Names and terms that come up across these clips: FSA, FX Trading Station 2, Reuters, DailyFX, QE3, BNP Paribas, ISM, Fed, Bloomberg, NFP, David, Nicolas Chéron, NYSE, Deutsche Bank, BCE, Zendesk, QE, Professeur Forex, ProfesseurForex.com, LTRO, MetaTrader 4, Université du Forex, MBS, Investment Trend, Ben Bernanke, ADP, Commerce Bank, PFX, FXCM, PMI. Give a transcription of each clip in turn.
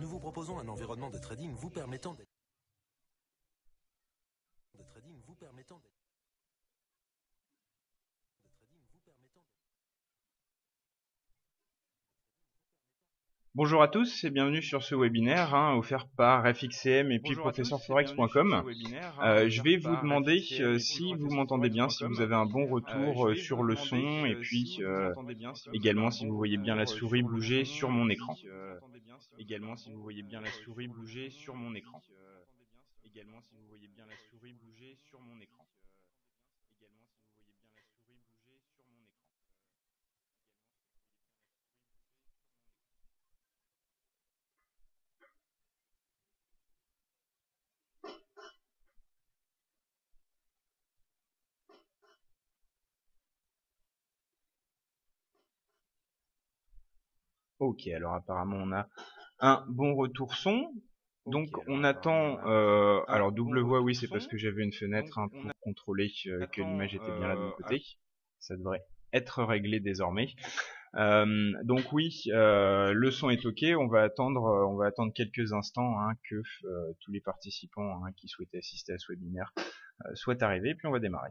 Nous vous proposons un environnement de trading vous permettant d'être Bonjour à tous et bienvenue sur ce webinaire offert par FXCM et puis ProfesseurForex.com. Je vais vous demander si vous m'entendez bien, si vous avez un bon retour sur le son et puis également si vous voyez bien la souris bouger sur mon écran. Ok, alors apparemment on a un bon retour son, donc on attend, alors double voix oui c'est parce que j'avais une fenêtre pour contrôler que l'image était bien là de mon côté, ça devrait être réglé désormais. Donc oui, le son est ok, on va attendre quelques instants que tous les participants qui souhaitaient assister à ce webinaire soient arrivés, puis on va démarrer.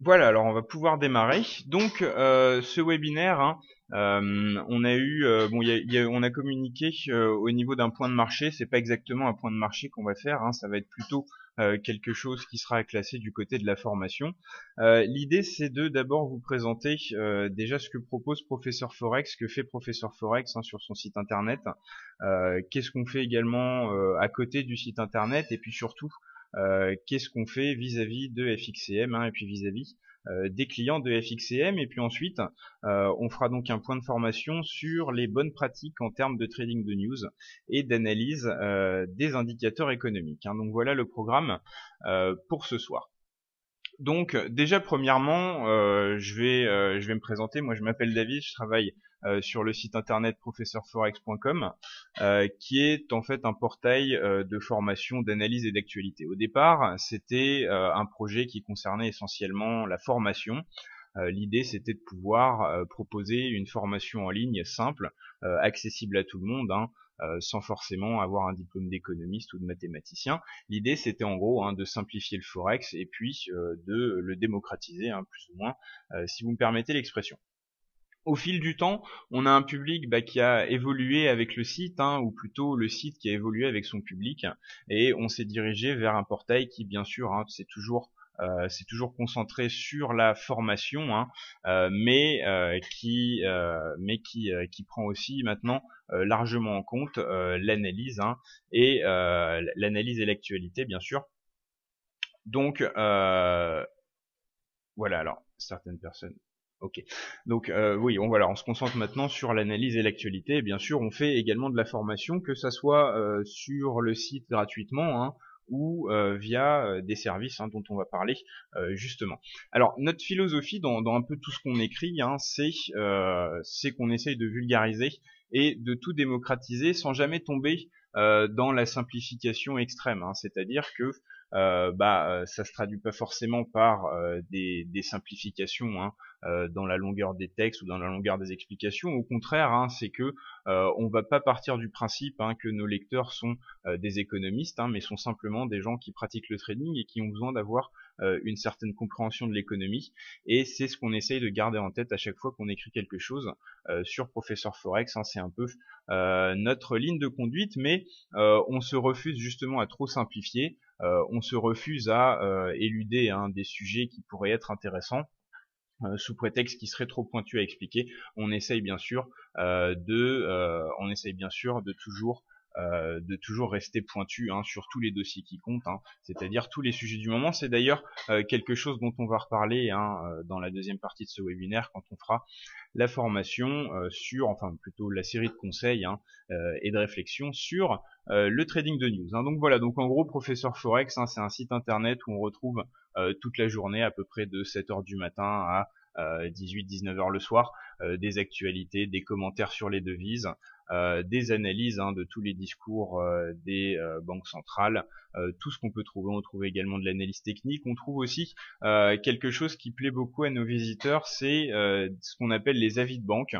Voilà, alors on va pouvoir démarrer. Donc ce webinaire, on a eu, bon, on a communiqué au niveau d'un point de marché. C'est pas exactement un point de marché qu'on va faire, ça va être plutôt quelque chose qui sera classé du côté de la formation. L'idée, c'est de d'abord vous présenter déjà ce que propose Professeur Forex, ce que fait Professeur Forex sur son site internet, qu'est-ce qu'on fait également à côté du site internet, et puis surtout qu'est-ce qu'on fait vis-à-vis de FXCM et puis vis-à-vis des clients de FXCM, et puis ensuite on fera donc un point de formation sur les bonnes pratiques en termes de trading de news et d'analyse des indicateurs économiques. Donc voilà le programme pour ce soir. Donc déjà premièrement, je vais me présenter. Moi je m'appelle David, je travaille sur le site internet ProfesseurForex.com qui est en fait un portail de formation, d'analyse et d'actualité. Au départ, c'était un projet qui concernait essentiellement la formation. L'idée, c'était de pouvoir proposer une formation en ligne simple, accessible à tout le monde, sans forcément avoir un diplôme d'économiste ou de mathématicien. L'idée, c'était en gros de simplifier le forex et puis de le démocratiser, plus ou moins, si vous me permettez l'expression. Au fil du temps, on a un public qui a évolué avec le site, ou plutôt le site qui a évolué avec son public, et on s'est dirigé vers un portail qui, bien sûr, c'est toujours concentré sur la formation, mais qui prend aussi maintenant largement en compte l'analyse et l'actualité, bien sûr. Donc voilà, alors certaines personnes. Ok, donc oui, on se concentre maintenant sur l'analyse et l'actualité. Bien sûr, on fait également de la formation, que ça soit sur le site gratuitement ou via des services dont on va parler justement. Alors notre philosophie dans un peu tout ce qu'on écrit, c'est qu'on essaye de vulgariser et de tout démocratiser sans jamais tomber dans la simplification extrême. C'est-à-dire que ça se traduit pas forcément par des simplifications dans la longueur des textes ou dans la longueur des explications. Au contraire, c'est que on va pas partir du principe que nos lecteurs sont des économistes, mais sont simplement des gens qui pratiquent le trading et qui ont besoin d'avoir une certaine compréhension de l'économie. Et c'est ce qu'on essaye de garder en tête à chaque fois qu'on écrit quelque chose sur Professeur Forex. C'est un peu notre ligne de conduite, mais on se refuse justement à trop simplifier, on se refuse à éluder des sujets qui pourraient être intéressants. sous prétexte qui serait trop pointu à expliquer. On essaye bien sûr de toujours rester pointu sur tous les dossiers qui comptent, c'est-à-dire tous les sujets du moment. C'est d'ailleurs quelque chose dont on va reparler dans la deuxième partie de ce webinaire quand on fera la formation plutôt la série de conseils et de réflexions sur le trading de news. Donc voilà, donc en gros Professeur Forex, c'est un site internet où on retrouve toute la journée à peu près de 7h du matin à 18-19h le soir, des actualités, des commentaires sur les devises, des analyses de tous les discours des banques centrales, tout ce qu'on peut trouver. On trouve également de l'analyse technique. On trouve aussi quelque chose qui plaît beaucoup à nos visiteurs, c'est ce qu'on appelle les avis de banque.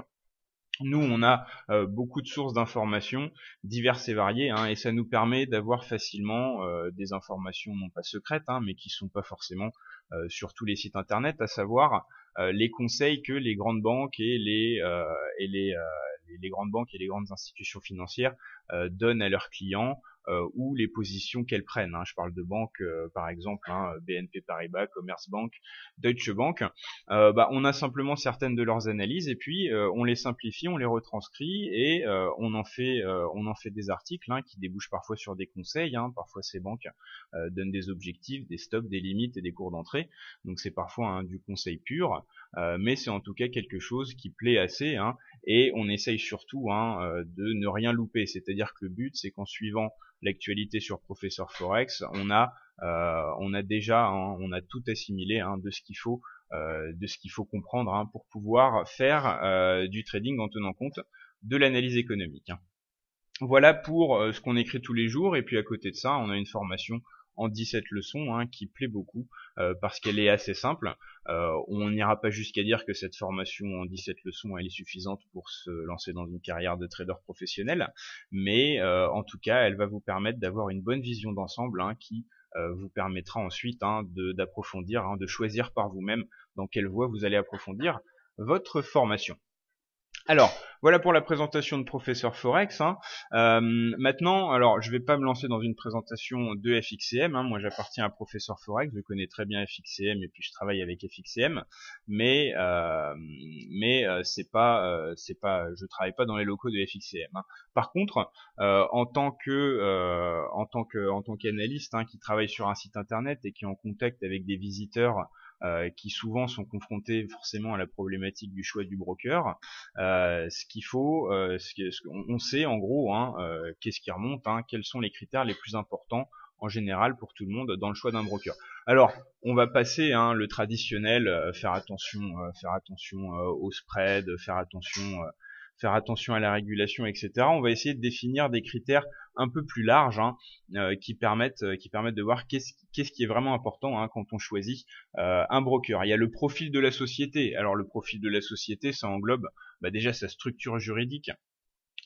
Nous, on a beaucoup de sources d'informations diverses et variées, et ça nous permet d'avoir facilement des informations non pas secrètes, mais qui sont pas forcément sur tous les sites internet, à savoir les conseils que les grandes banques et les grandes banques et les grandes institutions financières donnent à leurs clients, ou les positions qu'elles prennent. Je parle de banques par exemple, BNP Paribas, Commerce Bank, Deutsche Bank. On a simplement certaines de leurs analyses et puis on les simplifie, on les retranscrit et on en fait des articles qui débouchent parfois sur des conseils. Parfois ces banques donnent des objectifs, des stops, des limites et des cours d'entrée. Donc c'est parfois du conseil pur, mais c'est en tout cas quelque chose qui plaît assez. Et on essaye surtout de ne rien louper. C'est-à-dire que le but, c'est qu'en suivant l'actualité sur Professeur Forex, on a tout assimilé de ce qu'il faut comprendre pour pouvoir faire du trading en tenant compte de l'analyse économique. Voilà pour ce qu'on écrit tous les jours. Et puis à côté de ça, on a une formation en 17 leçons qui plaît beaucoup parce qu'elle est assez simple. On n'ira pas jusqu'à dire que cette formation en 17 leçons elle est suffisante pour se lancer dans une carrière de trader professionnel, mais en tout cas elle va vous permettre d'avoir une bonne vision d'ensemble qui vous permettra ensuite d'approfondir, de choisir par vous-même dans quelle voie vous allez approfondir votre formation. Alors, voilà pour la présentation de Professeur Forex. Maintenant, alors je ne vais pas me lancer dans une présentation de FXCM. Moi, j'appartiens à Professeur Forex. Je connais très bien FXCM et puis je travaille avec FXCM. Mais je travaille pas dans les locaux de FXCM. Par contre, en tant qu'analyste qui travaille sur un site internet et qui est en contact avec des visiteurs qui souvent sont confrontés forcément à la problématique du choix du broker. On sait en gros qu'est-ce qui remonte, quels sont les critères les plus importants en général pour tout le monde dans le choix d'un broker. Alors, on va passer le traditionnel, faire attention au spread, faire attention à la régulation, etc. On va essayer de définir des critères un peu plus larges qui permettent de voir qu'est-ce qui est vraiment important quand on choisit un broker. Il y a le profil de la société. Alors le profil de la société, ça englobe déjà sa structure juridique.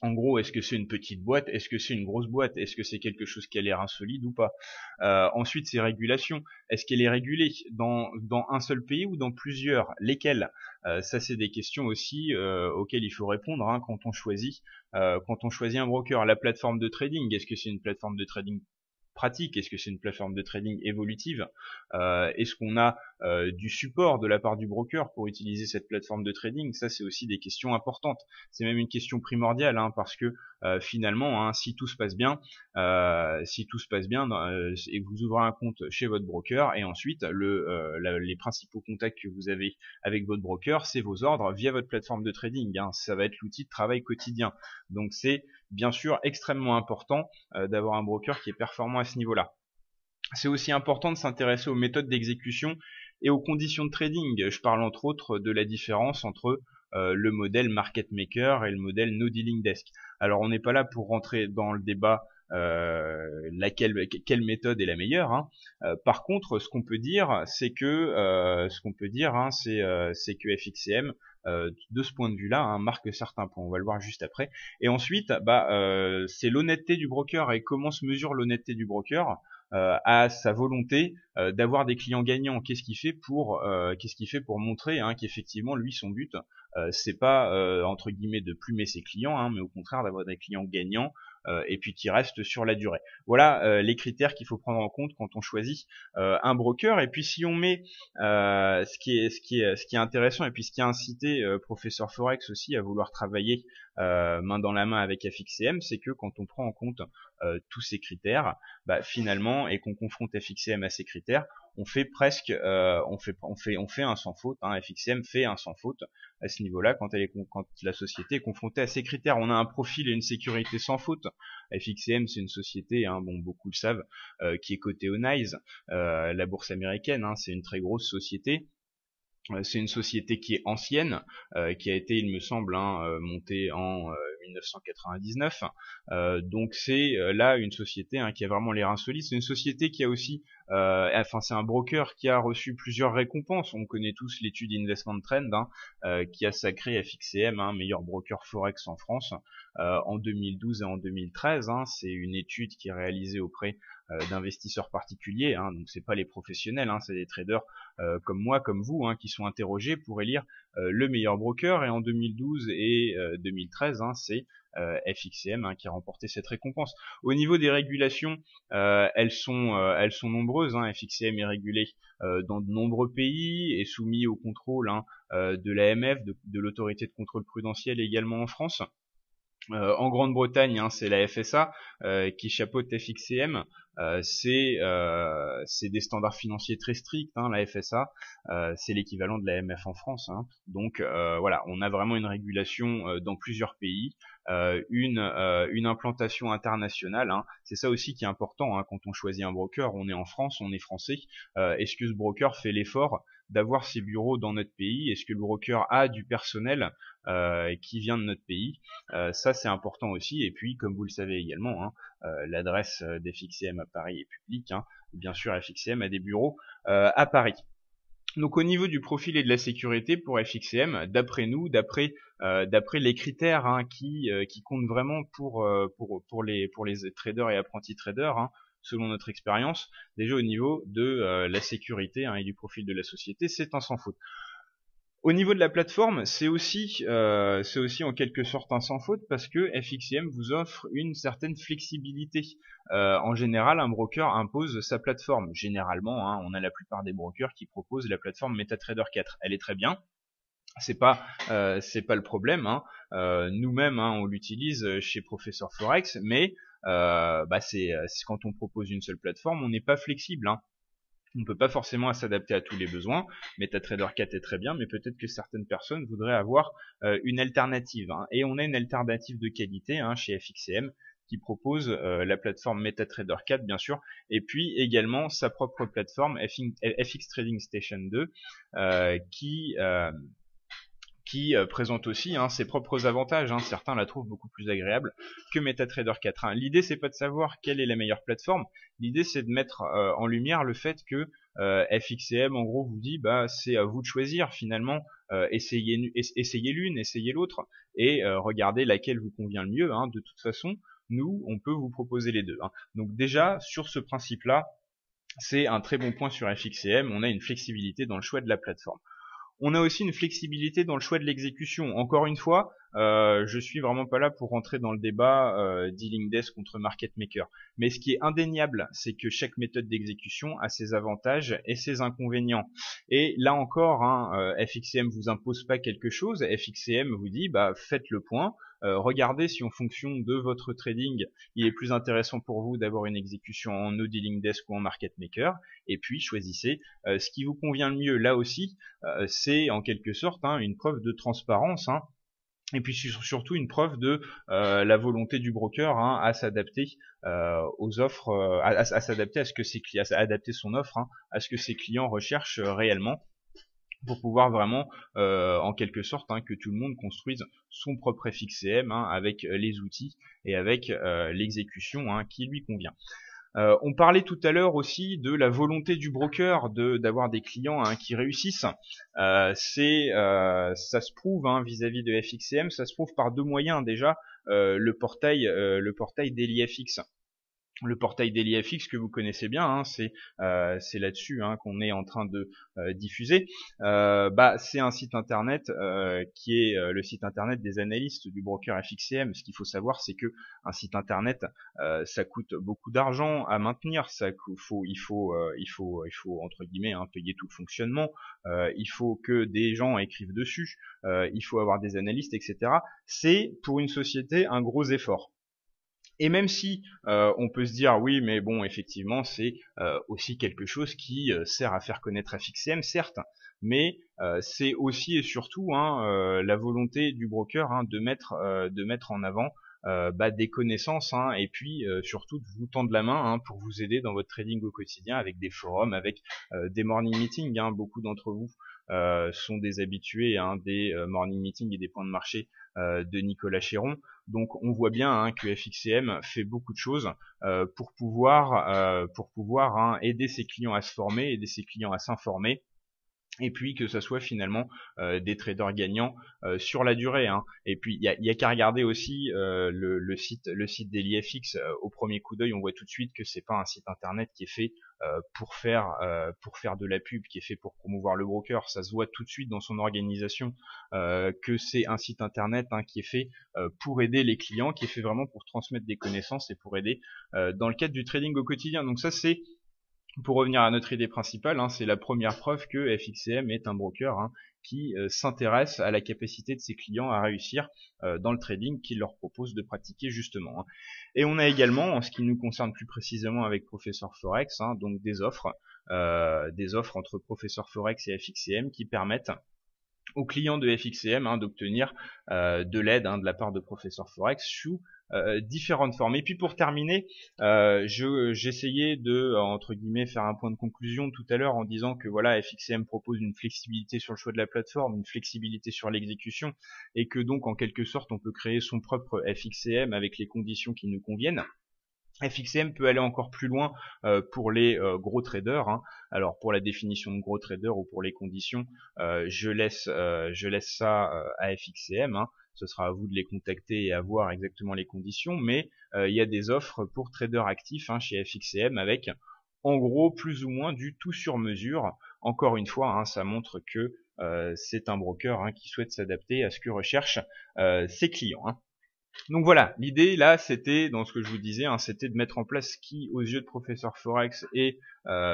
En gros, est-ce que c'est une petite boîte? Est-ce que c'est une grosse boîte? Est-ce que c'est quelque chose qui a l'air insolide ou pas? Ensuite, c'est régulation. Est-ce qu'elle est régulée dans un seul pays ou dans plusieurs? Lesquels? Ça, c'est des questions aussi auxquelles il faut répondre quand on choisit un broker. La plateforme de trading, est-ce que c'est une plateforme de trading pratique? Est-ce que c'est une plateforme de trading évolutive? Est-ce qu'on a du support de la part du broker pour utiliser cette plateforme de trading? Ça, c'est aussi des questions importantes. C'est même une question primordiale parce que finalement, si tout se passe bien, et vous ouvrez un compte chez votre broker et ensuite les principaux contacts que vous avez avec votre broker, c'est vos ordres via votre plateforme de trading. Ça va être l'outil de travail quotidien. Donc c'est bien sûr extrêmement important d'avoir un broker qui est performant à ce niveau-là. C'est aussi important de s'intéresser aux méthodes d'exécution et aux conditions de trading. Je parle entre autres de la différence entre le modèle market maker et le modèle no dealing desk. Alors on n'est pas là pour rentrer dans le débat quelle méthode est la meilleure. Par contre, ce qu'on peut dire, c'est que FXCM de ce point de vue-là, marque certains points. On va le voir juste après. Et ensuite, c'est l'honnêteté du broker et comment se mesure l'honnêteté du broker à sa volonté d'avoir des clients gagnants. Qu'est-ce qu'il fait pour montrer qu'effectivement lui son but c'est pas entre guillemets de plumer ses clients, mais au contraire d'avoir des clients gagnants et puis qui reste sur la durée. Voilà les critères qu'il faut prendre en compte quand on choisit un broker. Et puis si on met ce qui est intéressant et puis ce qui a incité Professeur Forex aussi à vouloir travailler main dans la main avec FXCM, c'est que quand on prend en compte tous ces critères, bah, finalement, et qu'on confronte FXCM à ces critères, on fait presque, on fait un sans faute. Hein. FXCM fait un sans faute à ce niveau-là quand la société est confrontée à ces critères. On a un profil et une sécurité sans faute. FXCM, c'est une société, hein, bon, beaucoup le savent, qui est cotée au NYSE, la bourse américaine. Hein, c'est une très grosse société. C'est une société qui est ancienne, qui a été, il me semble, hein, montée en 1999. Donc c'est là une société, hein, qui a vraiment les reins solides. C'est une société qui a aussi, enfin c'est un broker qui a reçu plusieurs récompenses. On connaît tous l'étude Investment Trend, hein, qui a sacré FXCM, hein, meilleur broker forex en France, en 2012 et en 2013. Hein, c'est une étude qui est réalisée auprès d'investisseurs particuliers, hein, donc c'est pas les professionnels, hein, c'est des traders comme moi, comme vous, hein, qui sont interrogés pour élire le meilleur broker. Et en 2012 et 2013, hein, c'est FXCM, hein, qui a remporté cette récompense. Au niveau des régulations, elles sont nombreuses, hein. FXCM est régulé dans de nombreux pays et soumis au contrôle, hein, de l'AMF, de l'autorité de contrôle prudentiel également en France. En Grande-Bretagne, hein, c'est la FSA qui chapeaute FXCM. C'est des standards financiers très stricts, hein, la FSA, c'est l'équivalent de l'AMF en France, hein. Donc voilà, on a vraiment une régulation dans plusieurs pays, une implantation internationale, hein. C'est ça aussi qui est important, hein, quand on choisit un broker. On est en France, on est français, est-ce que ce broker fait l'effort d'avoir ses bureaux dans notre pays? Est-ce que le broker a du personnel qui vient de notre pays? Ça c'est important aussi. Et puis comme vous le savez également, hein, l'adresse d'FXCM à Paris est publique, hein. Bien sûr, FXCM a des bureaux à Paris. Donc au niveau du profil et de la sécurité pour FXCM, d'après nous, d'après les critères, hein, qui comptent vraiment pour les traders et apprentis traders, hein, selon notre expérience, déjà au niveau de la sécurité, hein, et du profil de la société, c'est un sans faute. Au niveau de la plateforme, c'est aussi en quelque sorte un sans faute, parce que FXCM vous offre une certaine flexibilité. En général, un broker impose sa plateforme. Généralement, hein, on a la plupart des brokers qui proposent la plateforme MetaTrader 4. Elle est très bien. C'est pas le problème, hein. Nous-mêmes, hein, on l'utilise chez Professeur Forex, mais bah c'est quand on propose une seule plateforme, on n'est pas flexible, hein. On ne peut pas forcément s'adapter à tous les besoins. MetaTrader 4 est très bien, mais peut-être que certaines personnes voudraient avoir une alternative. Hein. Et on a une alternative de qualité, hein, chez FXCM, qui propose la plateforme MetaTrader 4, bien sûr, et puis également sa propre plateforme FX Trading Station 2, qui présente aussi, hein, ses propres avantages, hein. Certains la trouvent beaucoup plus agréable que MetaTrader 4. Hein. L'idée, c'est pas de savoir quelle est la meilleure plateforme. L'idée, c'est de mettre en lumière le fait que FXCM, en gros, vous dit, bah, c'est à vous de choisir finalement. Essayez l'une, essayez l'autre, et regardez laquelle vous convient le mieux. Hein. De toute façon, nous, on peut vous proposer les deux. Hein. Donc déjà, sur ce principe-là, c'est un très bon point sur FXCM. On a une flexibilité dans le choix de la plateforme. On a aussi une flexibilité dans le choix de l'exécution. Encore une fois, je suis vraiment pas là pour rentrer dans le débat dealing desk contre market maker. Mais ce qui est indéniable, c'est que chaque méthode d'exécution a ses avantages et ses inconvénients. Et là encore, hein, FXCM vous impose pas quelque chose. FXCM vous dit, bah, faites le point. Regardez si en fonction de votre trading, il est plus intéressant pour vous d'avoir une exécution en no dealing desk ou en market maker, et puis choisissez ce qui vous convient le mieux. Là aussi, c'est en quelque sorte, hein, une preuve de transparence, hein, et puis surtout une preuve de la volonté du broker, hein, à s'adapter aux offres, à s'adapter à ce que ses clients, à adapter son offre, hein, à ce que ses clients recherchent réellement, pour pouvoir vraiment, en quelque sorte, hein, que tout le monde construise son propre FXCM, hein, avec les outils et avec l'exécution, hein, qui lui convient. On parlait tout à l'heure aussi de la volonté du broker d'avoir des clients, hein, qui réussissent. Ça se prouve, hein, vis-à-vis de FXCM, ça se prouve par deux moyens déjà, le portail DailyFX. le portail DailyFX que vous connaissez bien, hein, c'est là-dessus hein, qu'on est en train de diffuser. C'est un site internet qui est le site internet des analystes du broker FXCM. Ce qu'il faut savoir, c'est que un site internet, ça coûte beaucoup d'argent à maintenir. Il faut entre guillemets hein, payer tout le fonctionnement. Il faut que des gens écrivent dessus. Il faut avoir des analystes, etc. C'est pour une société un gros effort. Et même si on peut se dire oui, mais bon, effectivement, c'est aussi quelque chose qui sert à faire connaître FXCM, certes, mais c'est aussi et surtout hein, la volonté du broker hein, de mettre en avant des connaissances hein, et puis surtout de vous tendre la main hein, pour vous aider dans votre trading au quotidien avec des forums, avec des morning meetings. Hein, beaucoup d'entre vous sont des habitués hein, des morning meetings et des points de marché de Nicolas Chéron. Donc on voit bien hein, que FXCM fait beaucoup de choses pour pouvoir hein, aider ses clients à se former, aider ses clients à s'informer, et puis que ça soit finalement des traders gagnants sur la durée. Hein. Et puis il y a qu'à regarder aussi le site DailyFX. Au premier coup d'œil, on voit tout de suite que c'est pas un site internet qui est fait pour faire de la pub, qui est fait pour promouvoir le broker. Ça se voit tout de suite dans son organisation que c'est un site internet hein, qui est fait pour aider les clients, qui est fait vraiment pour transmettre des connaissances et pour aider dans le cadre du trading au quotidien. Donc ça, c'est, pour revenir à notre idée principale, hein, c'est la première preuve que FXCM est un broker hein, qui s'intéresse à la capacité de ses clients à réussir dans le trading qu'il leur propose de pratiquer justement. Hein. Et on a également, en ce qui nous concerne plus précisément avec Professeur Forex, hein, donc des offres entre Professeur Forex et FXCM qui permettent aux clients de FXCM hein, d'obtenir de l'aide hein, de la part de Professeur Forex sous différentes formes. Et puis pour terminer, j'essayais de entre guillemets faire un point de conclusion tout à l'heure en disant que voilà, FXCM propose une flexibilité sur le choix de la plateforme, une flexibilité sur l'exécution, et que donc en quelque sorte on peut créer son propre FXCM avec les conditions qui nous conviennent. FXCM peut aller encore plus loin pour les gros traders. Hein. Alors pour la définition de gros trader ou pour les conditions, je laisse ça à FXCM. Hein. Ce sera à vous de les contacter et à voir exactement les conditions. Mais il y a des offres pour traders actifs hein, chez FXCM avec en gros plus ou moins du tout sur mesure. Encore une fois, hein, ça montre que c'est un broker hein, qui souhaite s'adapter à ce que recherchent ses clients. Hein. Donc voilà, l'idée là, c'était, dans ce que je vous disais, hein, c'était de mettre en place ce qui, aux yeux de Professeur Forex,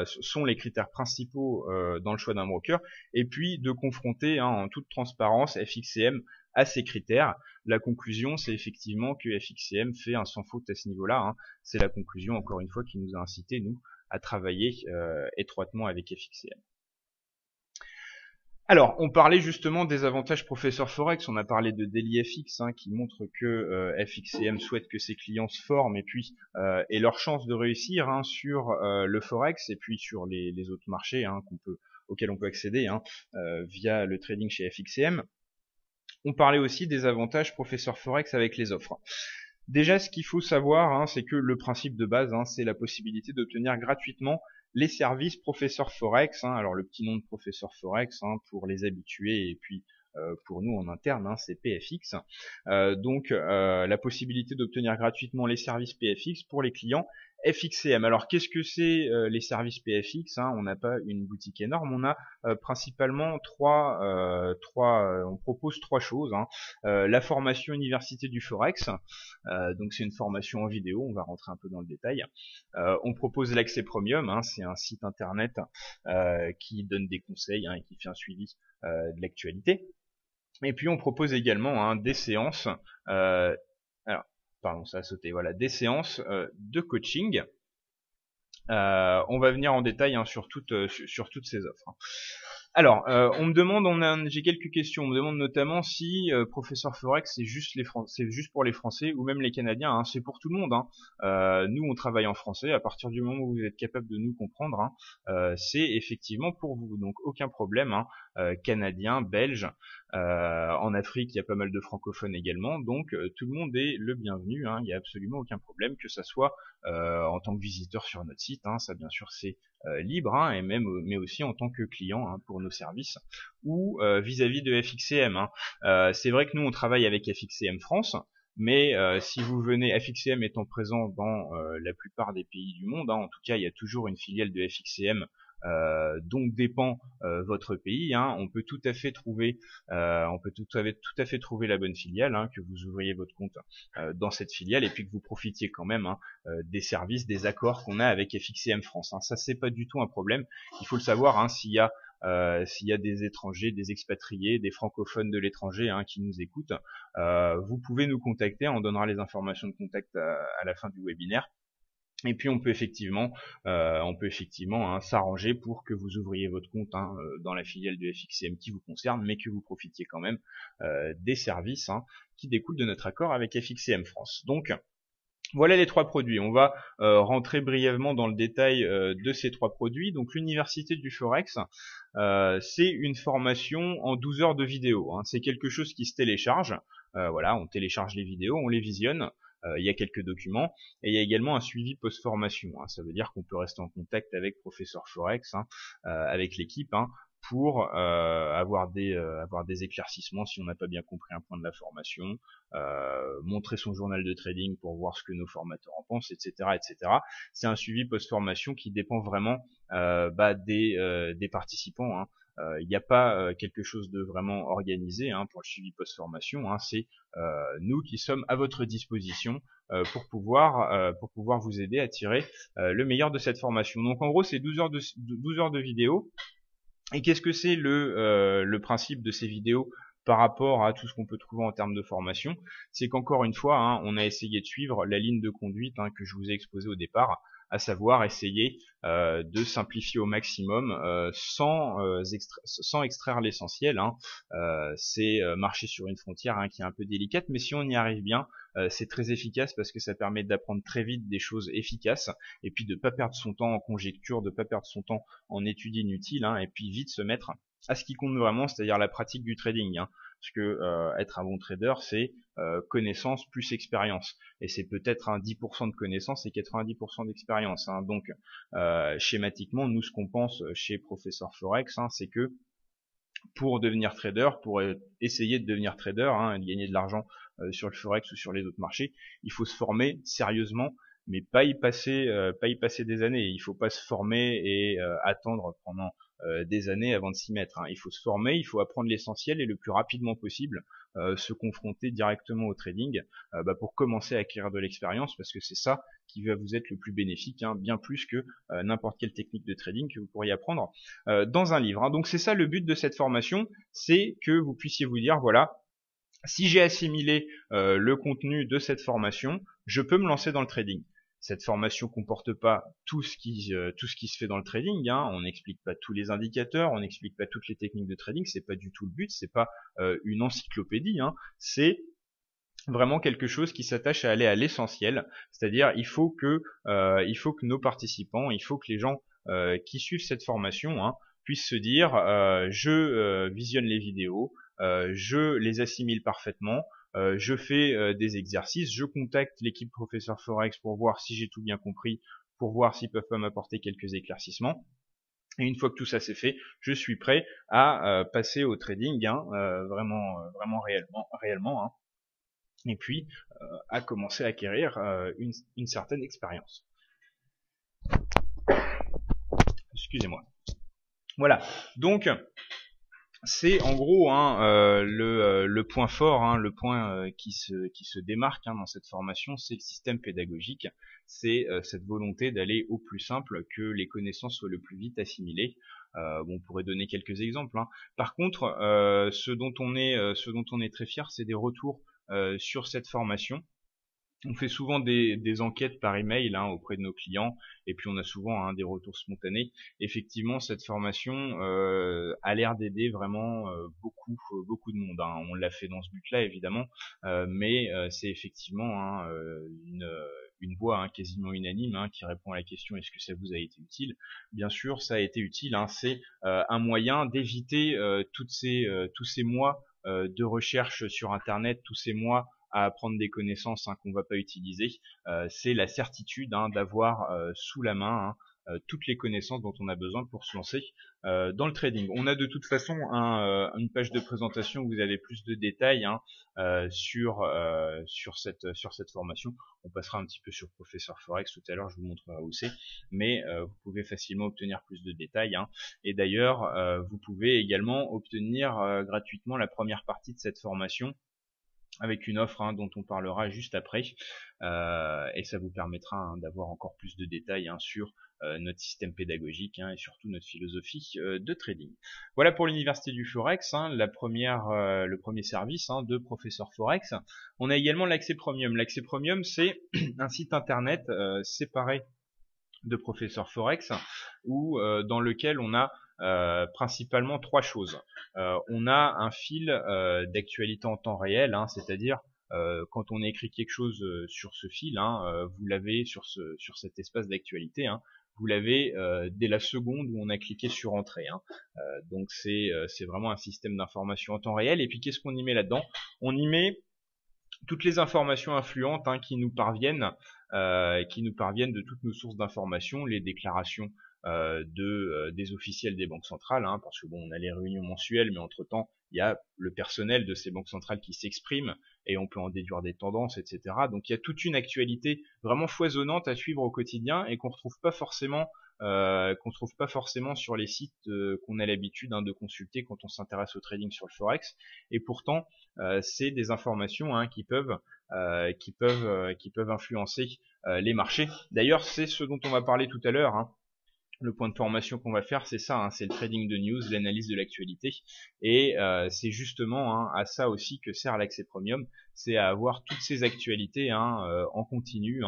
sont les critères principaux dans le choix d'un broker, et puis de confronter hein, en toute transparence FXCM à ces critères. La conclusion, c'est effectivement que FXCM fait un sans faute à ce niveau-là. Hein. C'est la conclusion, encore une fois, qui nous a incité, nous, à travailler étroitement avec FXCM. Alors, on parlait justement des avantages Professeur Forex, on a parlé de DailyFX hein, qui montre que FXCM souhaite que ses clients se forment et puis aient leur chance de réussir hein, sur le Forex et puis sur les autres marchés hein, auxquels on peut accéder hein, via le trading chez FXCM. On parlait aussi des avantages Professeur Forex avec les offres. Déjà, ce qu'il faut savoir, hein, c'est que le principe de base, hein, c'est la possibilité d'obtenir gratuitement les services Professeur Forex, hein, alors le petit nom de Professeur Forex hein, pour les habitués et puis pour nous en interne, hein, c'est PFX. La possibilité d'obtenir gratuitement les services PFX pour les clients FXCM. Alors qu'est-ce que c'est les services PFX hein, on n'a pas une boutique énorme, on a principalement on propose trois choses. Hein. La formation Université du Forex, donc c'est une formation en vidéo, on va rentrer un peu dans le détail. On propose l'accès premium, hein, c'est un site internet qui donne des conseils hein, et qui fait un suivi de l'actualité. Et puis on propose également hein, des séances. Des séances de coaching. On va venir en détail hein, sur toutes ces offres. Alors, j'ai quelques questions. On me demande notamment si Professeur Forex c'est juste pour les Français ou même les Canadiens. Hein, c'est pour tout le monde. Hein. Nous, on travaille en français. À partir du moment où vous êtes capable de nous comprendre, hein, c'est effectivement pour vous. Donc aucun problème. Hein, Canadiens, Belges. En Afrique, il y a pas mal de francophones également. Donc tout le monde est le bienvenu. Hein, il n'y a absolument aucun problème, que ça soit en tant que visiteur sur notre site. Hein, ça, bien sûr, c'est libre, hein, mais aussi en tant que client hein, pour nos services ou vis-à-vis de FXCM. Hein. C'est vrai que nous on travaille avec FXCM France, mais si vous venez, FXCM étant présent dans la plupart des pays du monde, hein, en tout cas il y a toujours une filiale de FXCM dont dépend votre pays, hein, on peut tout à fait trouver, la bonne filiale, hein, que vous ouvriez votre compte dans cette filiale et puis que vous profitiez quand même, hein, des services, des accords qu'on a avec FXCM France. Hein. Ça c'est pas du tout un problème. Il faut le savoir, hein, s'il y a des étrangers, des expatriés, des francophones de l'étranger, hein, qui nous écoutent, vous pouvez nous contacter, on donnera les informations de contact à la fin du webinaire. Et puis on peut effectivement hein, s'arranger pour que vous ouvriez votre compte, hein, dans la filiale de FXCM qui vous concerne, mais que vous profitiez quand même des services, hein, qui découlent de notre accord avec FXCM France. Donc voilà les trois produits. On va rentrer brièvement dans le détail de ces trois produits. Donc l'Université du Forex, c'est une formation en 12 heures de vidéo. Hein. C'est quelque chose qui se télécharge. Voilà, on télécharge les vidéos, on les visionne. Il y a quelques documents et il y a également un suivi post-formation. Hein. Ça veut dire qu'on peut rester en contact avec Professeur Forex, hein, avec l'équipe, hein, pour avoir des éclaircissements si on n'a pas bien compris un point de la formation, montrer son journal de trading pour voir ce que nos formateurs en pensent, etc., etc. C'est un suivi post-formation qui dépend vraiment des participants. Hein. Il n'y a pas quelque chose de vraiment organisé, hein, pour le suivi post-formation, hein, c'est nous qui sommes à votre disposition pour pouvoir vous aider à tirer le meilleur de cette formation. Donc en gros c'est 12 heures de vidéo. Et qu'est-ce que c'est le principe de ces vidéos par rapport à tout ce qu'on peut trouver en termes de formation? C'est qu'encore une fois, hein, on a essayé de suivre la ligne de conduite, hein, que je vous ai exposée au départ, à savoir essayer de simplifier au maximum sans extraire l'essentiel. Hein. C'est marcher sur une frontière, hein, qui est un peu délicate, mais si on y arrive bien, c'est très efficace parce que ça permet d'apprendre très vite des choses efficaces et puis de ne pas perdre son temps en conjecture, de ne pas perdre son temps en études inutiles, hein, et puis vite se mettre à ce qui compte vraiment, c'est-à-dire la pratique du trading. Hein. Parce que être un bon trader, c'est connaissance plus expérience. Et c'est peut-être un 10% de connaissance et 90% d'expérience. Hein. Donc schématiquement, nous ce qu'on pense chez Professeur Forex, hein, c'est que pour devenir trader, pour essayer de devenir trader, hein, et de gagner de l'argent sur le Forex ou sur les autres marchés, il faut se former sérieusement, mais pas y passer des années. Il faut pas se former et attendre pendant des années avant de s'y mettre. Hein. Il faut se former, il faut apprendre l'essentiel et le plus rapidement possible se confronter directement au trading pour commencer à acquérir de l'expérience, parce que c'est ça qui va vous être le plus bénéfique, hein, bien plus que n'importe quelle technique de trading que vous pourriez apprendre dans un livre. Hein. Donc c'est ça le but de cette formation, c'est que vous puissiez vous dire, voilà, si j'ai assimilé le contenu de cette formation, je peux me lancer dans le trading. Cette formation comporte pas tout ce qui se fait dans le trading. Hein. On n'explique pas tous les indicateurs, on n'explique pas toutes les techniques de trading. C'est pas du tout le but. C'est pas une encyclopédie. Hein. C'est vraiment quelque chose qui s'attache à aller à l'essentiel. C'est-à-dire, il faut que nos participants, il faut que les gens qui suivent cette formation, hein, puissent se dire je visionne les vidéos, je les assimile parfaitement. Je fais des exercices, je contacte l'équipe Professeur Forex pour voir si j'ai tout bien compris, pour voir s'ils peuvent pas m'apporter quelques éclaircissements. Et une fois que tout ça c'est fait, je suis prêt à passer au trading, hein, vraiment réellement, hein, et puis à commencer à acquérir une certaine expérience. Excusez-moi. Voilà. Donc c'est en gros, hein, le point fort, hein, le point qui se démarque, hein, dans cette formation, c'est le système pédagogique, c'est cette volonté d'aller au plus simple, que les connaissances soient le plus vite assimilées. On pourrait donner quelques exemples. Hein. Par contre, ce dont on est très fier, c'est des retours sur cette formation. On fait souvent des enquêtes par email, hein, auprès de nos clients, et puis on a souvent, hein, des retours spontanés. Effectivement, cette formation a l'air d'aider vraiment beaucoup de monde. Hein. On l'a fait dans ce but-là, évidemment, mais c'est effectivement, hein, une voix, hein, quasiment unanime, hein, qui répond à la question est-ce que ça vous a été utile? Bien sûr, ça a été utile. Hein, c'est un moyen d'éviter tous ces mois de recherche sur Internet, tous ces mois à apprendre des connaissances, hein, qu'on va pas utiliser. C'est la certitude, hein, d'avoir sous la main, hein, toutes les connaissances dont on a besoin pour se lancer dans le trading. On a de toute façon une page de présentation où vous avez plus de détails sur cette formation. On passera un petit peu sur Professeur Forex tout à l'heure, je vous montrerai où c'est, mais vous pouvez facilement obtenir plus de détails. Et d'ailleurs, vous pouvez également obtenir gratuitement la première partie de cette formation, avec une offre dont on parlera juste après, et ça vous permettra d'avoir encore plus de détails sur notre système pédagogique et surtout notre philosophie de trading. Voilà pour l'Université du Forex, le premier service de Professeur Forex. On a également l'accès Premium. L'accès Premium, c'est un site internet séparé de Professeur Forex, où dans lequel on a principalement trois choses. On a un fil d'actualité en temps réel, c'est-à-dire quand on écrit quelque chose sur ce fil, vous l'avez sur cet espace d'actualité, vous l'avez dès la seconde où on a cliqué sur entrée. Donc c'est vraiment un système d'information en temps réel. Et puis qu'est-ce qu'on y met là-dedans? On y met toutes les informations influentes qui nous parviennent de toutes nos sources d'informations, les déclarations des officiels des banques centrales, parce que bon, on a les réunions mensuelles, mais entre temps il y a le personnel de ces banques centrales qui s'exprime et on peut en déduire des tendances, etc. Donc il y a toute une actualité vraiment foisonnante à suivre au quotidien et qu'on ne trouve pas forcément sur les sites qu'on a l'habitude de consulter quand on s'intéresse au trading sur le forex. Et pourtant c'est des informations qui peuvent influencer les marchés. D'ailleurs, c'est ce dont on va parler tout à l'heure. Le point de formation qu'on va faire, c'est ça, c'est le trading de news, l'analyse de l'actualité. Et c'est justement à ça aussi que sert l'accès Premium, c'est à avoir toutes ces actualités en continu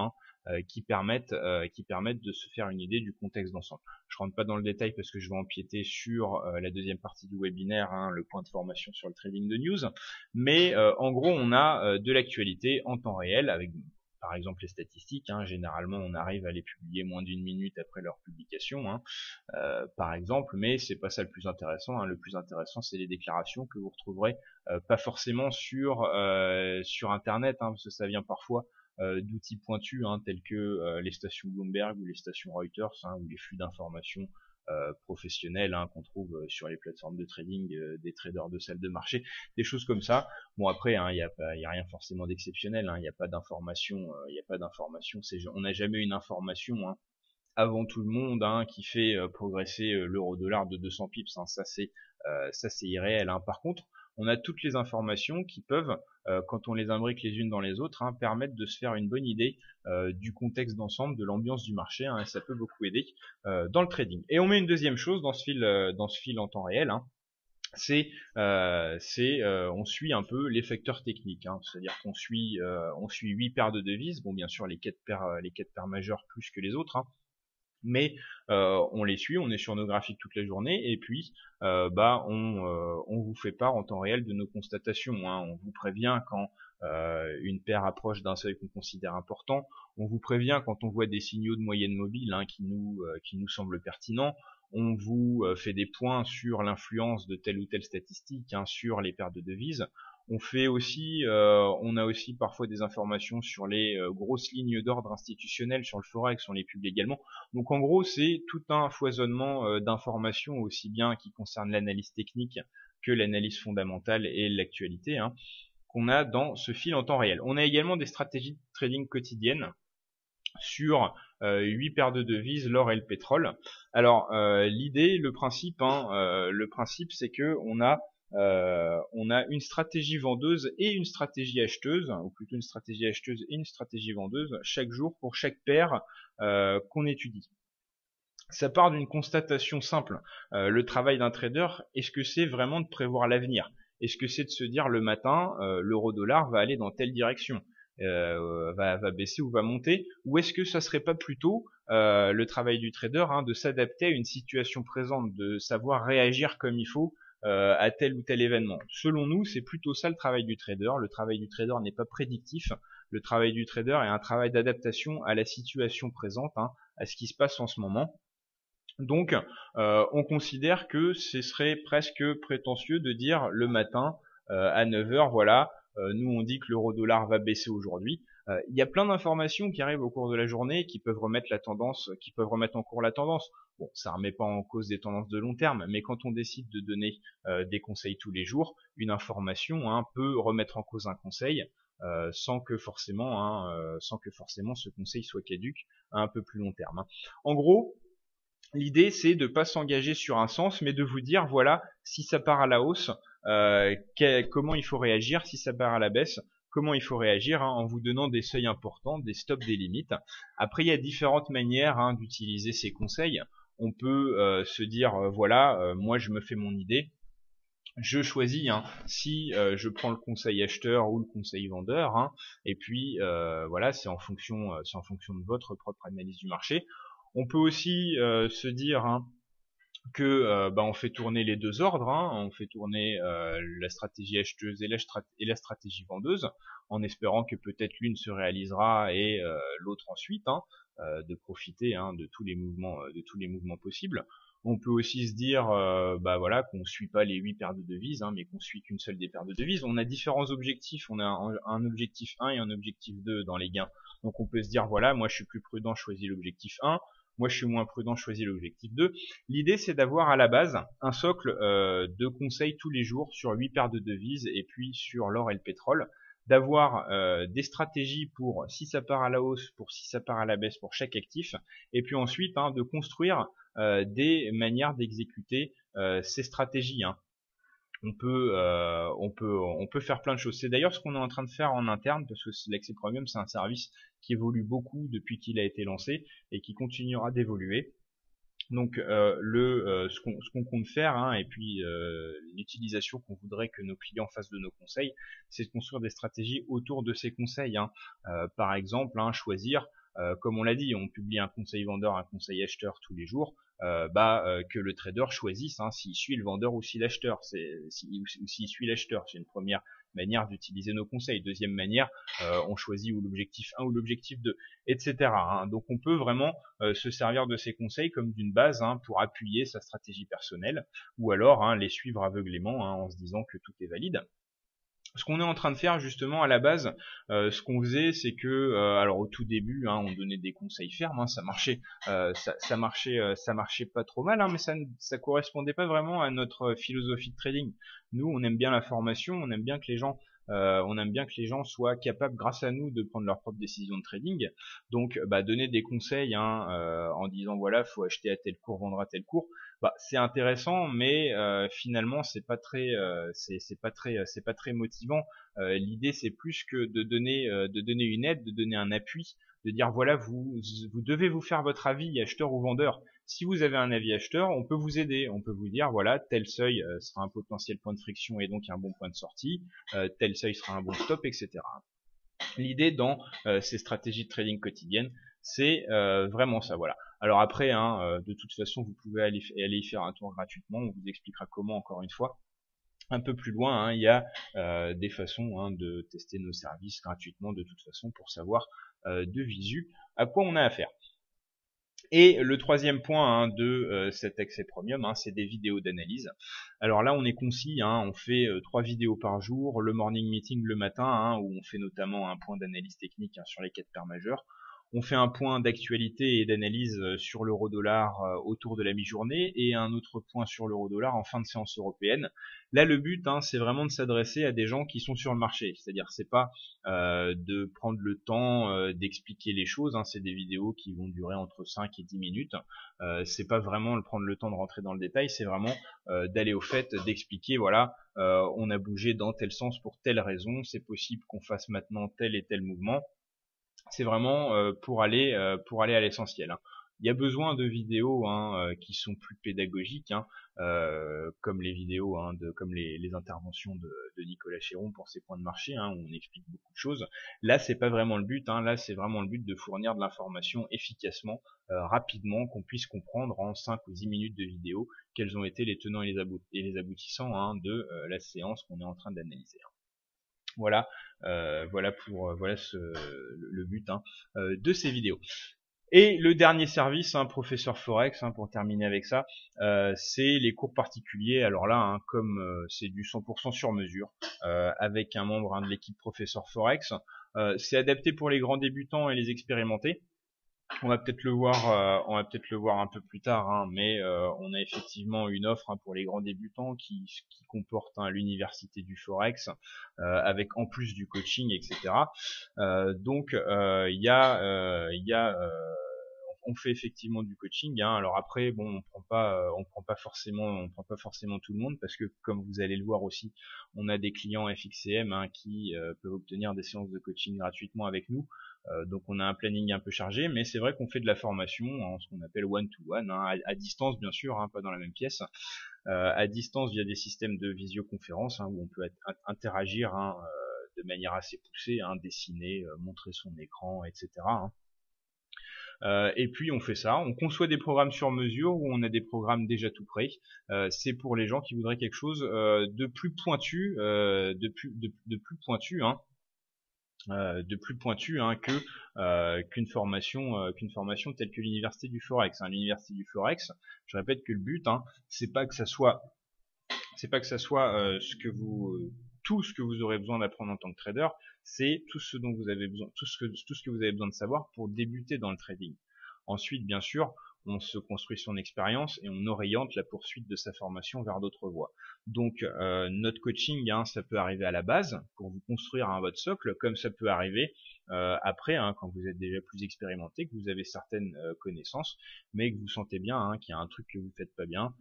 qui permettent de se faire une idée du contexte d'ensemble. Je rentre pas dans le détail parce que je vais empiéter sur la deuxième partie du webinaire, le point de formation sur le trading de news. Mais en gros, on a de l'actualité en temps réel avec par exemple les statistiques, généralement on arrive à les publier moins d'une minute après leur publication, par exemple, mais c'est pas ça le plus intéressant. Le plus intéressant, c'est les déclarations que vous retrouverez pas forcément sur internet, parce que ça vient parfois d'outils pointus tels que les stations Bloomberg ou les stations Reuters, ou les flux d'informations professionnels qu'on trouve sur les plateformes de trading, des traders de salles de marché, des choses comme ça. Bon, après il n'y a rien forcément d'exceptionnel, il n'y a pas d'information, on n'a jamais une information avant tout le monde qui fait progresser l'euro dollar de 200 pips, ça c'est irréel. Par contre, on a toutes les informations qui peuvent, quand on les imbrique les unes dans les autres, permettre de se faire une bonne idée du contexte d'ensemble, de l'ambiance du marché, et ça peut beaucoup aider dans le trading. Et on met une deuxième chose dans ce fil en temps réel, on suit un peu les facteurs techniques, c'est-à-dire qu'on suit 8 paires de devises, bon, bien sûr les 4 paires majeures plus que les autres, mais on les suit, on est sur nos graphiques toute la journée, et puis on vous fait part en temps réel de nos constatations. On vous prévient quand une paire approche d'un seuil qu'on considère important, on vous prévient quand on voit des signaux de moyenne mobile qui nous semblent pertinents, on vous fait des points sur l'influence de telle ou telle statistique sur les paires de devises. On a aussi parfois des informations sur les grosses lignes d'ordre institutionnelles sur le forex, on les publie également. Donc en gros, c'est tout un foisonnement d'informations, aussi bien qui concerne l'analyse technique que l'analyse fondamentale et l'actualité, qu'on a dans ce fil en temps réel. On a également des stratégies de trading quotidiennes sur 8 paires de devises, l'or et le pétrole. Alors l'idée, le principe, c'est que on a une stratégie vendeuse et une stratégie acheteuse, ou plutôt une stratégie acheteuse et une stratégie vendeuse chaque jour pour chaque paire qu'on étudie. Ça part d'une constatation simple. Le travail d'un trader, est-ce que c'est vraiment de prévoir l'avenir? Est-ce que c'est de se dire le matin l'euro dollar va aller dans telle direction, va baisser ou va monter, ou est-ce que ça serait pas plutôt le travail du trader de s'adapter à une situation présente, de savoir réagir comme il faut à tel ou tel événement. Selon nous, c'est plutôt ça le travail du trader. Le travail du trader n'est pas prédictif. Le travail du trader est un travail d'adaptation à la situation présente, à ce qui se passe en ce moment. Donc, on considère que ce serait presque prétentieux de dire le matin à 9h, voilà, nous on dit que l'euro dollar va baisser aujourd'hui. Il y a plein d'informations qui arrivent au cours de la journée qui peuvent remettre la tendance, qui peuvent remettre en cours la tendance. Bon, ça remet pas en cause des tendances de long terme, mais quand on décide de donner des conseils tous les jours, une information peut remettre en cause un conseil sans que forcément ce conseil soit caduque à un peu plus long terme. En gros, l'idée c'est de pas s'engager sur un sens, mais de vous dire voilà, si ça part à la hausse, comment il faut réagir, si ça part à la baisse, comment il faut réagir, en vous donnant des seuils importants, des stops, des limites. Après, il y a différentes manières d'utiliser ces conseils. On peut se dire, voilà, moi je me fais mon idée, je choisis si je prends le conseil acheteur ou le conseil vendeur, et puis voilà, c'est en fonction de votre propre analyse du marché. On peut aussi se dire que on fait tourner les deux ordres, on fait tourner la stratégie acheteuse et la stratégie vendeuse, en espérant que peut-être l'une se réalisera et l'autre ensuite, de profiter de tous les mouvements possibles. On peut aussi se dire voilà, qu'on suit pas les 8 paires de devises, mais qu'on suit qu'une seule des paires de devises. On a différents objectifs, on a un objectif 1 et un objectif 2 dans les gains. Donc on peut se dire voilà, moi je suis plus prudent, je choisis l'objectif 1. Moi, je suis moins prudent, je choisis l'objectif 2. L'idée, c'est d'avoir à la base un socle de conseils tous les jours sur 8 paires de devises et puis sur l'or et le pétrole. D'avoir des stratégies pour si ça part à la hausse, pour si ça part à la baisse pour chaque actif. Et puis ensuite, de construire des manières d'exécuter ces stratégies. On peut faire plein de choses. C'est d'ailleurs ce qu'on est en train de faire en interne, parce que l'Excel Premium, c'est un service qui évolue beaucoup depuis qu'il a été lancé et qui continuera d'évoluer. Donc ce qu'on compte faire, et puis l'utilisation qu'on voudrait que nos clients fassent de nos conseils, c'est de construire des stratégies autour de ces conseils. Par exemple, choisir, comme on l'a dit, on publie un conseil vendeur, un conseil acheteur tous les jours. Que le trader choisisse s'il suit le vendeur ou si l'acheteur, s'il suit l'acheteur. C'est une première manière d'utiliser nos conseils. Deuxième manière, on choisit ou l'objectif 1 ou l'objectif 2, etc. Donc on peut vraiment se servir de ces conseils comme d'une base pour appuyer sa stratégie personnelle, ou alors les suivre aveuglément en se disant que tout est valide. Ce qu'on est en train de faire justement à la base, ce qu'on faisait, c'est que, alors au tout début, on donnait des conseils fermes, ça marchait pas trop mal, mais ça correspondait pas vraiment à notre philosophie de trading. Nous, on aime bien la formation, on aime bien que les gens soient capables, grâce à nous, de prendre leurs propres décisions de trading. Donc, donner des conseils en disant voilà, faut acheter à tel cours, vendre à tel cours, c'est intéressant, mais finalement, c'est pas très motivant. L'idée, c'est plus que de donner une aide, de donner un appui, de dire voilà, vous devez vous faire votre avis, acheteur ou vendeur. Si vous avez un avis acheteur, on peut vous aider, on peut vous dire voilà, tel seuil sera un potentiel point de friction et donc un bon point de sortie, tel seuil sera un bon stop, etc. L'idée dans ces stratégies de trading quotidiennes, c'est vraiment ça, voilà. Alors après, de toute façon, vous pouvez aller y faire un tour gratuitement, on vous expliquera comment encore une fois. Un peu plus loin, il y a des façons de tester nos services gratuitement de toute façon pour savoir de visu à quoi on a affaire. Et le troisième point de cet accès premium, c'est des vidéos d'analyse. Alors là, on est concis, on fait 3 vidéos par jour, le morning meeting le matin, où on fait notamment un point d'analyse technique sur les 4 paires majeures. On fait un point d'actualité et d'analyse sur l'euro-dollar autour de la mi-journée et un autre point sur l'euro-dollar en fin de séance européenne. Là, le but, c'est vraiment de s'adresser à des gens qui sont sur le marché. C'est-à-dire, c'est pas de prendre le temps d'expliquer les choses. C'est des vidéos qui vont durer entre 5 et 10 minutes. C'est pas vraiment prendre le temps de rentrer dans le détail. C'est vraiment d'aller au fait, d'expliquer, voilà, on a bougé dans tel sens pour telle raison. C'est possible qu'on fasse maintenant tel et tel mouvement. C'est vraiment pour aller à l'essentiel. Il y a besoin de vidéos qui sont plus pédagogiques, comme les vidéos, comme les interventions de Nicolas Chéron pour ses points de marché, où on explique beaucoup de choses. Là, c'est pas vraiment le but. Là, c'est vraiment le but de fournir de l'information efficacement, rapidement, qu'on puisse comprendre en 5 ou 10 minutes de vidéo quels ont été les tenants et les aboutissants de la séance qu'on est en train d'analyser. Voilà le but de ces vidéos. Et le dernier service, Professeur Forex, pour terminer avec ça, c'est les cours particuliers. Alors là, comme c'est du 100% sur mesure, avec un membre de l'équipe Professeur Forex, C'est adapté pour les grands débutants et les expérimentés. On va peut-être le voir, un peu plus tard, hein, mais on a effectivement une offre, hein, pour les grands débutants qui comporte, hein, l'université du forex, avec en plus du coaching, etc. Donc on fait effectivement du coaching, hein. Alors après, bon, on prend pas forcément tout le monde, parce que comme vous allez le voir aussi, on a des clients FXCM, hein, qui peuvent obtenir des séances de coaching gratuitement avec nous. Donc on a un planning un peu chargé, mais c'est vrai qu'on fait de la formation en ce qu'on appelle one-to-one, hein, à distance bien sûr, hein, pas dans la même pièce, à distance via des systèmes de visioconférence, hein, où on peut interagir, hein, de manière assez poussée, hein, dessiner, montrer son écran, etc. Hein. Et puis on fait ça, on conçoit des programmes sur mesure, où on a des programmes déjà tout prêts. C'est pour les gens qui voudraient quelque chose de plus pointu, hein. Hein, que qu'une formation telle que l'université du forex, hein. L'université du forex, je répète que le but, hein, c'est pas que ça soit tout ce que vous aurez besoin d'apprendre en tant que trader, c'est tout ce que vous avez besoin de savoir pour débuter dans le trading. Ensuite, bien sûr, on se construit son expérience et on oriente la poursuite de sa formation vers d'autres voies. Donc notre coaching, hein, ça peut arriver à la base pour vous construire, hein, votre socle, comme ça peut arriver après, hein, quand vous êtes déjà plus expérimenté, que vous avez certaines connaissances, mais que vous sentez bien, hein, qu'il y a un truc que vous faites pas bien,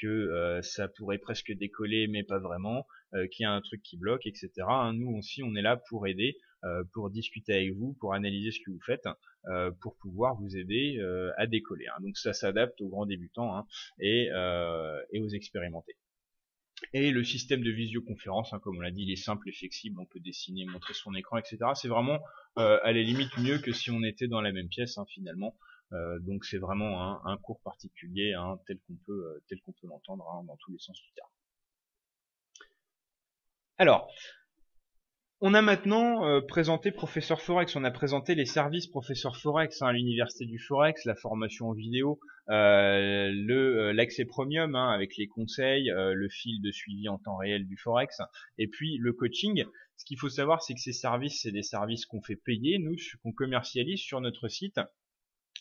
que ça pourrait presque décoller mais pas vraiment, qu'il y a un truc qui bloque, etc. Hein, nous aussi, on est là pour aider, pour discuter avec vous, pour analyser ce que vous faites, pour pouvoir vous aider à décoller, hein. Donc ça s'adapte aux grands débutants, hein, et aux expérimentés. Et le système de visioconférence, hein, comme on l'a dit, il est simple et flexible, on peut dessiner, montrer son écran, etc. C'est vraiment à la limite mieux que si on était dans la même pièce, hein, finalement. Donc c'est vraiment, hein, un cours particulier, hein, tel qu'on peut l'entendre, hein, dans tous les sens du terme. Alors, on a maintenant présenté Professeur Forex, on a présenté les services Professeur Forex, hein, l'université du Forex, la formation en vidéo, l'accès premium, hein, avec les conseils, le fil de suivi en temps réel du Forex, et puis le coaching. Ce qu'il faut savoir, c'est que ces services, c'est des services qu'on fait payer, nous, qu'on commercialise sur notre site,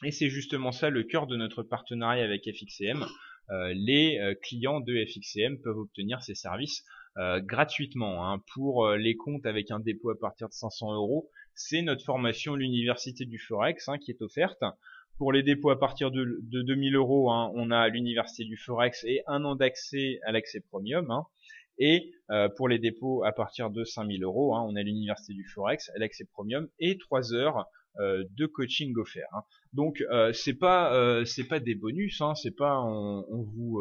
et c'est justement ça le cœur de notre partenariat avec FXCM. Les clients de FXCM peuvent obtenir ces services gratuitement, hein. Pour les comptes avec un dépôt à partir de 500 €, c'est notre formation l'université du forex, hein, qui est offerte. Pour les dépôts à partir de 2000 €, hein, on a l'université du forex et un an d'accès à l'accès premium, hein. Et pour les dépôts à partir de 5000 €, hein, on a l'université du forex, l'accès premium et 3 heures de coaching offert, hein. Donc c'est pas des bonus, hein, c'est pas on vous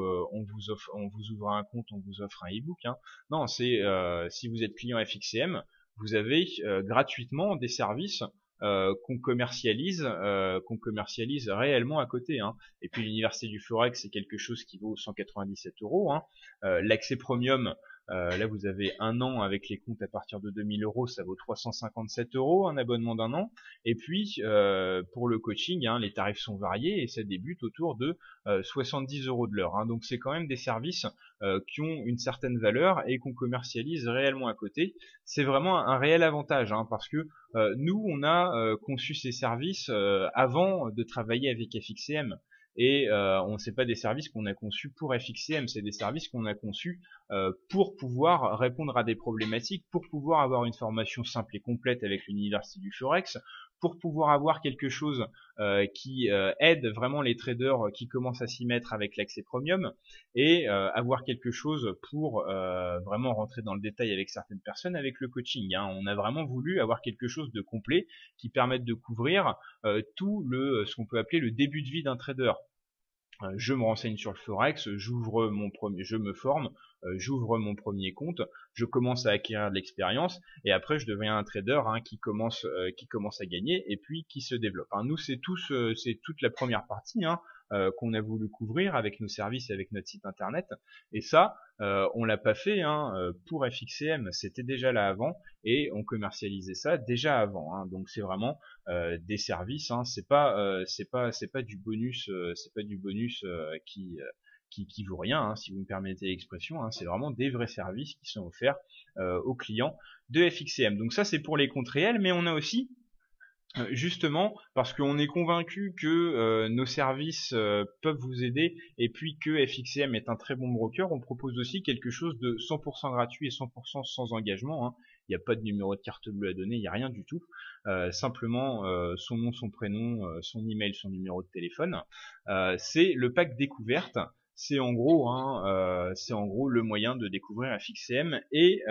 ouvre un compte, on vous offre un ebook, hein. Non, c'est si vous êtes client FXCM, vous avez gratuitement des services qu'on commercialise réellement à côté, hein. Et puis l'université du forex, c'est quelque chose qui vaut 197 €, hein. L'accès premium, là vous avez un an avec les comptes à partir de 2000 €, ça vaut 357 €, un abonnement d'un an. Et puis pour le coaching, hein, les tarifs sont variés et ça débute autour de 70 € de l'heure, hein. Donc c'est quand même des services qui ont une certaine valeur et qu'on commercialise réellement à côté. C'est vraiment un réel avantage, hein, parce que nous on a conçu ces services avant de travailler avec FXCM. Et c'est pas des services qu'on a conçus pour FXCM, c'est des services qu'on a conçus pour pouvoir répondre à des problématiques, pour pouvoir avoir une formation simple et complète avec l'université du forex, pour pouvoir avoir quelque chose qui aide vraiment les traders qui commencent à s'y mettre avec l'accès premium, et avoir quelque chose pour vraiment rentrer dans le détail avec certaines personnes avec le coaching, hein. On a vraiment voulu avoir quelque chose de complet qui permette de couvrir ce qu'on peut appeler le début de vie d'un trader. Je me renseigne sur le forex, je me forme, j'ouvre mon premier compte, je commence à acquérir de l'expérience, et après je deviens un trader, hein, qui commence à gagner et puis qui se développe, hein. Nous, c'est toute la première partie, hein, qu'on a voulu couvrir avec nos services, avec notre site internet, et ça on l'a pas fait, hein, pour FXCM, c'était déjà là avant et on commercialisait ça déjà avant, hein. Donc c'est vraiment des services, hein. C'est pas du bonus, qui vaut rien, hein, si vous me permettez l'expression, hein, c'est vraiment des vrais services qui sont offerts aux clients de FXCM. Donc ça c'est pour les comptes réels, mais on a aussi justement parce qu'on est convaincu que nos services peuvent vous aider et puis que FXCM est un très bon broker, on propose aussi quelque chose de 100% gratuit et 100% sans engagement, hein. Il n'y a pas de numéro de carte bleue à donner, il n'y a rien du tout. Simplement son nom, son prénom, son email, son numéro de téléphone. C'est le pack découverte. C'est en gros, hein, c'est en gros le moyen de découvrir FXCM et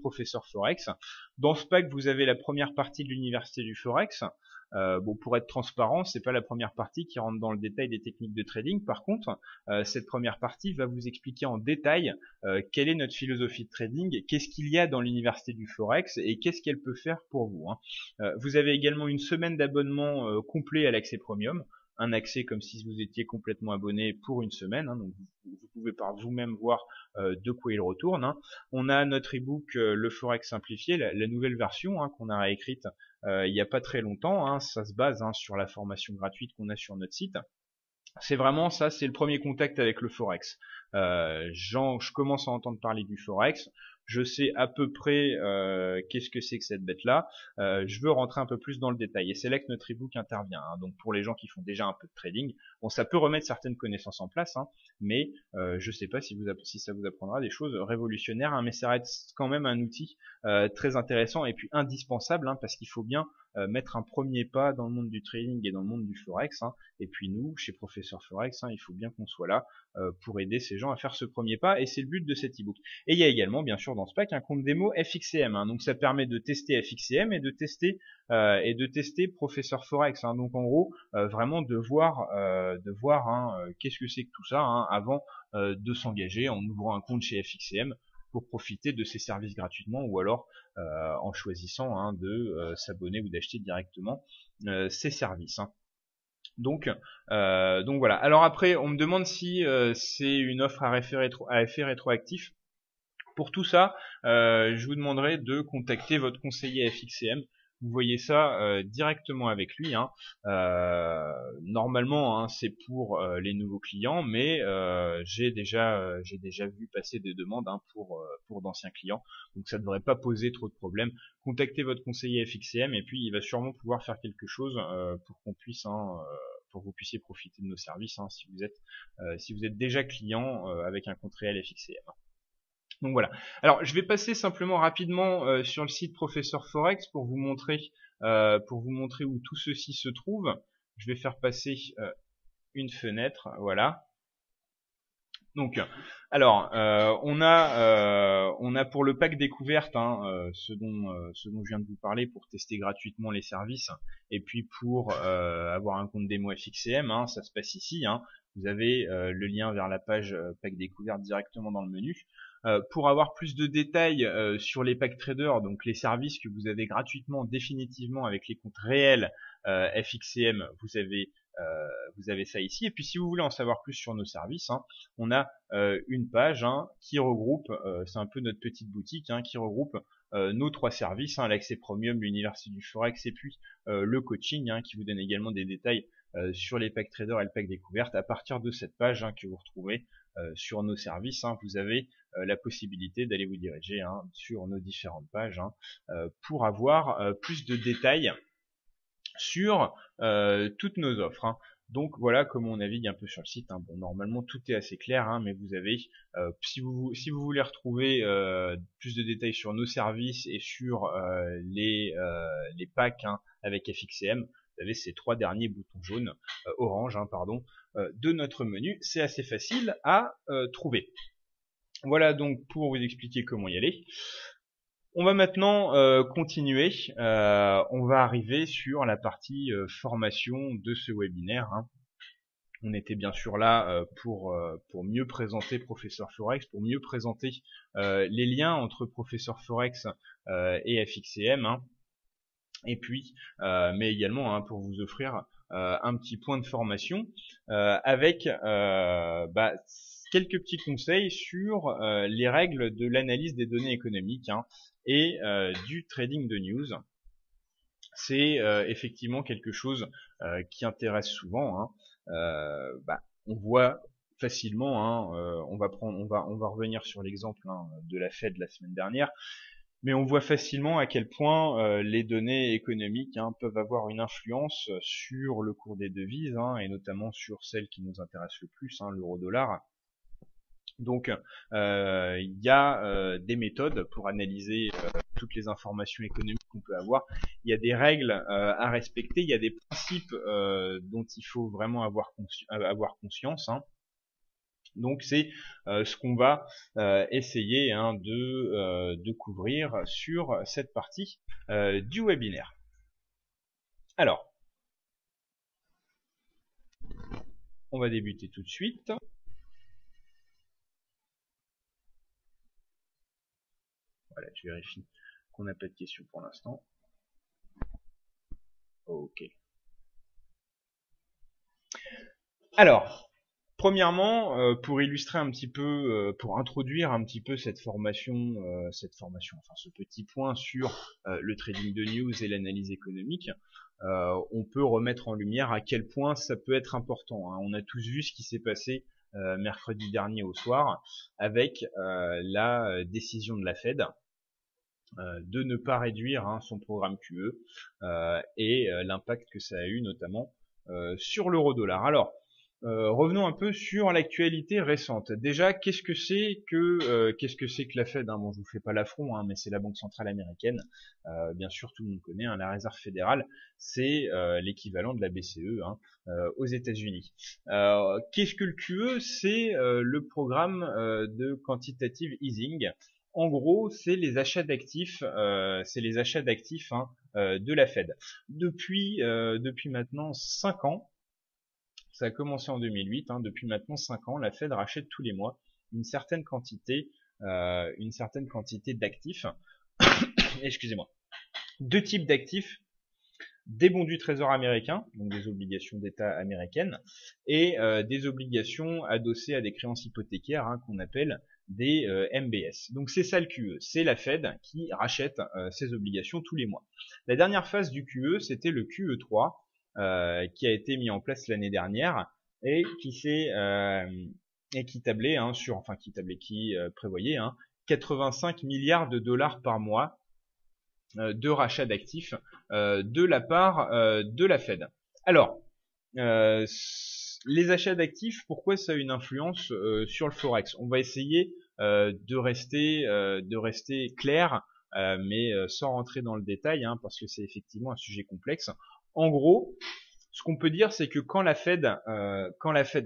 Professeur Forex. Dans ce pack, vous avez la première partie de l'Université du Forex. Bon, pour être transparent, c'est pas la première partie qui rentre dans le détail des techniques de trading. Par contre, cette première partie va vous expliquer en détail quelle est notre philosophie de trading, qu'est-ce qu'il y a dans l'Université du Forex et qu'est-ce qu'elle peut faire pour vous, hein. Vous avez également une semaine d'abonnement complet à l'accès premium. Un accès comme si vous étiez complètement abonné pour une semaine, hein, donc vous pouvez par vous-même voir de quoi il retourne, hein. On a notre ebook le Forex simplifié, la nouvelle version, hein, qu'on a réécrite il n'y a pas très longtemps, hein, ça se base, hein, sur la formation gratuite qu'on a sur notre site. C'est vraiment ça, c'est le premier contact avec le Forex. Je commence à entendre parler du Forex, je sais à peu près qu'est-ce que c'est que cette bête-là, je veux rentrer un peu plus dans le détail, et c'est là que notre ebook intervient, hein. Donc pour les gens qui font déjà un peu de trading, bon, ça peut remettre certaines connaissances en place, hein, mais je sais pas si ça vous apprendra des choses révolutionnaires, hein, mais ça reste quand même un outil très intéressant et puis indispensable, hein, parce qu'il faut bien mettre un premier pas dans le monde du trading et dans le monde du Forex, hein. Et puis nous, chez Professeur Forex, hein, il faut bien qu'on soit là pour aider ces gens à faire ce premier pas, et c'est le but de cet ebook. Et il y a également, bien sûr, dans ce pack, un compte démo FXCM, hein, donc ça permet de tester FXCM et de tester Professeur Forex, hein, donc en gros vraiment de voir hein, qu'est-ce que c'est que tout ça, hein, avant de s'engager en ouvrant un compte chez FXCM pour profiter de ces services gratuitement, ou alors en choisissant, hein, de s'abonner ou d'acheter directement ces services, hein. Donc voilà. Alors après, on me demande si c'est une offre à effet rétroactif. Pour tout ça, je vous demanderai de contacter votre conseiller FXCM. Vous voyez ça directement avec lui, hein. Normalement, hein, c'est pour les nouveaux clients, mais j'ai déjà vu passer des demandes, hein, pour d'anciens clients, donc ça ne devrait pas poser trop de problèmes. Contactez votre conseiller FXCM et puis il va sûrement pouvoir faire quelque chose pour que vous puissiez profiter de nos services, hein, si vous êtes déjà client avec un compte réel FXCM. Donc voilà. Alors je vais passer simplement rapidement sur le site Professeur Forex pour vous montrer où tout ceci se trouve. Je vais faire passer une fenêtre, voilà. Donc alors on a pour le pack découverte, hein, ce dont je viens de vous parler pour tester gratuitement les services et puis pour avoir un compte démo FXCM, hein, ça se passe ici, hein. Vous avez le lien vers la page pack découverte directement dans le menu. Pour avoir plus de détails sur les packs traders, donc les services que vous avez gratuitement, définitivement avec les comptes réels FXCM, vous avez ça ici. Et puis si vous voulez en savoir plus sur nos services, hein, on a une page, hein, qui regroupe, c'est un peu notre petite boutique, hein, qui regroupe nos trois services, hein, l'accès premium, l'université du Forex et puis le coaching, hein, qui vous donne également des détails sur les packs traders et le pack découverte. À partir de cette page, hein, que vous retrouvez sur nos services, hein, vous avez la possibilité d'aller vous diriger, hein, sur nos différentes pages, hein, pour avoir plus de détails sur toutes nos offres, hein. Donc voilà comment on navigue un peu sur le site, hein. Bon, normalement tout est assez clair, hein, mais vous avez, si vous voulez retrouver plus de détails sur nos services et sur les packs, hein, avec FXCM, vous avez ces trois derniers boutons jaunes, orange, hein, pardon, de notre menu. C'est assez facile à trouver. Voilà donc pour vous expliquer comment y aller. On va maintenant continuer. On va arriver sur la partie formation de ce webinaire, hein. On était bien sûr là pour mieux présenter Professeur Forex, pour mieux présenter les liens entre Professeur Forex et FXCM, hein. Et puis, mais également, hein, pour vous offrir un petit point de formation avec quelques petits conseils sur les règles de l'analyse des données économiques, hein, et du trading de news. C'est effectivement quelque chose qui intéresse souvent, hein. On voit facilement. Hein. On va revenir sur l'exemple hein, de la Fed la semaine dernière. Mais on voit facilement à quel point les données économiques hein, peuvent avoir une influence sur le cours des devises, hein, et notamment sur celle qui nous intéresse le plus, hein, l'euro-dollar. Donc il y a des méthodes pour analyser toutes les informations économiques qu'on peut avoir. Il y a des règles à respecter, il y a des principes dont il faut vraiment avoir conscience. Hein. Donc c'est ce qu'on va essayer hein, de couvrir sur cette partie du webinaire. Alors, on va débuter tout de suite. Voilà, je vérifie qu'on n'a pas de questions pour l'instant. Ok. Alors... Premièrement, pour illustrer un petit peu, pour introduire un petit peu cette formation, enfin ce petit point sur le trading de news et l'analyse économique, on peut remettre en lumière à quel point ça peut être important. Hein. On a tous vu ce qui s'est passé mercredi dernier au soir avec la décision de la Fed de ne pas réduire hein, son programme QE et l'impact que ça a eu notamment sur l'euro-dollar. Alors, revenons un peu sur l'actualité récente. Déjà, qu'est-ce que c'est que la Fed hein, bon, je vous fais pas l'affront, hein, mais c'est la Banque centrale américaine. Bien sûr, tout le monde connaît. Hein, la Réserve fédérale, c'est l'équivalent de la BCE hein, aux États-Unis. Qu'est-ce que le QE? C'est le programme de quantitative easing. En gros, c'est les achats d'actifs, hein, de la Fed. Depuis maintenant 5 ans. Ça a commencé en 2008, hein, depuis maintenant 5 ans, la Fed rachète tous les mois une certaine quantité d'actifs, excusez-moi, deux types d'actifs, des bons du trésor américain, donc des obligations d'État américaines, et des obligations adossées à des créances hypothécaires hein, qu'on appelle des MBS. Donc c'est ça le QE, c'est la Fed qui rachète ses obligations tous les mois. La dernière phase du QE, c'était le QE3, qui a été mis en place l'année dernière et qui prévoyait hein, 85 milliards de dollars par mois de rachat d'actifs de la part de la Fed. Alors, les achats d'actifs, pourquoi ça a une influence sur le forex? On va essayer de rester clair, mais sans rentrer dans le détail, hein, parce que c'est effectivement un sujet complexe. En gros, ce qu'on peut dire, c'est que quand la Fed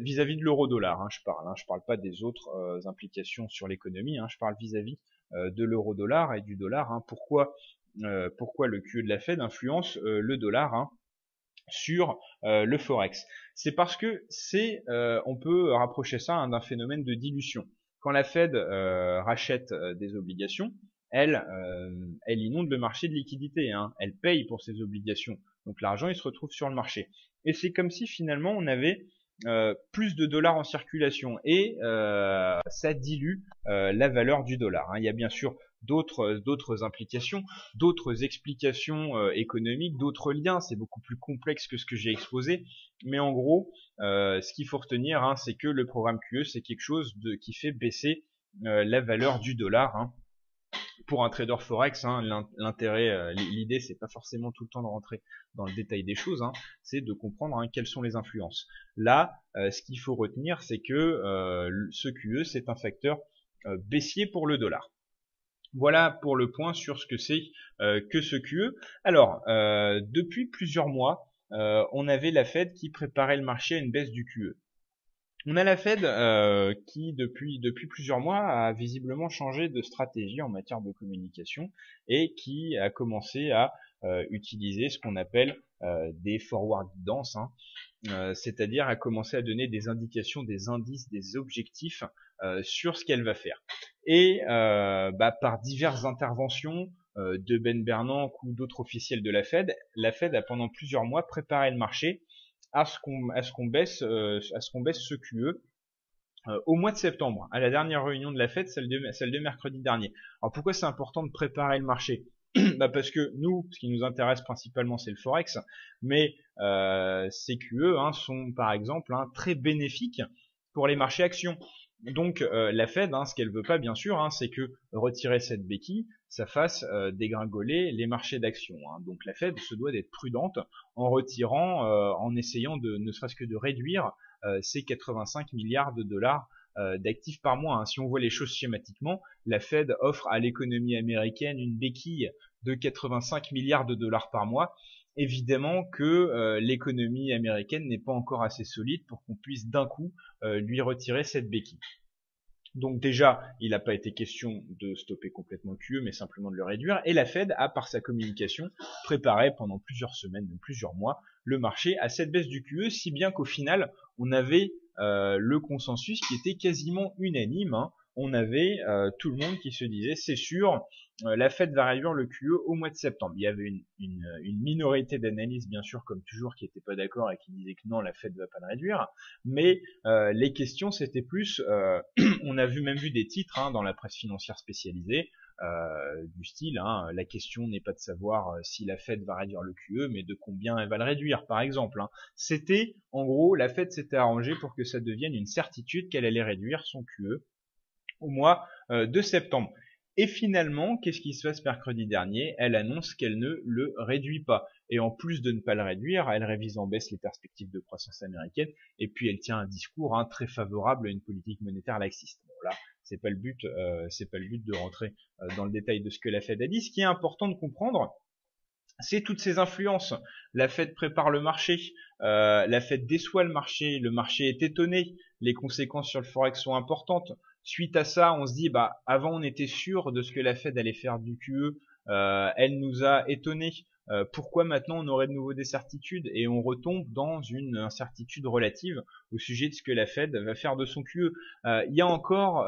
vis-à-vis de l'euro-dollar, hein, je parle pas des autres implications sur l'économie, hein, je parle vis-à-vis de l'euro-dollar et du dollar. Hein, pourquoi le QE de la Fed influence le dollar hein, sur le forex? C'est parce que on peut rapprocher ça hein, d'un phénomène de dilution. Quand la Fed rachète des obligations, elle inonde le marché de liquidités, hein, elle paye pour ses obligations. Donc l'argent il se retrouve sur le marché. Et c'est comme si finalement on avait plus de dollars en circulation et ça dilue la valeur du dollar. Hein. Il y a bien sûr d'autres implications, d'autres explications économiques, d'autres liens. C'est beaucoup plus complexe que ce que j'ai exposé. Mais en gros, ce qu'il faut retenir, hein, c'est que le programme QE, c'est quelque chose qui fait baisser la valeur du dollar. Hein. Pour un trader forex, hein, l'idée c'est pas forcément tout le temps de rentrer dans le détail des choses, hein, c'est de comprendre hein, quelles sont les influences. Là, ce qu'il faut retenir, c'est que ce QE c'est un facteur baissier pour le dollar. Voilà pour le point sur ce que c'est que ce QE. Alors, depuis plusieurs mois, on avait la Fed qui préparait le marché à une baisse du QE. On a la Fed qui, depuis plusieurs mois, a visiblement changé de stratégie en matière de communication et qui a commencé à utiliser ce qu'on appelle des forward guidance, hein, c'est-à-dire a commencé à donner des indications, des indices, des objectifs sur ce qu'elle va faire. Et par diverses interventions de Ben Bernanke ou d'autres officiels de la Fed a pendant plusieurs mois préparé le marché à ce qu'on baisse ce QE au mois de septembre, à la dernière réunion de la Fed, celle de mercredi dernier. Alors pourquoi c'est important de préparer le marché? Bah parce que nous, ce qui nous intéresse principalement, c'est le forex, mais ces QE hein, sont par exemple hein, très bénéfiques pour les marchés actions. Donc la Fed, ce qu'elle veut pas bien sûr, c'est que retirer cette béquille, ça fasse dégringoler les marchés d'actions. Donc la Fed se doit d'être prudente en retirant, en essayant de ne serait-ce que de réduire ces 85 milliards de dollars d'actifs par mois. Si on voit les choses schématiquement, la Fed offre à l'économie américaine une béquille de 85 milliards de dollars par mois. Évidemment que l'économie américaine n'est pas encore assez solide pour qu'on puisse d'un coup lui retirer cette béquille. Donc déjà, il n'a pas été question de stopper complètement le QE, mais simplement de le réduire. Et la Fed a, par sa communication, préparé pendant plusieurs semaines, même plusieurs mois, le marché à cette baisse du QE, si bien qu'au final, on avait le consensus qui était quasiment unanime. On avait tout le monde qui se disait, c'est sûr, la Fed va réduire le QE au mois de septembre. Il y avait une minorité d'analystes, bien sûr, comme toujours, qui n'étaient pas d'accord et qui disaient que non, la Fed ne va pas le réduire. Mais les questions, c'était plus, on a même vu des titres dans la presse financière spécialisée, du style, la question n'est pas de savoir si la Fed va réduire le QE, mais de combien elle va le réduire, par exemple. C'était, en gros, la Fed s'était arrangée pour que ça devienne une certitude qu'elle allait réduire son QE au mois de septembre. Et finalement, qu'est-ce qui se passe mercredi dernier? Elle annonce qu'elle ne le réduit pas. Et en plus de ne pas le réduire, elle révise en baisse les perspectives de croissance américaine. Et puis elle tient un discours très favorable à une politique monétaire laxiste. Bon là, c'est pas le but, de rentrer dans le détail de ce que la Fed a dit. Ce qui est important de comprendre, c'est toutes ces influences. La Fed prépare le marché, la Fed déçoit le marché est étonné, les conséquences sur le forex sont importantes. Suite à ça, on se dit, bah, avant on était sûr de ce que la Fed allait faire du QE, elle nous a étonnés. Pourquoi maintenant on aurait de nouveau des certitudes? Et on retombe dans une incertitude relative au sujet de ce que la Fed va faire de son QE. Il y a encore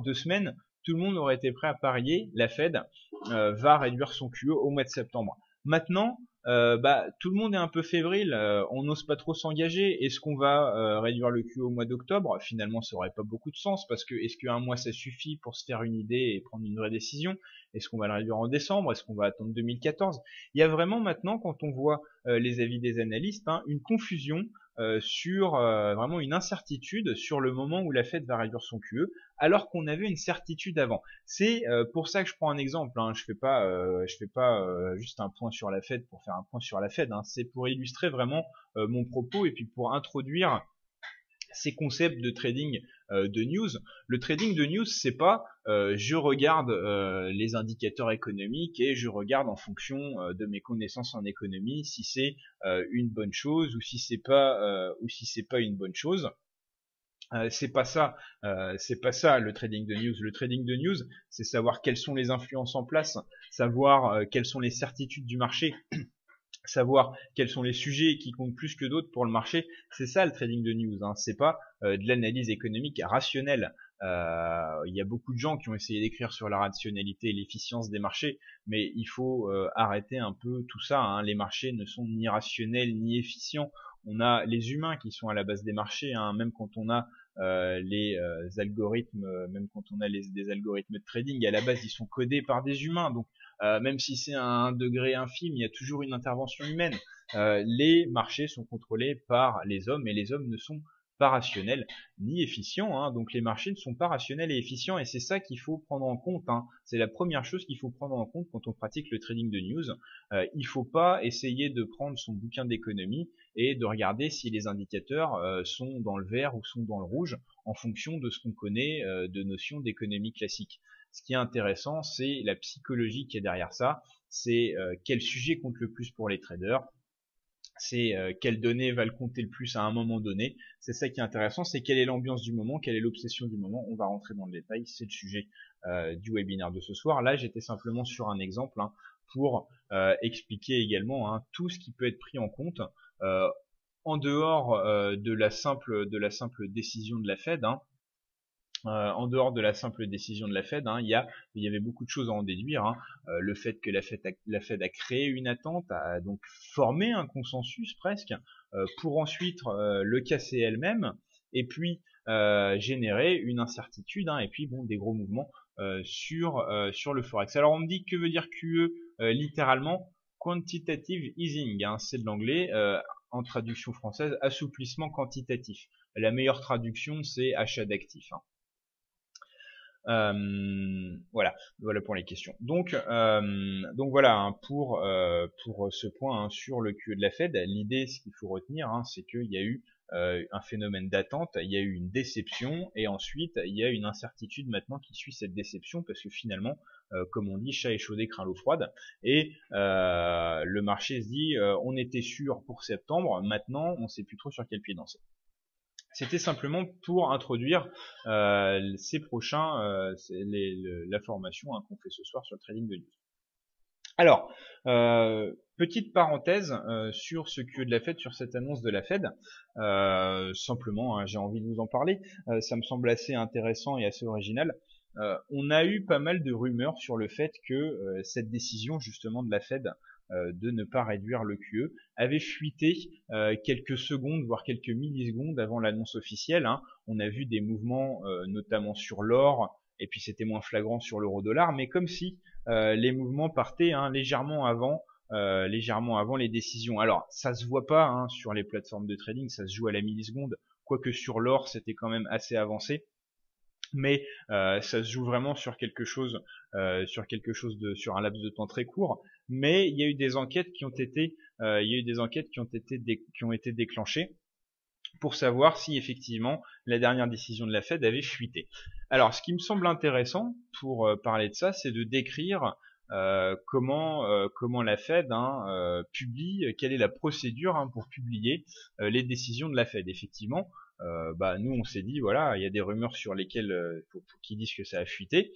2 semaines, tout le monde aurait été prêt à parier, la Fed va réduire son QE au mois de septembre. Maintenant, tout le monde est un peu fébrile, on n'ose pas trop s'engager. Est-ce qu'on va réduire le QE au mois d'octobre? Finalement, ça aurait pas beaucoup de sens, parce que est-ce qu'un mois ça suffit pour se faire une idée et prendre une vraie décision? Est-ce qu'on va le réduire en décembre? Est-ce qu'on va attendre 2014? Il y a vraiment maintenant, quand on voit les avis des analystes, une confusion sur vraiment une incertitude sur le moment où la Fed va réduire son QE, alors qu'on avait une certitude avant. C'est pour ça que je prends un exemple. Je fais pas juste un point sur la Fed pour faire un point sur la Fed. C'est pour illustrer vraiment mon propos et puis pour introduire ces concepts de trading de news. Le trading de news, c'est pas je regarde les indicateurs économiques et je regarde en fonction de mes connaissances en économie si c'est une bonne chose ou si c'est pas une bonne chose. C'est pas ça le trading de news. Le trading de news, c'est savoir quelles sont les influences en place, savoir quelles sont les certitudes du marché, savoir quels sont les sujets qui comptent plus que d'autres pour le marché. C'est ça le trading de news. C'est pas de l'analyse économique rationnelle. Il y a beaucoup de gens qui ont essayé d'écrire sur la rationalité et l'efficience des marchés, mais il faut arrêter un peu tout ça. Les marchés ne sont ni rationnels ni efficients. On a les humains qui sont à la base des marchés, même quand on a les algorithmes, même quand on a des algorithmes de trading, à la base ils sont codés par des humains, donc même si c'est un degré infime, il y a toujours une intervention humaine. Les marchés sont contrôlés par les hommes, et les hommes ne sont pas rationnels ni efficients, donc les marchés ne sont pas rationnels et efficients, et c'est ça qu'il faut prendre en compte. C'est la première chose qu'il faut prendre en compte quand on pratique le trading de news. Il faut pas essayer de prendre son bouquin d'économie et de regarder si les indicateurs sont dans le vert ou sont dans le rouge en fonction de ce qu'on connaît de notions d'économie classique. Ce qui est intéressant, c'est la psychologie qui est derrière ça, c'est quel sujet compte le plus pour les traders, c'est quelles données valent compter le plus à un moment donné. C'est ça qui est intéressant, c'est quelle est l'ambiance du moment, quelle est l'obsession du moment. On va rentrer dans le détail, c'est le sujet du webinaire de ce soir. Là, j'étais simplement sur un exemple pour expliquer également tout ce qui peut être pris en compte en dehors de la simple décision de la Fed. En dehors de la simple décision de la Fed, il y avait beaucoup de choses à en déduire. Le fait que la Fed a créé une attente, a donc formé un consensus presque, pour ensuite le casser elle-même, et puis générer une incertitude, et puis bon, des gros mouvements sur le forex. Alors on me dit, que veut dire QE littéralement? Quantitative easing, c'est de l'anglais. en traduction française, assouplissement quantitatif. La meilleure traduction, c'est achat d'actifs. Voilà pour les questions. Donc voilà pour ce point sur le QE de la Fed. L'idée, ce qu'il faut retenir, c'est qu'il y a eu un phénomène d'attente, il y a eu une déception, et ensuite il y a une incertitude maintenant qui suit cette déception, parce que finalement, comme on dit, chat échaudé craint l'eau froide, et le marché se dit on était sûr pour septembre, maintenant on ne sait plus trop sur quel pied danser. C'était simplement pour introduire la formation qu'on fait ce soir sur le trading de news. Alors, petite parenthèse sur ce QE de la Fed, sur cette annonce de la Fed. Simplement, j'ai envie de vous en parler. Ça me semble assez intéressant et assez original. On a eu pas mal de rumeurs sur le fait que cette décision justement de la Fed de ne pas réduire le QE avait fuité quelques secondes, voire quelques millisecondes avant l'annonce officielle. On a vu des mouvements notamment sur l'or, et puis c'était moins flagrant sur l'euro-dollar, mais comme si les mouvements partaient légèrement avant les décisions. Alors ça se voit pas sur les plateformes de trading, ça se joue à la milliseconde, quoique sur l'or c'était quand même assez avancé. Mais ça se joue vraiment sur un laps de temps très court. Mais il y a eu des enquêtes qui ont été, déclenchées pour savoir si effectivement la dernière décision de la Fed avait fuité. Alors, ce qui me semble intéressant pour parler de ça, c'est de décrire comment la Fed publie, quelle est la procédure pour publier les décisions de la Fed. Effectivement. Nous on s'est dit voilà, il y a des rumeurs sur lesquelles qui disent que ça a fuité,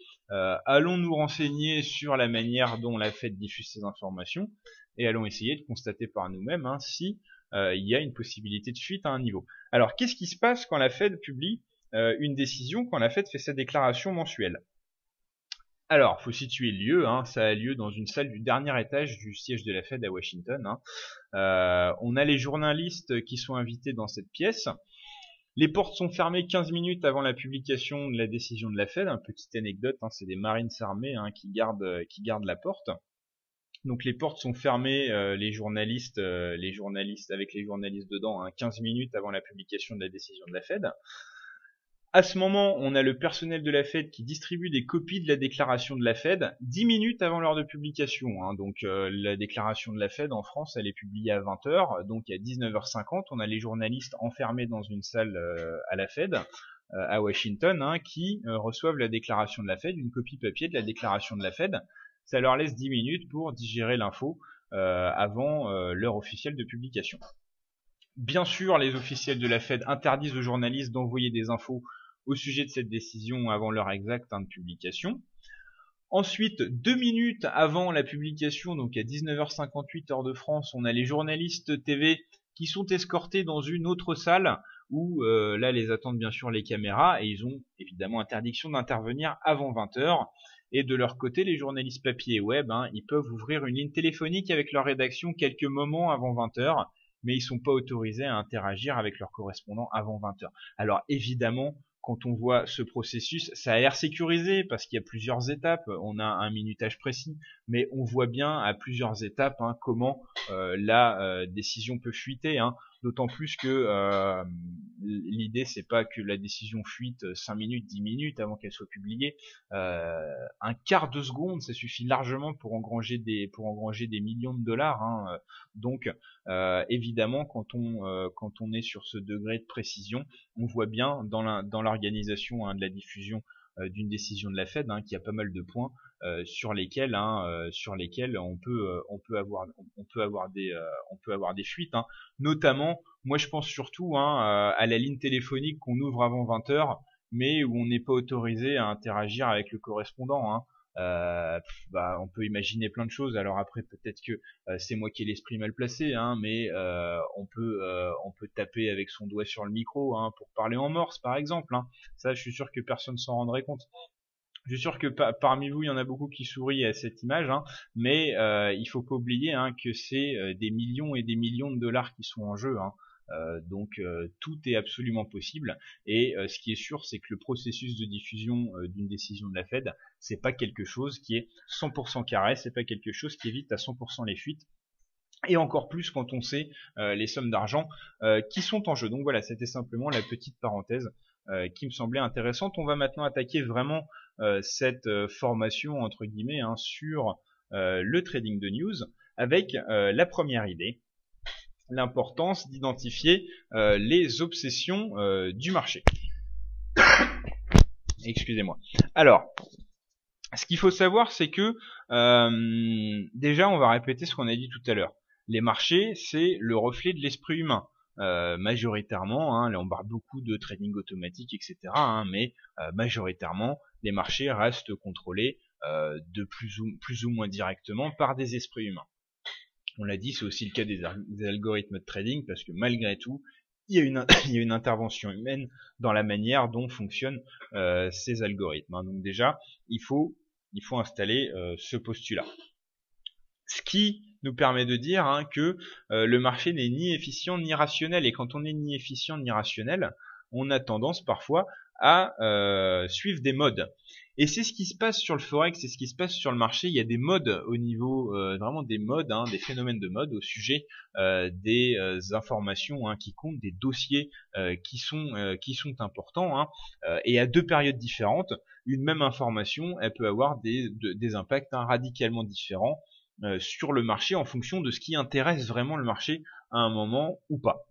allons nous renseigner sur la manière dont la Fed diffuse ces informations et allons essayer de constater par nous-mêmes si il y a une possibilité de fuite à un niveau. Alors qu'est-ce qui se passe quand la Fed publie une décision, quand la Fed fait sa déclaration mensuelle? Alors, faut situer le lieu. Ça a lieu dans une salle du dernier étage du siège de la Fed à Washington. On a les journalistes qui sont invités dans cette pièce. Les portes sont fermées 15 minutes avant la publication de la décision de la Fed. Petite anecdote, c'est des Marines armés qui gardent la porte. Donc les portes sont fermées, les journalistes dedans, 15 minutes avant la publication de la décision de la Fed. À ce moment, on a le personnel de la Fed qui distribue des copies de la déclaration de la Fed 10 minutes avant l'heure de publication. La déclaration de la Fed en France, elle est publiée à 20h, donc à 19h50, on a les journalistes enfermés dans une salle à la Fed, à Washington, qui reçoivent la déclaration de la Fed, une copie papier de la déclaration de la Fed. Ça leur laisse 10 minutes pour digérer l'info avant l'heure officielle de publication. Bien sûr, les officiels de la Fed interdisent aux journalistes d'envoyer des infos au sujet de cette décision avant l'heure exacte de publication. Ensuite, 2 minutes avant la publication, donc à 19h58 heure de France, on a les journalistes TV qui sont escortés dans une autre salle où là les attendent bien sûr les caméras, et ils ont évidemment interdiction d'intervenir avant 20h. Et de leur côté, les journalistes papier et web, ils peuvent ouvrir une ligne téléphonique avec leur rédaction quelques moments avant 20h. Mais ils sont pas autorisés à interagir avec leurs correspondants avant 20h. Alors évidemment, quand on voit ce processus, ça a l'air sécurisé parce qu'il y a plusieurs étapes, on a un minutage précis, mais on voit bien à plusieurs étapes comment la décision peut fuiter. D'autant plus que l'idée, c'est pas que la décision fuite 5 minutes, 10 minutes avant qu'elle soit publiée. Un quart de seconde, ça suffit largement pour engranger des millions de dollars. Donc, évidemment, quand on est sur ce degré de précision, on voit bien dans l'organisation de la diffusion d'une décision de la Fed qu'il y a pas mal de points sur lesquels on peut avoir des fuites. Notamment, moi je pense surtout à la ligne téléphonique qu'on ouvre avant 20h, mais où on n'est pas autorisé à interagir avec le correspondant. On peut imaginer plein de choses. Alors après, peut-être que c'est moi qui ai l'esprit mal placé, mais on peut taper avec son doigt sur le micro pour parler en morse, par exemple. Ça, je suis sûr que personne s'en rendrait compte. Je suis sûr que parmi vous, il y en a beaucoup qui sourient à cette image, mais il faut pas oublier que c'est des millions et des millions de dollars qui sont en jeu. Tout est absolument possible. Et ce qui est sûr, c'est que le processus de diffusion d'une décision de la Fed, c'est pas quelque chose qui est 100% carré, c'est pas quelque chose qui évite à 100% les fuites. et encore plus quand on sait les sommes d'argent qui sont en jeu. Donc voilà, c'était simplement la petite parenthèse qui me semblait intéressante. On va maintenant attaquer vraiment cette formation entre guillemets sur le trading de news avec la première idée, l'importance d'identifier les obsessions du marché. Excusez-moi. Alors, ce qu'il faut savoir, c'est que déjà, on va répéter ce qu'on a dit tout à l'heure. Les marchés, c'est le reflet de l'esprit humain. Majoritairement, là on parle beaucoup de trading automatique, etc. Mais majoritairement, les marchés restent contrôlés de plus ou moins directement par des esprits humains. On l'a dit, c'est aussi le cas des algorithmes de trading, parce que malgré tout, il y a une intervention humaine dans la manière dont fonctionnent ces algorithmes. Donc déjà, il faut installer ce postulat. Ce qui nous permet de dire que le marché n'est ni efficient ni rationnel. Et quand on est ni efficient ni rationnel, on a tendance parfois à suivre des modes. Et c'est ce qui se passe sur le forex, c'est ce qui se passe sur le marché. Il y a des modes au niveau, vraiment des modes, des phénomènes de mode au sujet des informations qui comptent, des dossiers qui sont importants. Et à deux périodes différentes, une même information, elle peut avoir des impacts radicalement différents sur le marché en fonction de ce qui intéresse vraiment le marché à un moment ou pas.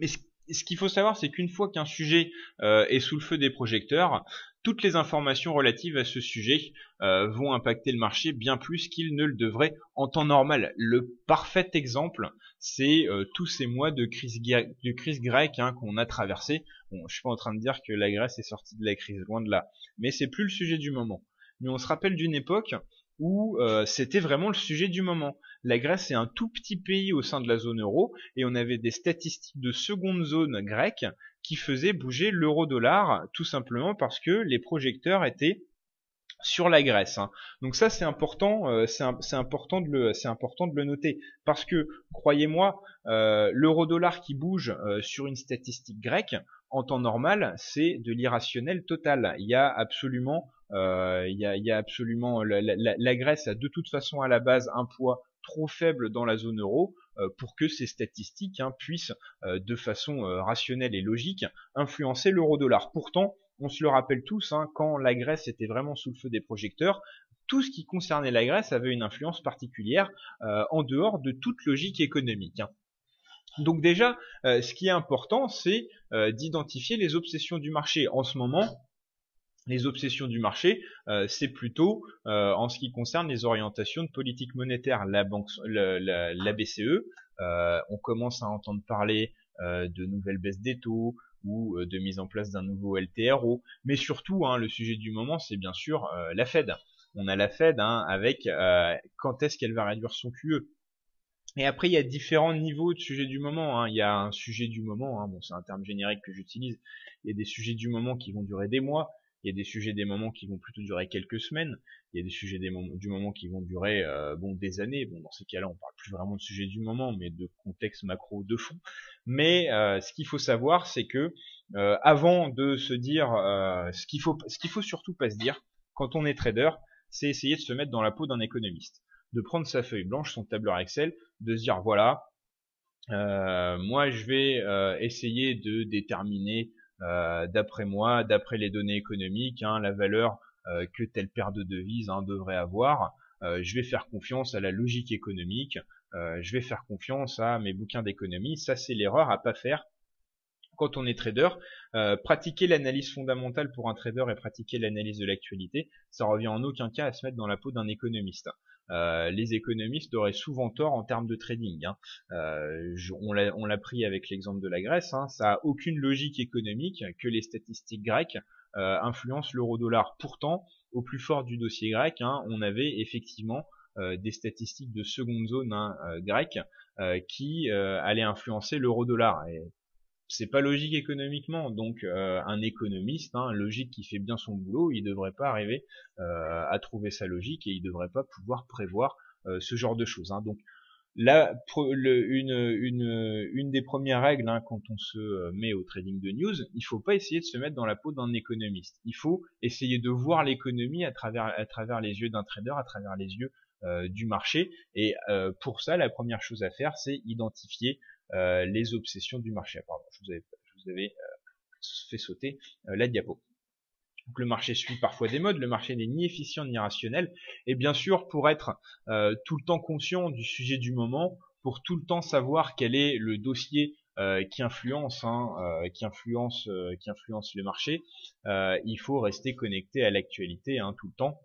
Mais ce qu'il faut savoir, c'est qu'une fois qu'un sujet est sous le feu des projecteurs, toutes les informations relatives à ce sujet vont impacter le marché bien plus qu'il ne le devrait en temps normal. Le parfait exemple, c'est tous ces mois de crise grecque qu'on a traversé. Bon, je suis pas en train de dire que la Grèce est sortie de la crise, loin de là. Mais c'est plus le sujet du moment. Mais on se rappelle d'une époque où c'était vraiment le sujet du moment. La Grèce est un tout petit pays au sein de la zone euro, et on avait des statistiques de seconde zone grecque qui faisaient bouger l'euro-dollar, tout simplement parce que les projecteurs étaient sur la Grèce. Donc ça, c'est important, c'est important de le noter, parce que, croyez-moi, l'euro-dollar qui bouge sur une statistique grecque, en temps normal, c'est de l'irrationnel total. Il y a absolument la Grèce a de toute façon à la base un poids trop faible dans la zone euro pour que ces statistiques puissent de façon rationnelle et logique influencer l'euro-dollar. Pourtant, on se le rappelle tous, quand la Grèce était vraiment sous le feu des projecteurs, tout ce qui concernait la Grèce avait une influence particulière en dehors de toute logique économique. Donc déjà, ce qui est important, c'est d'identifier les obsessions du marché. En ce moment, les obsessions du marché, c'est plutôt en ce qui concerne les orientations de politique monétaire. La BCE, on commence à entendre parler de nouvelles baisses des taux ou de mise en place d'un nouveau LTRO. Mais surtout, le sujet du moment, c'est bien sûr la Fed. On a la Fed avec quand est-ce qu'elle va réduire son QE. Et après, il y a différents niveaux de sujets du moment. Il y a un sujet du moment, bon, c'est un terme générique que j'utilise. Il y a des sujets du moment qui vont durer des mois. Il y a des sujets des moments qui vont plutôt durer quelques semaines. Il y a des sujets du moment qui vont durer des années. Bon, dans ces cas-là, on parle plus vraiment de sujets du moment, mais de contexte macro de fond. Mais ce qu'il faut savoir, c'est que avant de se dire ce qu'il faut surtout pas se dire quand on est trader, c'est essayer de se mettre dans la peau d'un économiste, de prendre sa feuille blanche, son tableur Excel, de se dire voilà, moi je vais essayer de déterminer d'après moi, d'après les données économiques, la valeur que telle paire de devises devrait avoir. Je vais faire confiance à la logique économique, je vais faire confiance à mes bouquins d'économie. Ça, c'est l'erreur à pas faire quand on est trader. Pratiquer l'analyse fondamentale pour un trader et pratiquer l'analyse de l'actualité, ça revient en aucun cas à se mettre dans la peau d'un économiste. Les économistes auraient souvent tort en termes de trading. On l'a pris avec l'exemple de la Grèce. Ça n'a aucune logique économique que les statistiques grecques influencent l'euro-dollar. Pourtant, au plus fort du dossier grec, on avait effectivement des statistiques de seconde zone grecque qui allaient influencer l'euro-dollar. C'est pas logique économiquement, donc un économiste, logique qui fait bien son boulot, il devrait pas arriver à trouver sa logique et il devrait pas pouvoir prévoir ce genre de choses. Donc Là, une des premières règles, hein, quand on se met au trading de news, il faut pas essayer de se mettre dans la peau d'un économiste. Il faut essayer de voir l'économie à travers les yeux d'un trader, à travers les yeux du marché. Et pour ça, la première chose à faire, c'est identifier les obsessions du marché. Pardon, je vous avais fait sauter la diapo. Donc, le marché suit parfois des modes, le marché n'est ni efficient ni rationnel, et bien sûr pour être tout le temps conscient du sujet du moment, pour tout le temps savoir quel est le dossier qui influence le marché, il faut rester connecté à l'actualité, hein, tout le temps.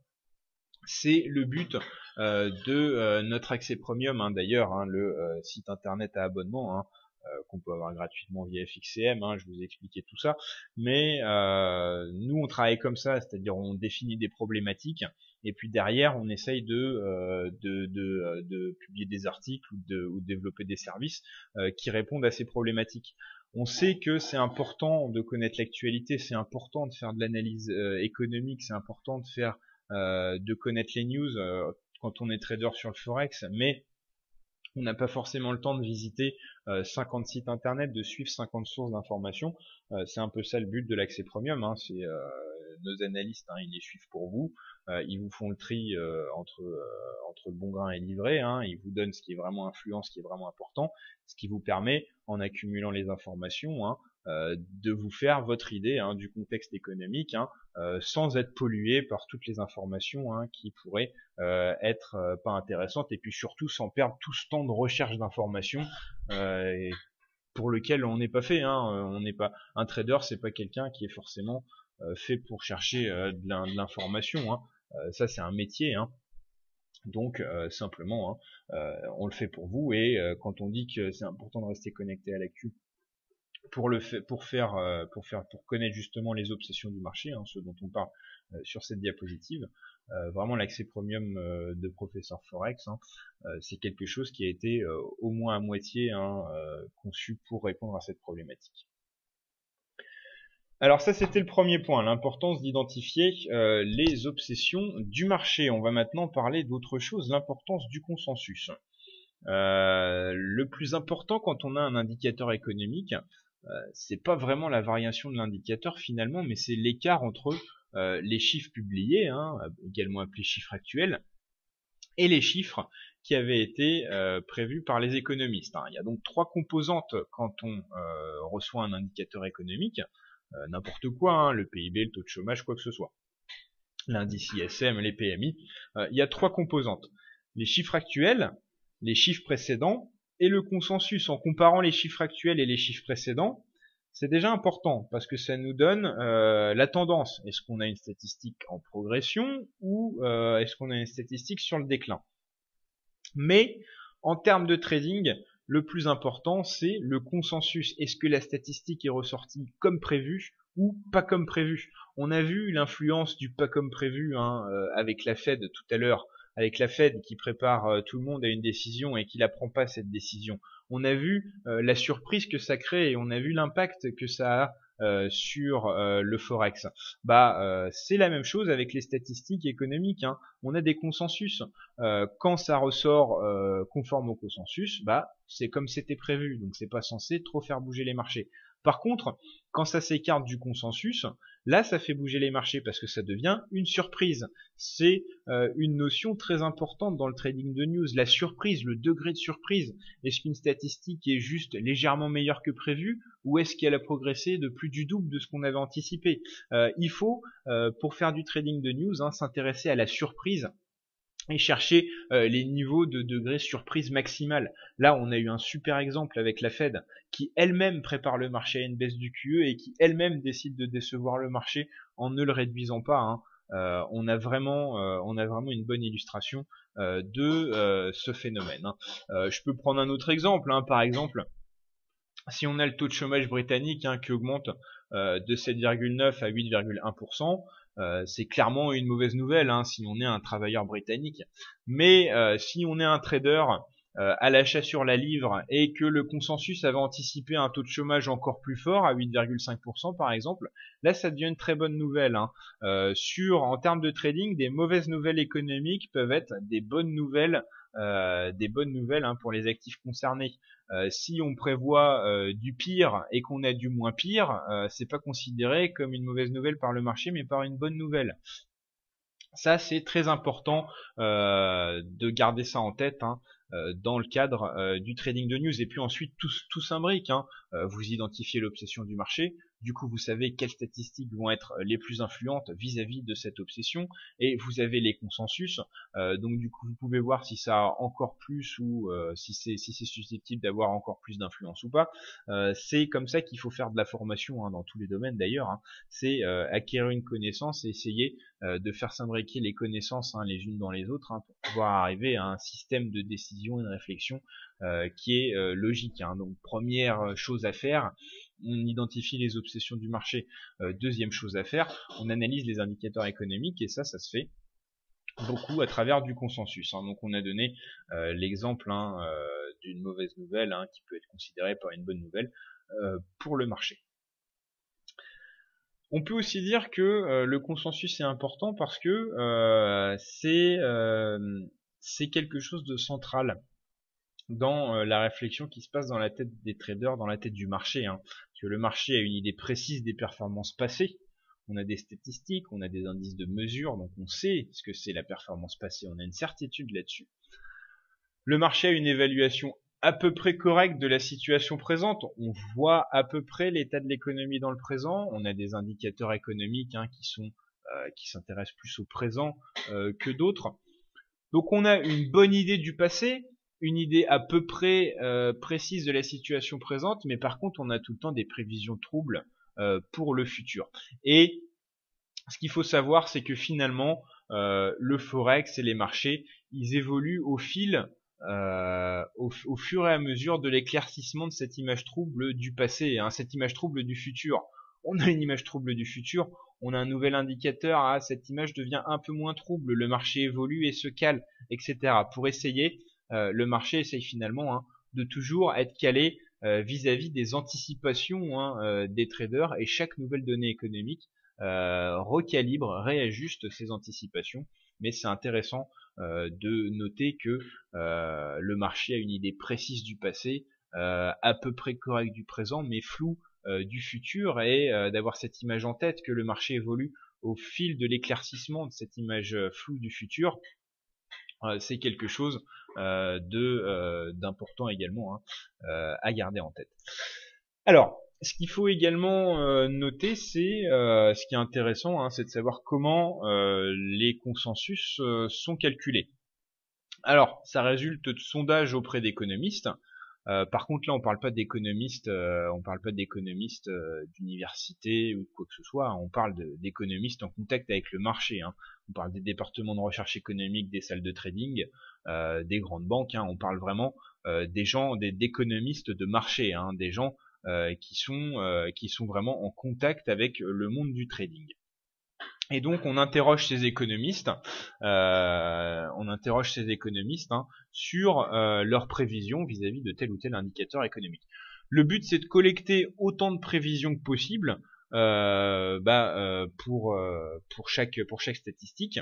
C'est le but de notre accès premium, hein, d'ailleurs, hein, le site internet à abonnement, hein, qu'on peut avoir gratuitement via FXCM, hein, je vous ai expliqué tout ça, mais nous on travaille comme ça, c'est-à-dire on définit des problématiques, et puis derrière on essaye de publier des articles ou de développer des services qui répondent à ces problématiques. On sait que c'est important de connaître l'actualité, c'est important de faire de l'analyse économique, c'est important de faire de connaître les news quand on est trader sur le forex, mais on n'a pas forcément le temps de visiter 50 sites internet, de suivre 50 sources d'informations. C'est un peu ça le but de l'accès premium, hein. C'est nos analystes, hein, ils les suivent pour vous, ils vous font le tri entre le bon grain et livré, hein. Ils vous donnent ce qui est vraiment influent, ce qui est vraiment important, ce qui vous permet, en accumulant les informations, hein, de vous faire votre idée, hein, du contexte économique, hein, sans être pollué par toutes les informations, hein, qui pourraient être pas intéressantes, et puis surtout sans perdre tout ce temps de recherche d'informations pour lequel on n'est pas fait, hein. On n'est pas un trader, c'est pas quelqu'un qui est forcément fait pour chercher de l'information, hein. Ça c'est un métier, hein. Donc simplement, hein, on le fait pour vous, et quand on dit que c'est important de rester connecté à l'actu pour connaître justement les obsessions du marché, hein, ce dont on parle sur cette diapositive, vraiment l'accès premium de Professeur Forex, hein, c'est quelque chose qui a été au moins à moitié, hein, conçu pour répondre à cette problématique. Alors ça c'était le premier point, l'importance d'identifier les obsessions du marché. On va maintenant parler d'autre chose, l'importance du consensus. Le plus important quand on a un indicateur économique, c'est pas vraiment la variation de l'indicateur finalement, mais c'est l'écart entre les chiffres publiés, hein, également appelés chiffres actuels, et les chiffres qui avaient été prévus par les économistes, hein. Il y a donc trois composantes quand on reçoit un indicateur économique, n'importe quoi, hein, le PIB, le taux de chômage, quoi que ce soit, l'indice ISM, les PMI, il y a trois composantes: les chiffres actuels, les chiffres précédents et le consensus. En comparant les chiffres actuels et les chiffres précédents, c'est déjà important parce que ça nous donne la tendance. Est-ce qu'on a une statistique en progression ou est-ce qu'on a une statistique sur le déclin? Mais en termes de trading, le plus important, c'est le consensus. Est-ce que la statistique est ressortie comme prévu ou pas comme prévu? On a vu l'influence du pas comme prévu, hein, avec la Fed tout à l'heure, avec la Fed qui prépare tout le monde à une décision et qui la prend pas, cette décision. On a vu la surprise que ça crée et on a vu l'impact que ça a sur le forex. C'est la même chose avec les statistiques économiques, hein. On a des consensus. Quand ça ressort conforme au consensus, c'est comme c'était prévu, donc c'est pas censé trop faire bouger les marchés. Par contre, quand ça s'écarte du consensus, là ça fait bouger les marchés parce que ça devient une surprise. C'est une notion très importante dans le trading de news, la surprise, le degré de surprise. Est-ce qu'une statistique est juste légèrement meilleure que prévu ou est-ce qu'elle a progressé de plus du double de ce qu'on avait anticipé? Il faut, pour faire du trading de news, hein, s'intéresser à la surprise et chercher les niveaux de degré surprise maximal. Là, on a eu un super exemple avec la Fed qui elle-même prépare le marché à une baisse du QE et qui elle-même décide de décevoir le marché en ne le réduisant pas, hein. On a vraiment une bonne illustration de ce phénomène, hein. Je peux prendre un autre exemple, hein. Par exemple, si on a le taux de chômage britannique, hein, qui augmente de 7,9 à 8,1%, c'est clairement une mauvaise nouvelle, hein, si on est un travailleur britannique. Mais si on est un trader à l'achat sur la livre et que le consensus avait anticipé un taux de chômage encore plus fort à 8,5% par exemple, là ça devient une très bonne nouvelle. En termes de trading, des mauvaises nouvelles économiques peuvent être des bonnes nouvelles pour les actifs concernés. Si on prévoit du pire et qu'on a du moins pire, c'est pas considéré comme une mauvaise nouvelle par le marché, mais par une bonne nouvelle. Ça, c'est très important de garder ça en tête dans le cadre du trading de news. Et puis ensuite, tout s'imbrique. Vous identifiez l'obsession du marché. Du coup, vous savez quelles statistiques vont être les plus influentes vis-à-vis de cette obsession. Et vous avez les consensus. Donc du coup, vous pouvez voir si ça a encore plus ou si c'est susceptible d'avoir encore plus d'influence ou pas. C'est comme ça qu'il faut faire de la formation dans tous les domaines d'ailleurs. C'est acquérir une connaissance et essayer de faire s'imbriquer les connaissances les unes dans les autres pour pouvoir arriver à un système de décision et de réflexion qui est logique. Donc première chose à faire, on identifie les obsessions du marché. Deuxième chose à faire, on analyse les indicateurs économiques et ça se fait beaucoup à travers du consensus. Donc on a donné l'exemple d'une mauvaise nouvelle qui peut être considérée par une bonne nouvelle pour le marché. On peut aussi dire que le consensus est important parce que c'est quelque chose de central dans la réflexion qui se passe dans la tête des traders, dans la tête du marché. Parce que le marché a une idée précise des performances passées. On a des statistiques, on a des indices de mesure, donc on sait ce que c'est la performance passée, on a une certitude là-dessus. Le marché a une évaluation à peu près correcte de la situation présente. On voit à peu près l'état de l'économie dans le présent. On a des indicateurs économiques qui s'intéressent plus au présent que d'autres. Donc on a une bonne idée du passé, une idée à peu près précise de la situation présente, mais par contre on a tout le temps des prévisions troubles pour le futur. Et ce qu'il faut savoir, c'est que finalement le forex et les marchés, ils évoluent au fur et à mesure de l'éclaircissement de cette image trouble du passé, cette image trouble du futur. On a une image trouble du futur, on a un nouvel indicateur, cette image devient un peu moins trouble, le marché évolue et se cale, etc. Pour essayer... le marché essaye finalement de toujours être calé vis-à-vis des anticipations des traders, et chaque nouvelle donnée économique recalibre, réajuste ses anticipations. Mais c'est intéressant de noter que le marché a une idée précise du passé, à peu près correcte du présent, mais floue du futur, et d'avoir cette image en tête que le marché évolue au fil de l'éclaircissement de cette image floue du futur. C'est quelque chose d'important également à garder en tête. Alors, ce qu'il faut également noter, c'est ce qui est intéressant, c'est de savoir comment les consensus sont calculés. Alors, ça résulte de sondages auprès d'économistes. Par contre, là, on ne parle pas d'économistes, d'université ou de quoi que ce soit. On parle d'économistes en contact avec le marché. On parle des départements de recherche économique, des salles de trading, des grandes banques. On parle vraiment d'économistes de marché, des gens qui sont vraiment en contact avec le monde du trading. Et donc on interroge ces économistes sur leurs prévisions vis-à-vis de tel ou tel indicateur économique. Le but, c'est de collecter autant de prévisions que possible pour chaque statistique,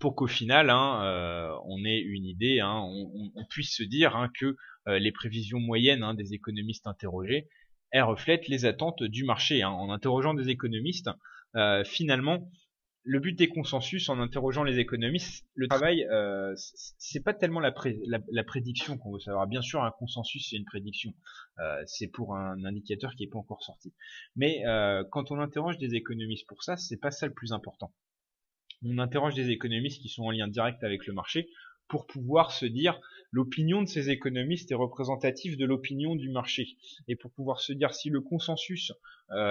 pour qu'au final on ait une idée, on puisse se dire que les prévisions moyennes des économistes interrogés, elles reflètent les attentes du marché. En interrogeant des économistes, finalement, le but des consensus, en interrogeant les économistes, le travail, c'est pas tellement la prédiction qu'on veut savoir. Bien sûr, un consensus, c'est une prédiction. C'est pour un indicateur qui n'est pas encore sorti. Mais quand on interroge des économistes pour ça, c'est pas ça le plus important. On interroge des économistes qui sont en lien direct avec le marché pour pouvoir se dire l'opinion de ces économistes est représentative de l'opinion du marché, et pour pouvoir se dire si le consensus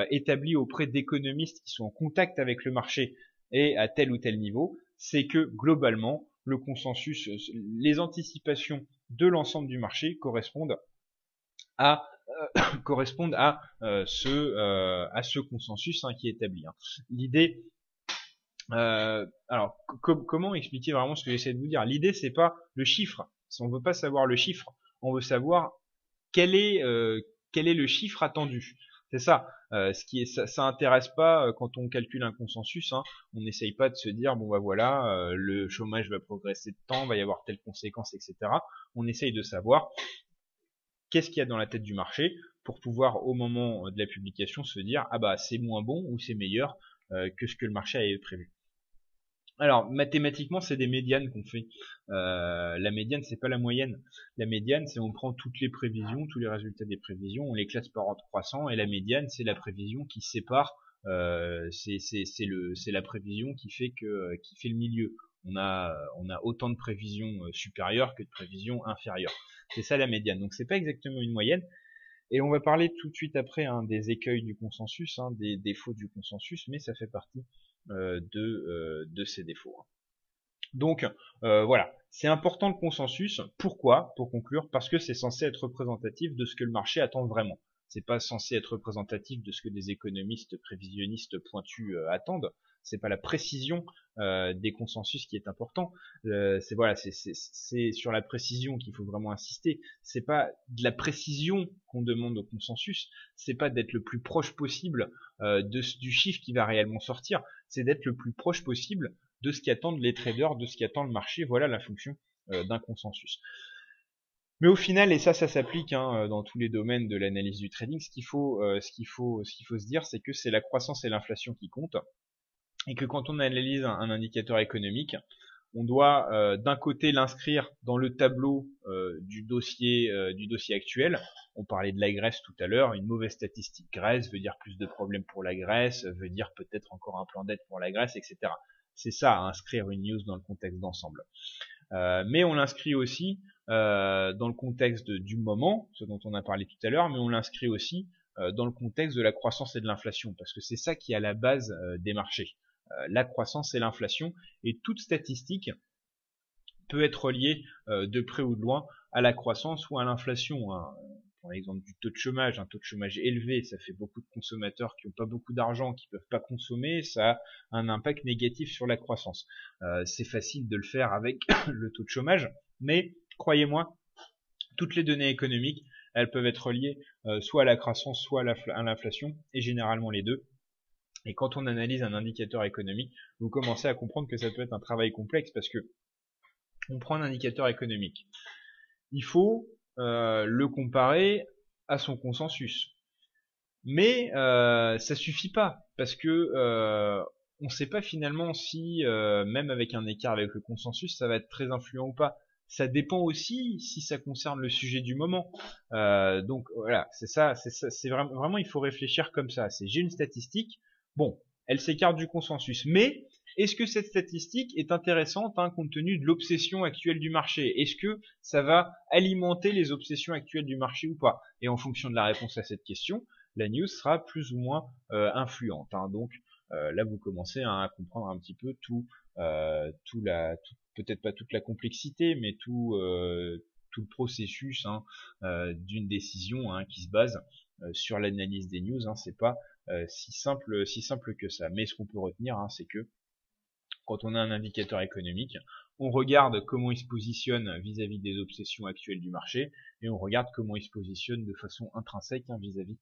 établi auprès d'économistes qui sont en contact avec le marché est à tel ou tel niveau, c'est que globalement le consensus, les anticipations de l'ensemble du marché correspondent à ce consensus qui est établi. L'idée, alors comment expliquer vraiment ce que j'essaie de vous dire ? L'idée, c'est pas le chiffre, On ne veut pas savoir le chiffre, on veut savoir quel est le chiffre attendu. C'est ça. Ça intéresse pas quand on calcule un consensus. Hein, on n'essaye pas de se dire bon bah voilà, le chômage va progresser de temps, va y avoir telle conséquence, etc. On essaye de savoir qu'est-ce qu'il y a dans la tête du marché pour pouvoir au moment de la publication se dire ah bah c'est moins bon ou c'est meilleur que ce que le marché avait prévu. Alors mathématiquement c'est des médianes qu'on fait. La médiane c'est pas la moyenne. La médiane c'est on prend toutes les prévisions, tous les résultats des prévisions, on les classe par ordre croissant et la médiane c'est la prévision qui sépare, c'est la prévision qui fait le milieu. On a autant de prévisions supérieures que de prévisions inférieures. C'est ça la médiane. Donc c'est pas exactement une moyenne. Et on va parler tout de suite après hein, des écueils du consensus, hein, des défauts du consensus, mais ça fait partie de ces défauts. Donc voilà, c'est important le consensus. Pourquoi? Pour conclure, parce que c'est censé être représentatif de ce que le marché attend vraiment. C'est pas censé être représentatif de ce que des économistes prévisionnistes pointus attendent. C'est pas la précision des consensus qui est important. C'est voilà, c'est sur la précision qu'il faut vraiment insister. C'est pas de la précision qu'on demande au consensus. C'est pas d'être le plus proche possible du chiffre qui va réellement sortir. C'est d'être le plus proche possible de ce qu'attendent les traders, de ce qu'attend le marché. Voilà la fonction d'un consensus. Mais au final, et ça s'applique hein, dans tous les domaines de l'analyse du trading, ce qu'il faut se dire, c'est que c'est la croissance et l'inflation qui comptent. Et que quand on analyse un indicateur économique, on doit d'un côté l'inscrire dans le tableau du dossier actuel. On parlait de la Grèce tout à l'heure, une mauvaise statistique Grèce veut dire plus de problèmes pour la Grèce, veut dire peut-être encore un plan d'aide pour la Grèce, etc. C'est ça, inscrire une news dans le contexte d'ensemble. Mais on l'inscrit aussi dans le contexte du moment, ce dont on a parlé tout à l'heure, mais on l'inscrit aussi dans le contexte de la croissance et de l'inflation, parce que c'est ça qui est à la base des marchés. La croissance et l'inflation, et toute statistique peut être reliée de près ou de loin à la croissance ou à l'inflation. Hein. Par exemple du taux de chômage, un taux de chômage élevé, ça fait beaucoup de consommateurs qui n'ont pas beaucoup d'argent, qui peuvent pas consommer, ça a un impact négatif sur la croissance. C'est facile de le faire avec le taux de chômage, mais croyez-moi, toutes les données économiques, elles peuvent être reliées soit à la croissance, soit à l'inflation, et généralement les deux. Et quand on analyse un indicateur économique, vous commencez à comprendre que ça peut être un travail complexe parce que on prend un indicateur économique. Il faut le comparer à son consensus. Mais ça suffit pas parce que on ne sait pas finalement si même avec un écart avec le consensus, ça va être très influent ou pas. Ça dépend aussi si ça concerne le sujet du moment. Donc voilà, c'est ça, c'est vraiment il faut réfléchir comme ça. C'est j'ai une statistique. Bon, elle s'écarte du consensus, mais est-ce que cette statistique est intéressante hein, compte tenu de l'obsession actuelle du marché? Est-ce que ça va alimenter les obsessions actuelles du marché ou pas? Et en fonction de la réponse à cette question, la news sera plus ou moins influente. Hein. Donc là, vous commencez hein, à comprendre un petit peu tout, peut-être pas toute la complexité, mais tout le processus hein, d'une décision hein, qui se base sur l'analyse des news. Hein, c'est pas si simple que ça. Mais ce qu'on peut retenir, hein, c'est que quand on a un indicateur économique, on regarde comment il se positionne vis-à-vis des obsessions actuelles du marché, et on regarde comment il se positionne de façon intrinsèque hein, vis-à-vis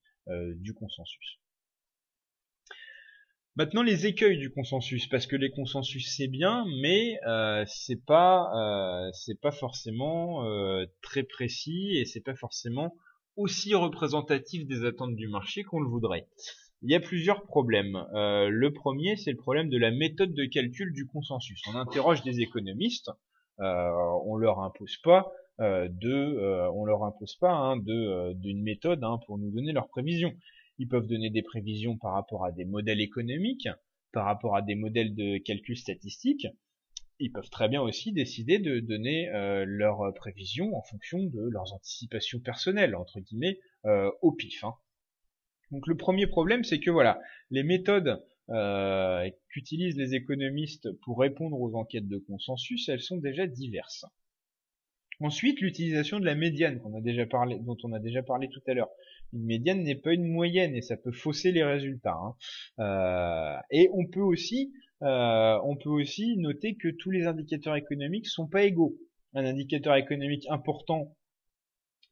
du consensus. Maintenant, les écueils du consensus, parce que les consensus c'est bien, mais c'est pas forcément très précis et c'est pas forcément aussi représentatif des attentes du marché qu'on le voudrait. Il y a plusieurs problèmes. Le premier, c'est le problème de la méthode de calcul du consensus. On interroge des économistes, on leur impose pas hein, d'une méthode hein, pour nous donner leurs prévisions. Ils peuvent donner des prévisions par rapport à des modèles économiques, par rapport à des modèles de calcul statistique. Ils peuvent très bien aussi décider de donner leurs prévisions en fonction de leurs anticipations personnelles, entre guillemets, au pif. Hein. Donc le premier problème, c'est que voilà, les méthodes qu'utilisent les économistes pour répondre aux enquêtes de consensus, elles sont déjà diverses. Ensuite, l'utilisation de la médiane dont on a déjà parlé tout à l'heure. Une médiane n'est pas une moyenne et ça peut fausser les résultats. Hein. Et on peut aussi noter que tous les indicateurs économiques sont pas égaux. un indicateur économique important,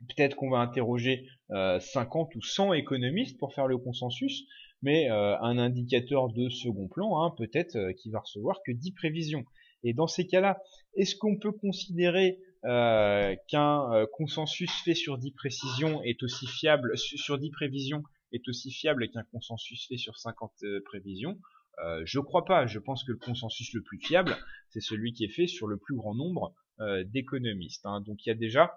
peut-être qu'on va interroger 50 ou 100 économistes pour faire le consensus, mais un indicateur de second plan, hein, peut-être qui va recevoir que 10 prévisions. Et dans ces cas-là, est-ce qu'on peut considérer qu'un consensus fait sur 10 précisions est aussi fiable, sur 10 prévisions est aussi fiable qu'un consensus fait sur 50 prévisions? Je crois pas. Je pense que le consensus le plus fiable, c'est celui qui est fait sur le plus grand nombre d'économistes, hein. Donc il y a déjà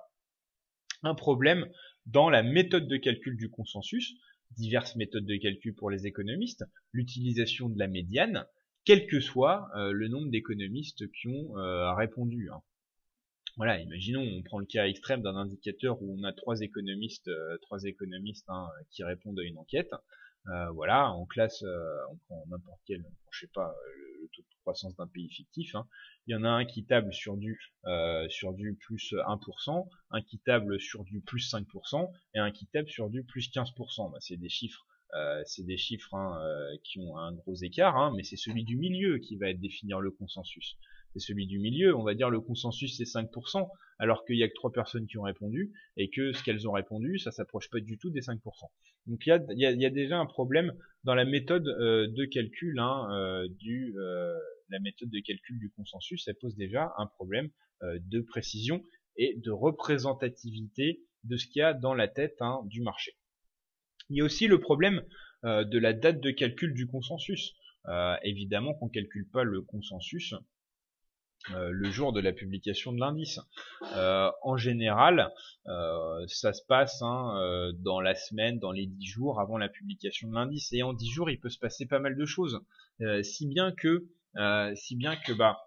un problème dans la méthode de calcul du consensus, diverses méthodes de calcul pour les économistes, l'utilisation de la médiane, quel que soit le nombre d'économistes qui ont répondu, hein. Voilà, imaginons, on prend le cas extrême d'un indicateur où on a trois économistes, hein, qui répondent à une enquête. Voilà, on classe, on prend n'importe quel, je sais pas, le taux de croissance d'un pays fictif, hein. Il y en a un qui table sur du plus 1%, un qui table sur du plus 5% et un qui table sur du plus 15%. Bah, c'est des chiffres hein, qui ont un gros écart, hein, mais c'est celui du milieu qui va définir le consensus. C'est celui du milieu, on va dire le consensus c'est 5%, alors qu'il y a que 3 personnes qui ont répondu, et que ce qu'elles ont répondu, ça s'approche pas du tout des 5%. Donc il y a déjà un problème dans la méthode de calcul, hein, la méthode de calcul du consensus, ça pose déjà un problème de précision et de représentativité de ce qu'il y a dans la tête, hein, du marché. Il y a aussi le problème de la date de calcul du consensus. Évidemment qu'on calcule pas le consensus le jour de la publication de l'indice. En général, ça se passe, hein, dans la semaine, dans les 10 jours avant la publication de l'indice. Et en 10 jours, il peut se passer pas mal de choses. Si bien que bah,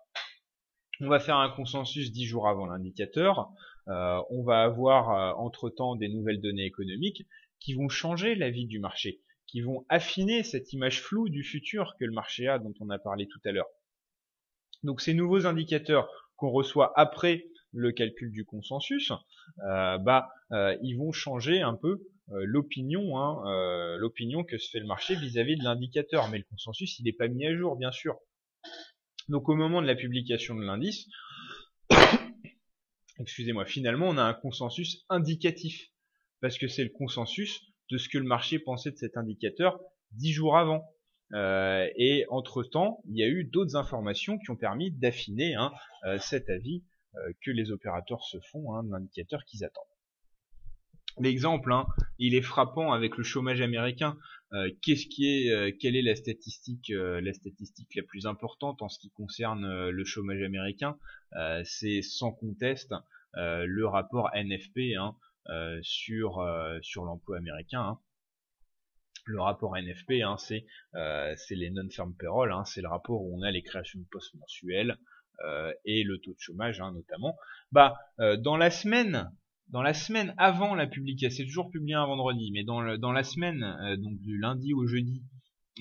on va faire un consensus 10 jours avant l'indicateur. On va avoir entre-temps des nouvelles données économiques qui vont changer la vie du marché, qui vont affiner cette image floue du futur que le marché a, dont on a parlé tout à l'heure. Donc ces nouveaux indicateurs qu'on reçoit après le calcul du consensus, ils vont changer un peu l'opinion, hein, l'opinion que se fait le marché vis-à-vis de l'indicateur. Mais le consensus, il n'est pas mis à jour, bien sûr. Donc au moment de la publication de l'indice, excusez-moi, finalement on a un consensus indicatif, parce que c'est le consensus de ce que le marché pensait de cet indicateur 10 jours avant. Et entre-temps, il y a eu d'autres informations qui ont permis d'affiner, hein, cet avis que les opérateurs se font, hein, de l'indicateur qu'ils attendent. L'exemple, hein, il est frappant avec le chômage américain. Quelle est la statistique la plus importante en ce qui concerne le chômage américain? C'est sans conteste le rapport NFP, hein, sur l'emploi américain, hein. Le rapport NFP, hein, c'est les non-farm payroll, hein, c'est le rapport où on a les créations de postes mensuelles et le taux de chômage, hein, notamment. Dans la semaine avant la publication, c'est toujours publié un vendredi, mais dans la semaine, donc du lundi au jeudi,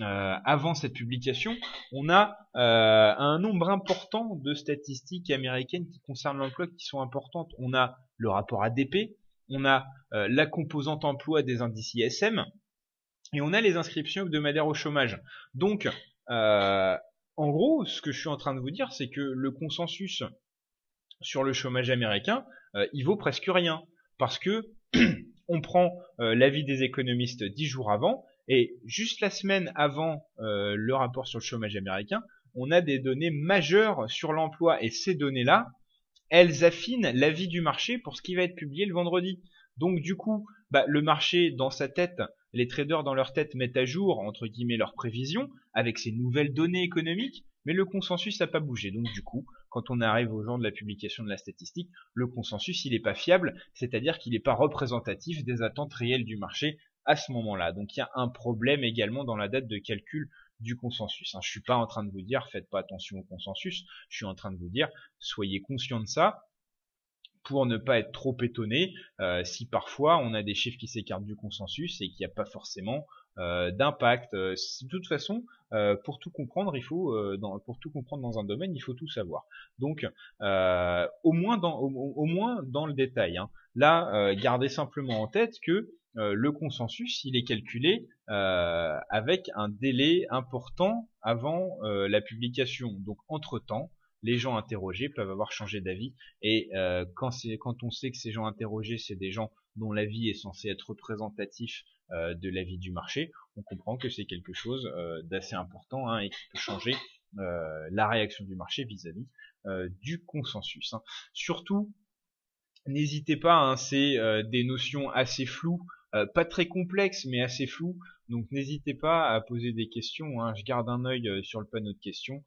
avant cette publication, on a un nombre important de statistiques américaines qui concernent l'emploi, qui sont importantes. On a le rapport ADP, on a la composante emploi des indices ISM, et on a les inscriptions hebdomadaires au chômage. Donc, en gros, ce que je suis en train de vous dire, c'est que le consensus sur le chômage américain, il vaut presque rien, parce que on prend l'avis des économistes 10 jours avant, et juste la semaine avant le rapport sur le chômage américain, on a des données majeures sur l'emploi, et ces données-là, elles affinent l'avis du marché pour ce qui va être publié le vendredi. Donc du coup, bah, le marché dans sa tête, les traders dans leur tête mettent à jour, entre guillemets, leurs prévisions avec ces nouvelles données économiques, mais le consensus n'a pas bougé. Donc du coup, quand on arrive au jour de la publication de la statistique, le consensus, il n'est pas fiable, c'est-à-dire qu'il n'est pas représentatif des attentes réelles du marché à ce moment-là. Donc il y a un problème également dans la date de calcul du consensus. Je suis pas en train de vous dire faites pas attention au consensus, je suis en train de vous dire soyez conscient de ça pour ne pas être trop étonné si parfois on a des chiffres qui s'écartent du consensus et qu'il n'y a pas forcément d'impact. De toute façon, pour tout comprendre, dans un domaine, il faut tout savoir. Donc au moins dans le détail, hein. Là, gardez simplement en tête que le consensus, il est calculé avec un délai important avant la publication. Donc entre-temps, les gens interrogés peuvent avoir changé d'avis. Et quand on sait que ces gens interrogés, c'est des gens dont l'avis est censé être représentatif de l'avis du marché, on comprend que c'est quelque chose d'assez important, hein, et qui peut changer la réaction du marché vis-à-vis du consensus, hein. Surtout, n'hésitez pas, hein, c'est des notions assez floues, pas très complexes mais assez floues, donc n'hésitez pas à poser des questions, hein. Je garde un œil sur le panneau de questions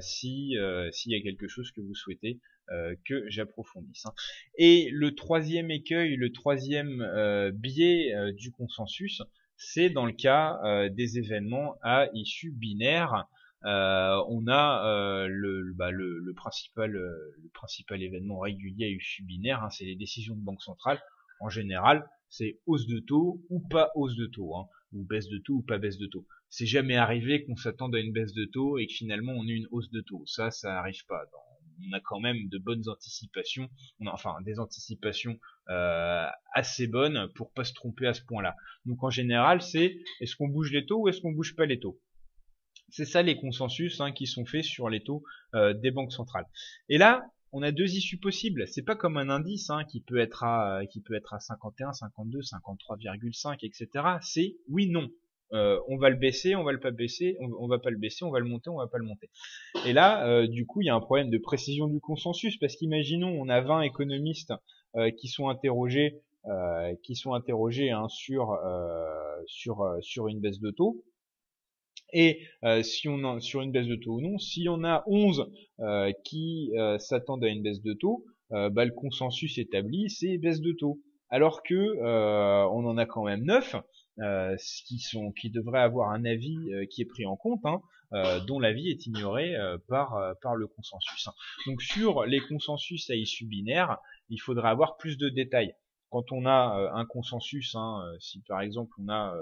s'il y a quelque chose que vous souhaitez que j'approfondisse, hein. Et le troisième écueil, le troisième biais du consensus, c'est dans le cas des événements à issue binaire. On a le principal événement régulier à issue binaire, hein, c'est les décisions de banque centrale. En général, c'est hausse de taux ou pas hausse de taux, hein, ou baisse de taux ou pas baisse de taux. C'est jamais arrivé qu'on s'attende à une baisse de taux et que finalement on ait une hausse de taux. Ça n'arrive pas. On a quand même de bonnes anticipations, enfin des anticipations assez bonnes pour pas se tromper à ce point-là. Donc en général, c'est est-ce qu'on bouge les taux ou est-ce qu'on bouge pas les taux? C'est ça les consensus, hein, qui sont faits sur les taux des banques centrales. Et là, on a deux issues possibles. C'est pas comme un indice, hein, qui peut être à 51, 52, 53,5, etc. C'est oui, non. On va le baisser, on va le pas baisser, on va pas le baisser, on va le monter, on va pas le monter. Et là, du coup, il y a un problème de précision du consensus, parce qu'imaginons, on a 20 économistes qui sont interrogés, hein, sur une baisse de taux. Et si on a sur une baisse de taux ou non, s'il y en a 11 qui s'attendent à une baisse de taux, bah, le consensus établi, c'est baisse de taux. Alors que on en a quand même 9 qui devraient avoir un avis qui est pris en compte, hein, dont l'avis est ignoré par le consensus. Donc sur les consensus à issue binaire, il faudra avoir plus de détails. Quand on a un consensus, hein, si par exemple on a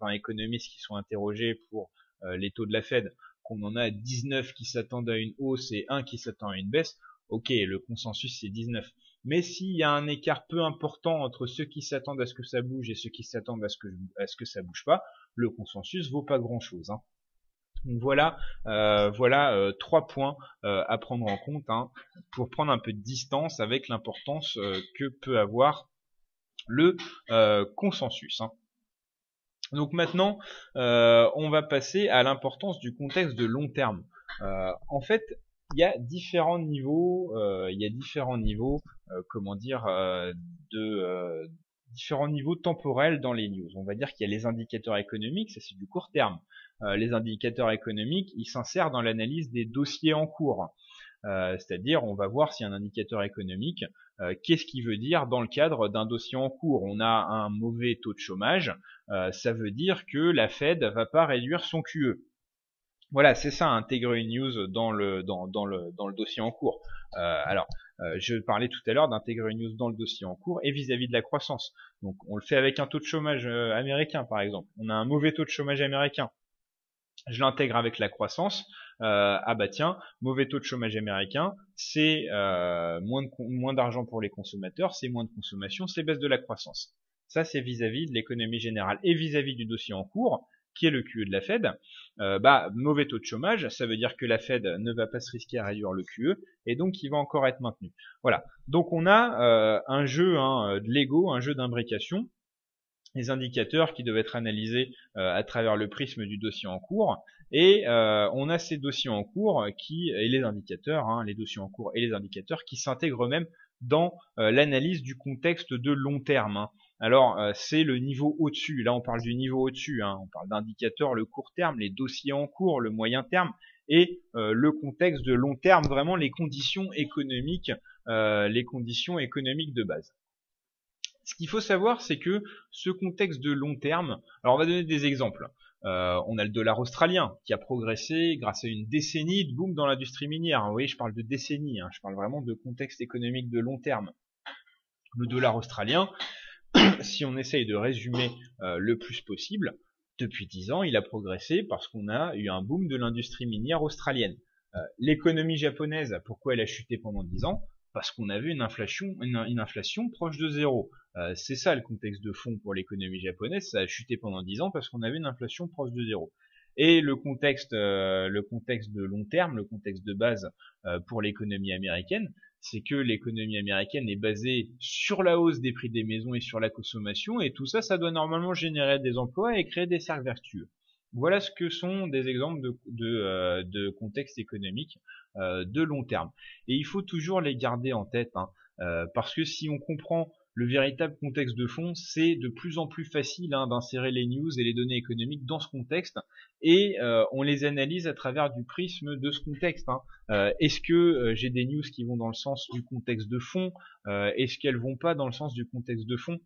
20 économistes qui sont interrogés pour les taux de la Fed, qu'on en a 19 qui s'attendent à une hausse et 1 qui s'attend à une baisse, ok, le consensus c'est 19. Mais s'il y a un écart peu important entre ceux qui s'attendent à ce que ça bouge et ceux qui s'attendent à ce que ça bouge pas, le consensus vaut pas grand chose, hein. Donc voilà trois points à prendre en compte, hein, pour prendre un peu de distance avec l'importance que peut avoir le consensus, hein. Donc maintenant, on va passer à l'importance du contexte de long terme. En fait, il y a différents niveaux, différents niveaux temporels dans les news. On va dire qu'il y a les indicateurs économiques, ça c'est du court terme. Les indicateurs économiques, ils s'insèrent dans l'analyse des dossiers en cours. C'est-à-dire, on va voir si un indicateur économique, qu'est-ce qu'il veut dire dans le cadre d'un dossier en cours. On a un mauvais taux de chômage, ça veut dire que la Fed va pas réduire son QE. Voilà, c'est ça, intégrer une news dans le dossier en cours. Je parlais tout à l'heure d'intégrer une news dans le dossier en cours et vis-à-vis de la croissance. Donc, on le fait avec un taux de chômage américain, par exemple. On a un mauvais taux de chômage américain. Je l'intègre avec la croissance. Ah bah tiens, mauvais taux de chômage américain, c'est moins d'argent pour les consommateurs, c'est moins de consommation, c'est baisse de la croissance. Ça, c'est vis-à-vis de l'économie générale et vis-à-vis du dossier en cours, qui est le QE de la Fed. Mauvais taux de chômage, ça veut dire que la Fed ne va pas se risquer à réduire le QE et donc il va encore être maintenu. Voilà. Donc on a un jeu, hein, de Lego, un jeu d'imbrication. Les indicateurs qui doivent être analysés à travers le prisme du dossier en cours, et on a ces dossiers en cours et les indicateurs, hein, les dossiers en cours et les indicateurs qui s'intègrent même dans l'analyse du contexte de long terme, hein. Alors c'est le niveau au-dessus, là on parle du niveau au-dessus, hein. On parle d'indicateurs, le court terme, les dossiers en cours, le moyen terme et le contexte de long terme, vraiment les conditions économiques de base. Ce qu'il faut savoir, c'est que ce contexte de long terme, alors on va donner des exemples. On a le dollar australien qui a progressé grâce à une décennie de boom dans l'industrie minière. Vous voyez, je parle de décennie, hein, je parle vraiment de contexte économique de long terme. Le dollar australien, si on essaye de résumer le plus possible, depuis 10 ans, il a progressé parce qu'on a eu un boom de l'industrie minière australienne. L'économie japonaise, pourquoi elle a chuté pendant 10 ans ? Parce qu'on avait une inflation proche de zéro. C'est ça le contexte de fond pour l'économie japonaise, ça a chuté pendant 10 ans parce qu'on avait une inflation proche de zéro. et le contexte de long terme, le contexte de base pour l'économie américaine, c'est que l'économie américaine est basée sur la hausse des prix des maisons et sur la consommation, et tout ça, ça doit normalement générer des emplois et créer des cercles vertueux. Voilà ce que sont des exemples de contexte économique de long terme. Et il faut toujours les garder en tête, hein, parce que si on comprend le véritable contexte de fond, c'est de plus en plus facile d'insérer les news et les données économiques dans ce contexte, et on les analyse à travers du prisme de ce contexte. Est-ce que j'ai des news qui vont dans le sens du contexte de fond, est-ce qu'elles vont pas dans le sens du contexte de fond?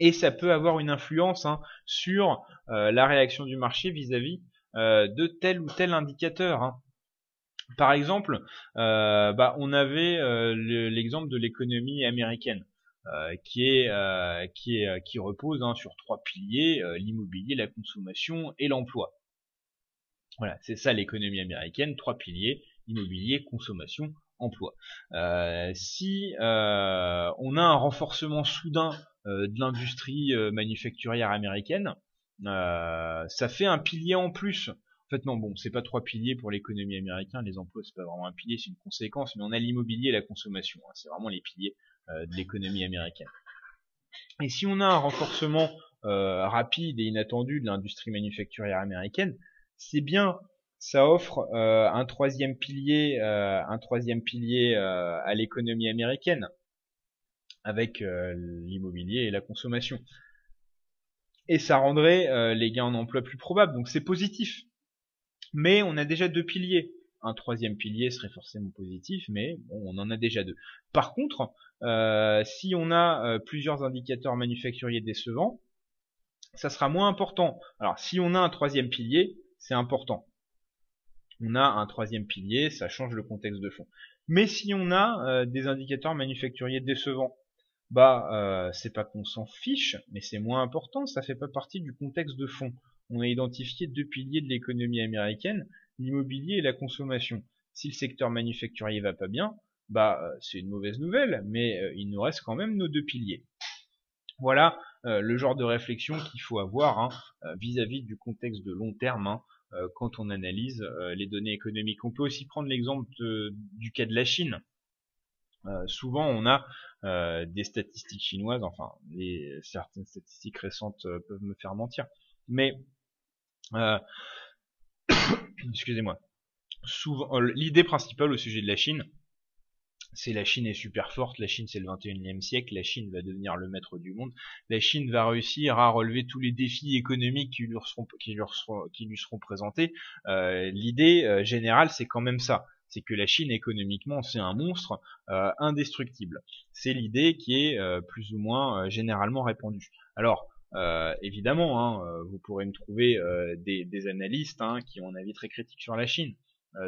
Et ça peut avoir une influence sur la réaction du marché vis-à-vis de tel ou tel indicateur. Par exemple, on avait l'exemple de l'économie américaine, qui repose sur trois piliers, l'immobilier, la consommation et l'emploi. Voilà, c'est ça l'économie américaine, trois piliers, immobilier, consommation, emploi. Si on a un renforcement soudain de l'industrie manufacturière américaine, ça fait un pilier en plus. En fait non, bon, c'est pas trois piliers pour l'économie américaine, les emplois c'est pas vraiment un pilier, c'est une conséquence, mais on a l'immobilier et la consommation, c'est vraiment les piliers de l'économie américaine. Et si on a un renforcement rapide et inattendu de l'industrie manufacturière américaine, c'est bien, ça offre un troisième pilier à l'économie américaine, avec l'immobilier et la consommation. Et ça rendrait les gains en emploi plus probables, donc c'est positif. Mais on a déjà deux piliers. Un troisième pilier serait forcément positif, mais bon, on en a déjà deux. Par contre, si on a plusieurs indicateurs manufacturiers décevants, ça sera moins important. Alors, si on a un troisième pilier, c'est important. On a un troisième pilier, ça change le contexte de fond. Mais si on a des indicateurs manufacturiers décevants, c'est pas qu'on s'en fiche, mais c'est moins important, ça fait pas partie du contexte de fond. On a identifié deux piliers de l'économie américaine, l'immobilier et la consommation. Si le secteur manufacturier va pas bien, c'est une mauvaise nouvelle, mais il nous reste quand même nos deux piliers. Voilà le genre de réflexion qu'il faut avoir vis-à-vis du contexte de long terme quand on analyse les données économiques. On peut aussi prendre l'exemple du cas de la Chine. Souvent on a des statistiques chinoises, enfin certaines statistiques récentes peuvent me faire mentir, mais excusez-moi, souvent l'idée principale au sujet de la Chine, c'est la Chine est super forte, la Chine c'est le 21e siècle, la Chine va devenir le maître du monde, la Chine va réussir à relever tous les défis économiques qui lui seront présentés. L'idée générale c'est quand même ça, c'est que la Chine économiquement c'est un monstre indestructible. C'est l'idée qui est plus ou moins généralement répandue. Alors évidemment, vous pourrez me trouver des analystes qui ont un avis très critique sur la Chine.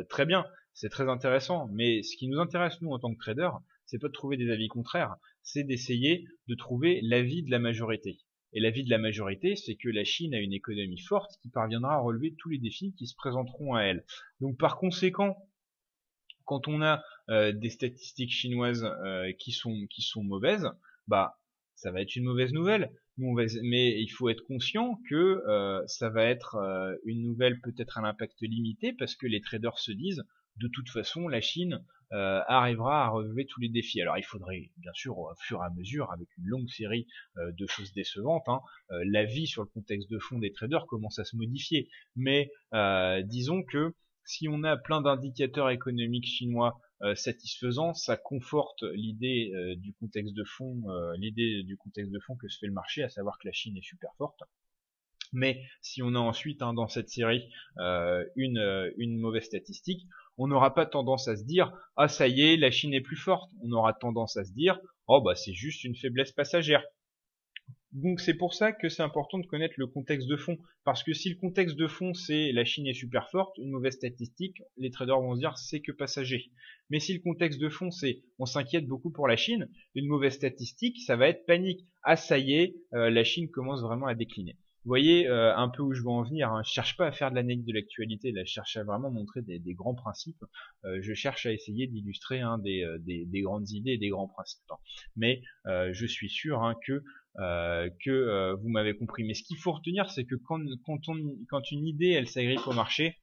Très bien, c'est très intéressant, mais ce qui nous intéresse nous en tant que traders, c'est pas de trouver des avis contraires, c'est d'essayer de trouver l'avis de la majorité. Et l'avis de la majorité, c'est que la Chine a une économie forte qui parviendra à relever tous les défis qui se présenteront à elle. Donc par conséquent, quand on a des statistiques chinoises qui sont mauvaises, ça va être une mauvaise nouvelle. Mais il faut être conscient que ça va être une nouvelle peut-être à l'impact limité, parce que les traders se disent de toute façon la Chine arrivera à relever tous les défis. Alors il faudrait bien sûr au fur et à mesure, avec une longue série de choses décevantes, l'avis sur le contexte de fond des traders commence à se modifier. Mais disons que si on a plein d'indicateurs économiques chinois satisfaisant, ça conforte l'idée du contexte de fond, que se fait le marché, à savoir que la Chine est super forte. Mais si on a ensuite dans cette série une mauvaise statistique, on n'aura pas tendance à se dire ah ça y est, la Chine est plus forte. On aura tendance à se dire oh c'est juste une faiblesse passagère. Donc c'est pour ça que c'est important de connaître le contexte de fond, parce que si le contexte de fond c'est la Chine est super forte, une mauvaise statistique, les traders vont se dire c'est que passager. Mais si le contexte de fond c'est on s'inquiète beaucoup pour la Chine, une mauvaise statistique, ça va être panique. Ah ça y est, la Chine commence vraiment à décliner. Vous voyez un peu où je veux en venir, je cherche pas à faire de l'analyse de l'actualité, là je cherche à vraiment montrer des grands principes, je cherche à essayer d'illustrer des grandes idées et des grands principes. Mais je suis sûr que que vous m'avez compris. Mais ce qu'il faut retenir, c'est que quand une idée elle s'agrippe au marché,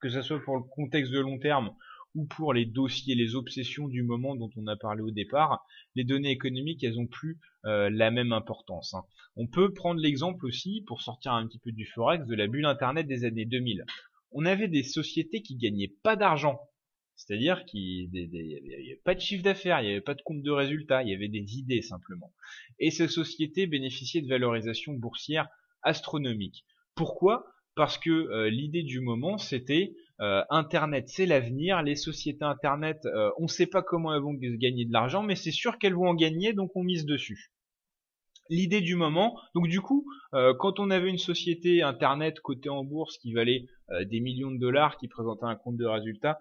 que ce soit pour le contexte de long terme ou pour les dossiers, les obsessions du moment dont on a parlé au départ, les données économiques, elles n'ont plus la même importance. Hein. On peut prendre l'exemple aussi, pour sortir un petit peu du forex, de la bulle internet des années 2000. On avait des sociétés qui gagnaient pas d'argent, c'est-à-dire qu'il n'y avait pas de chiffre d'affaires, il n'y avait pas de compte de résultat, il y avait des idées simplement. Et ces sociétés bénéficiaient de valorisations boursières astronomiques. Pourquoi ? Parce que l'idée du moment, c'était Internet, c'est l'avenir, les sociétés Internet, on ne sait pas comment elles vont gagner de l'argent, mais c'est sûr qu'elles vont en gagner, donc on mise dessus. L'idée du moment, donc du coup, quand on avait une société Internet cotée en bourse qui valait des millions de dollars, qui présentait un compte de résultat,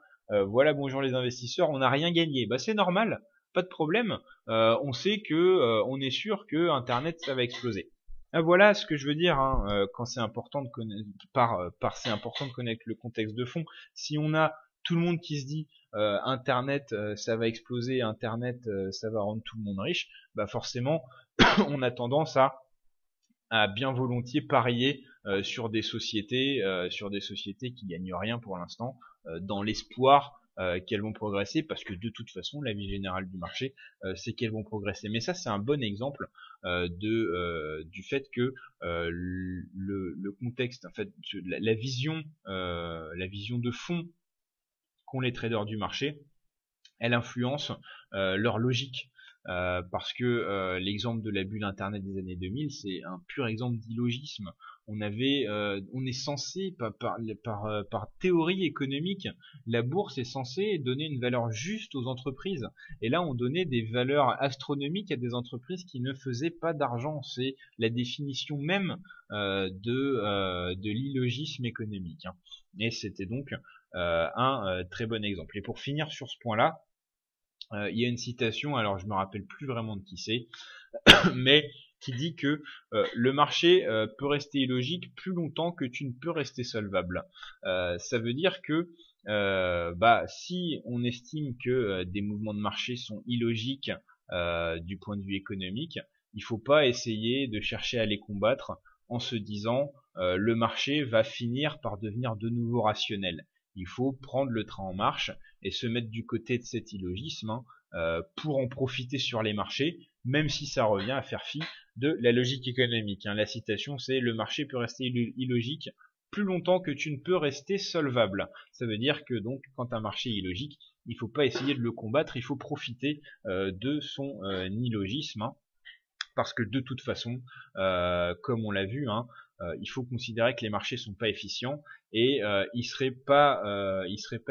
voilà, bonjour les investisseurs, on n'a rien gagné. Bah c'est normal, pas de problème, on sait que, on est sûr que Internet, ça va exploser. Voilà ce que je veux dire hein, quand c'est important de connaître, c'est important de connaître le contexte de fond. Si on a tout le monde qui se dit Internet ça va exploser, Internet ça va rendre tout le monde riche, bah forcément on a tendance à bien volontiers parier sur des sociétés qui gagnent rien pour l'instant, dans l'espoir qu'elles vont progresser, parce que de toute façon la vie générale du marché c'est qu'elles vont progresser. Mais ça c'est un bon exemple du fait que le contexte, en fait, la vision de fond qu'ont les traders du marché, elle influence leur logique. Parce que l'exemple de la bulle internet des années 2000, c'est un pur exemple d'illogisme. On est censé, par théorie économique, la bourse est censée donner une valeur juste aux entreprises. Et là, on donnait des valeurs astronomiques à des entreprises qui ne faisaient pas d'argent. C'est la définition même de l'illogisme économique. Hein. Et c'était donc un très bon exemple. Et pour finir sur ce point-là, il y a une citation, alors je me rappelle plus vraiment de qui c'est, mais qui dit que le marché peut rester illogique plus longtemps que tu ne peux rester solvable. Ça veut dire que si on estime que des mouvements de marché sont illogiques du point de vue économique, il faut pas essayer de chercher à les combattre en se disant le marché va finir par devenir de nouveau rationnel. Il faut prendre le train en marche et se mettre du côté de cet illogisme hein, pour en profiter sur les marchés, même si ça revient à faire fi de la logique économique. Hein. La citation, c'est « Le marché peut rester illogique plus longtemps que tu ne peux rester solvable ». Ça veut dire que donc, quand un marché est illogique, il ne faut pas essayer de le combattre, il faut profiter de son illogisme, hein, parce que de toute façon, comme on l'a vu, hein, il faut considérer que les marchés sont pas efficients et il serait pas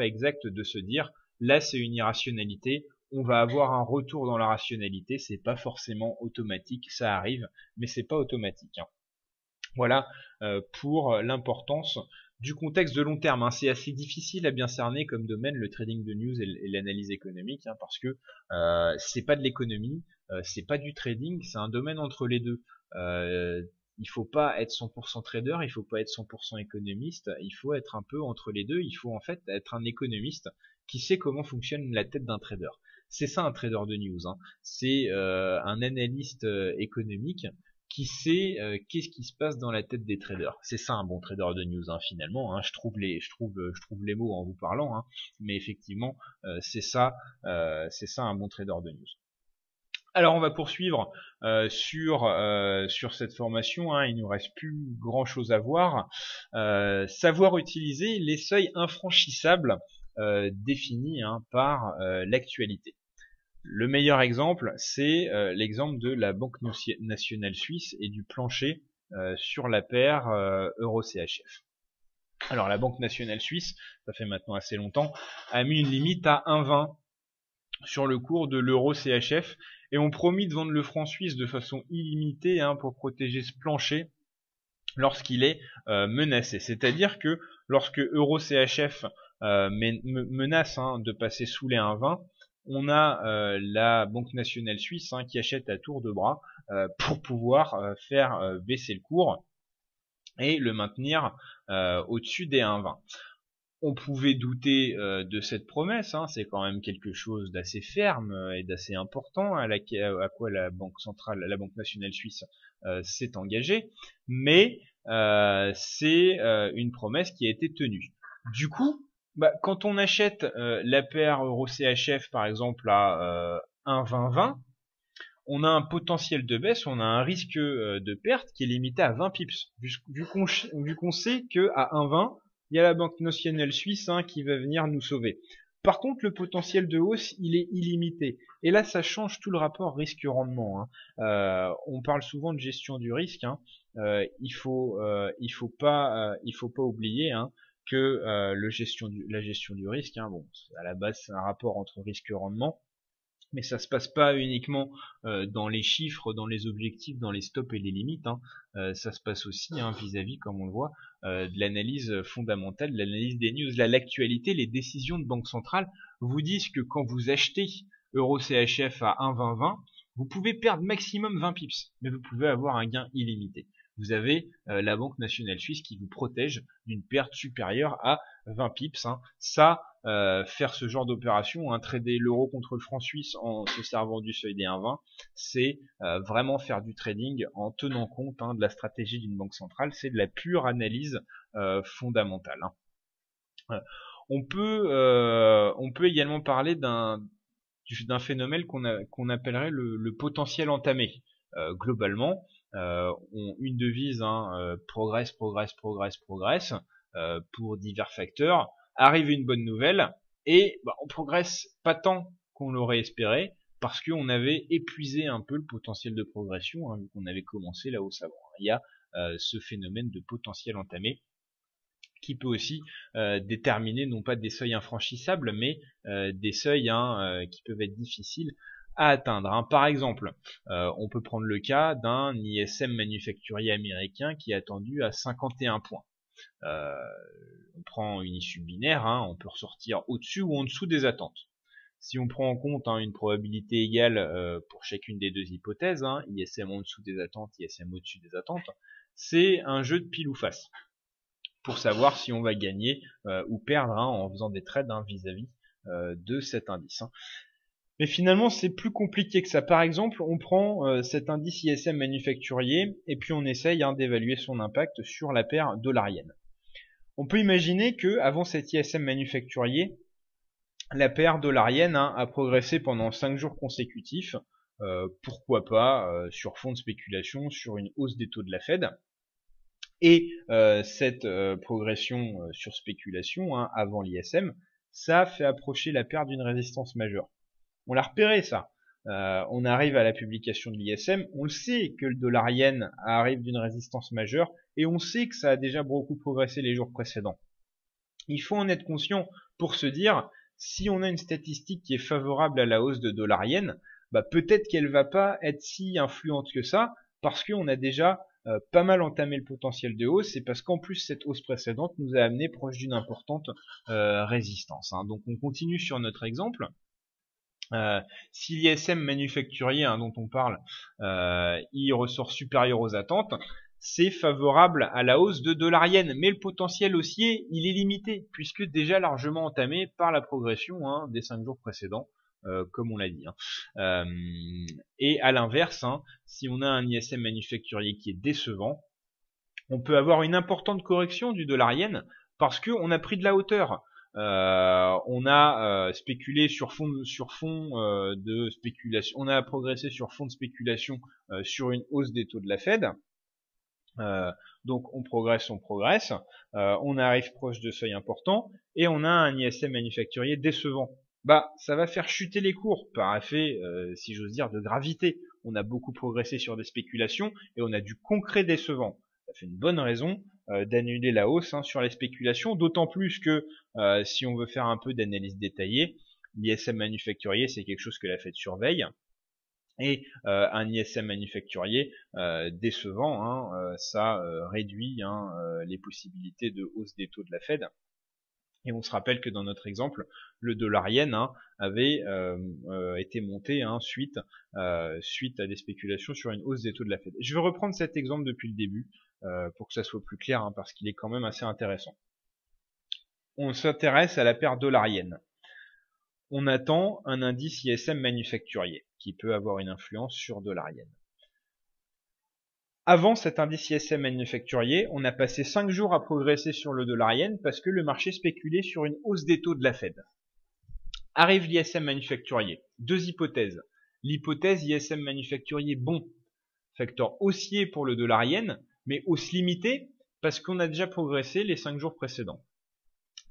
exact de se dire là c'est une irrationalité, on va avoir un retour dans la rationalité, c'est pas forcément automatique, ça arrive, mais c'est pas automatique. Hein. Voilà pour l'importance du contexte de long terme. Hein. C'est assez difficile à bien cerner comme domaine le trading de news et l'analyse économique hein, parce que c'est pas de l'économie, c'est pas du trading, c'est un domaine entre les deux. Il faut pas être 100% trader, il faut pas être 100% économiste, il faut être un peu entre les deux, il faut en fait être un économiste qui sait comment fonctionne la tête d'un trader. C'est ça un trader de news, hein. C'est un analyste économique qui sait qu'est-ce qui se passe dans la tête des traders. C'est ça un bon trader de news hein, finalement, hein. Je trouve les mots en vous parlant, hein. Mais effectivement c'est ça un bon trader de news. Alors on va poursuivre sur cette formation, hein, il nous reste plus grand chose à voir. Savoir utiliser les seuils infranchissables définis hein, par l'actualité. Le meilleur exemple, c'est l'exemple de la Banque Nationale Suisse et du plancher sur la paire Euro-CHF. Alors la Banque Nationale Suisse, ça fait maintenant assez longtemps, a mis une limite à 1,20 sur le cours de l'Euro-CHF et ont promis de vendre le franc suisse de façon illimitée hein, pour protéger ce plancher lorsqu'il est menacé. C'est-à-dire que lorsque EuroCHF menace hein, de passer sous les 1,20, on a la Banque Nationale Suisse hein, qui achète à tour de bras pour pouvoir faire baisser le cours et le maintenir au-dessus des 1,20. On pouvait douter de cette promesse, hein, c'est quand même quelque chose d'assez ferme et d'assez important à quoi la Banque centrale, la Banque nationale suisse s'est engagée, mais c'est une promesse qui a été tenue. Du coup, bah, quand on achète la paire Euro-CHF par exemple à 1,2020, on a un potentiel de baisse, on a un risque de perte qui est limité à 20 pips, vu qu'on sait qu'à 1,20, il y a la Banque nationale suisse hein, qui va venir nous sauver. Par contre, le potentiel de hausse, il est illimité. Et là, ça change tout le rapport risque-rendement. Hein. On parle souvent de gestion du risque. Hein. Il faut pas oublier hein, que la gestion du risque, hein, bon, à la base, c'est un rapport entre risque-rendement. Mais ça se passe pas uniquement dans les chiffres, dans les objectifs, dans les stops et les limites. Hein. Ça se passe aussi hein, vis-à-vis, comme on le voit, de l'analyse fondamentale, de l'analyse des news. Là, l'actualité, les décisions de banque centrale vous disent que quand vous achetez Euro-CHF à 1,2020, vous pouvez perdre maximum 20 pips, mais vous pouvez avoir un gain illimité. Vous avez la Banque nationale suisse qui vous protège d'une perte supérieure à 20 pips. Hein. Ça, faire ce genre d'opération, hein, trader l'euro contre le franc suisse en se servant du seuil des 1,20, c'est vraiment faire du trading en tenant compte hein, de la stratégie d'une banque centrale. C'est de la pure analyse fondamentale. Hein. On peut également parler d'un phénomène qu'on appellerait le potentiel entamé. Globalement, une devise hein, progresse pour divers facteurs, arrive une bonne nouvelle et bah, on progresse pas tant qu'on l'aurait espéré parce qu'on avait épuisé un peu le potentiel de progression, hein, qu'on avait commencé là-haut savant. Il y a ce phénomène de potentiel entamé qui peut aussi déterminer non pas des seuils infranchissables mais des seuils hein, qui peuvent être difficiles à atteindre. Hein. Par exemple, on peut prendre le cas d'un ISM manufacturier américain qui est attendu à 51 points. On prend une issue binaire, hein, on peut ressortir au-dessus ou en dessous des attentes. Si on prend en compte hein, une probabilité égale pour chacune des deux hypothèses, hein, ISM en dessous des attentes, ISM au-dessus des attentes, c'est un jeu de pile ou face pour savoir si on va gagner ou perdre hein, en faisant des trades hein, vis-à-vis de cet indice. Hein. Mais finalement, c'est plus compliqué que ça. Par exemple, on prend cet indice ISM manufacturier et puis on essaye hein, d'évaluer son impact sur la paire dollarienne. On peut imaginer que, avant cet ISM manufacturier, la paire dollarienne hein, a progressé pendant 5 jours consécutifs. Pourquoi pas sur fond de spéculation, sur une hausse des taux de la Fed. Et cette progression sur spéculation hein, avant l'ISM, ça fait approcher la paire d'une résistance majeure. On l'a repéré ça, on arrive à la publication de l'ISM, on le sait que le dollar yen arrive d'une résistance majeure et on sait que ça a déjà beaucoup progressé les jours précédents. Il faut en être conscient pour se dire, si on a une statistique qui est favorable à la hausse de dollar yen, bah peut-être qu'elle va pas être si influente que ça parce qu'on a déjà pas mal entamé le potentiel de hausse, c'est parce qu'en plus cette hausse précédente nous a amené proche d'une importante résistance. Hein. Donc on continue sur notre exemple. Si l'ISM manufacturier hein, dont on parle, il ressort supérieur aux attentes, c'est favorable à la hausse de dollar yen, mais le potentiel haussier, il est limité, puisque déjà largement entamé par la progression hein, des 5 jours précédents, comme on l'a dit. Hein. Et à l'inverse, hein, si on a un ISM manufacturier qui est décevant, on peut avoir une importante correction du dollar yen, parce qu'on a pris de la hauteur. On a spéculé sur fond de spéculation, on a progressé sur fond de spéculation sur une hausse des taux de la Fed. Donc on progresse, on arrive proche de seuil important et on a un ISM manufacturier décevant. Bah ça va faire chuter les cours par effet, si j'ose dire, de gravité. On a beaucoup progressé sur des spéculations et on a du concret décevant. Ça fait une bonne raison d'annuler la hausse hein, sur les spéculations, d'autant plus que si on veut faire un peu d'analyse détaillée, l'ISM manufacturier c'est quelque chose que la Fed surveille, et un ISM manufacturier décevant, hein, ça réduit hein, les possibilités de hausse des taux de la Fed. Et on se rappelle que dans notre exemple, le dollar yen hein, avait été monté hein, suite à des spéculations sur une hausse des taux de la Fed. Je vais reprendre cet exemple depuis le début pour que ça soit plus clair, hein, parce qu'il est quand même assez intéressant. on s'intéresse à la paire dollarienne. On attend un indice ISM manufacturier qui peut avoir une influence sur dollarienne. Avant cet indice ISM manufacturier, on a passé 5 jours à progresser sur le dollarienne parce que le marché spéculait sur une hausse des taux de la Fed. Arrive l'ISM manufacturier. Deux hypothèses. L'hypothèse ISM manufacturier bon, facteur haussier pour le dollar yen, mais hausse limitée parce qu'on a déjà progressé les 5 jours précédents.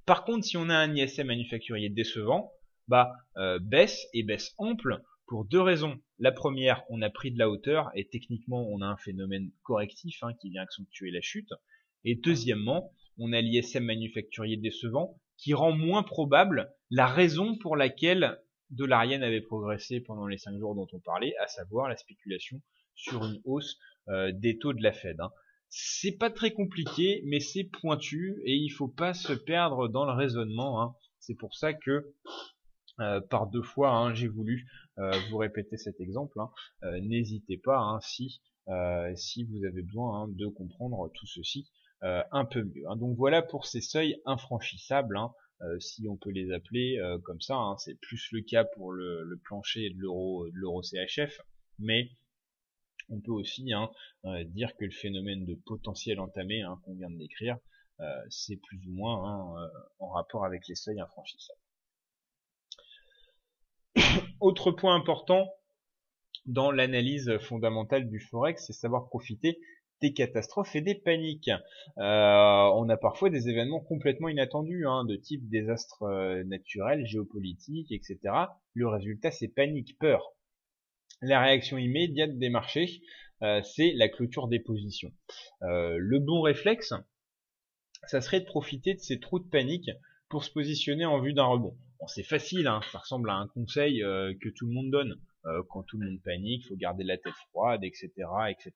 Par contre, si on a un ISM manufacturier décevant, baisse et baisse ample pour deux raisons. La première, on a pris de la hauteur et techniquement on a un phénomène correctif qui vient accentuer la chute. Et deuxièmement, on a l'ISM manufacturier décevant qui rend moins probable la raison pour laquelle dollar yen avait progressé pendant les 5 jours dont on parlait, à savoir la spéculation sur une hausse des taux de la Fed. C'est pas très compliqué, mais c'est pointu et il faut pas se perdre dans le raisonnement. C'est pour ça que par deux fois j'ai voulu vous répéter cet exemple. N'hésitez pas si vous avez besoin de comprendre tout ceci un peu mieux. Donc voilà pour ces seuils infranchissables. Si on peut les appeler comme ça, c'est plus le cas pour le plancher de l'euro CHF, mais on peut aussi dire que le phénomène de potentiel entamé qu'on vient de décrire, c'est plus ou moins en rapport avec les seuils infranchissables. Autre point important dans l'analyse fondamentale du forex, c'est savoir profiter des catastrophes et des paniques. On a parfois des événements complètement inattendus, de type désastre naturel, géopolitique, etc. Le résultat, c'est panique, peur. La réaction immédiate des marchés, c'est la clôture des positions. Le bon réflexe, ça serait de profiter de ces trous de panique pour se positionner en vue d'un rebond. Bon, c'est facile, ça ressemble à un conseil que tout le monde donne. Quand tout le monde panique, faut garder la tête froide, etc., etc.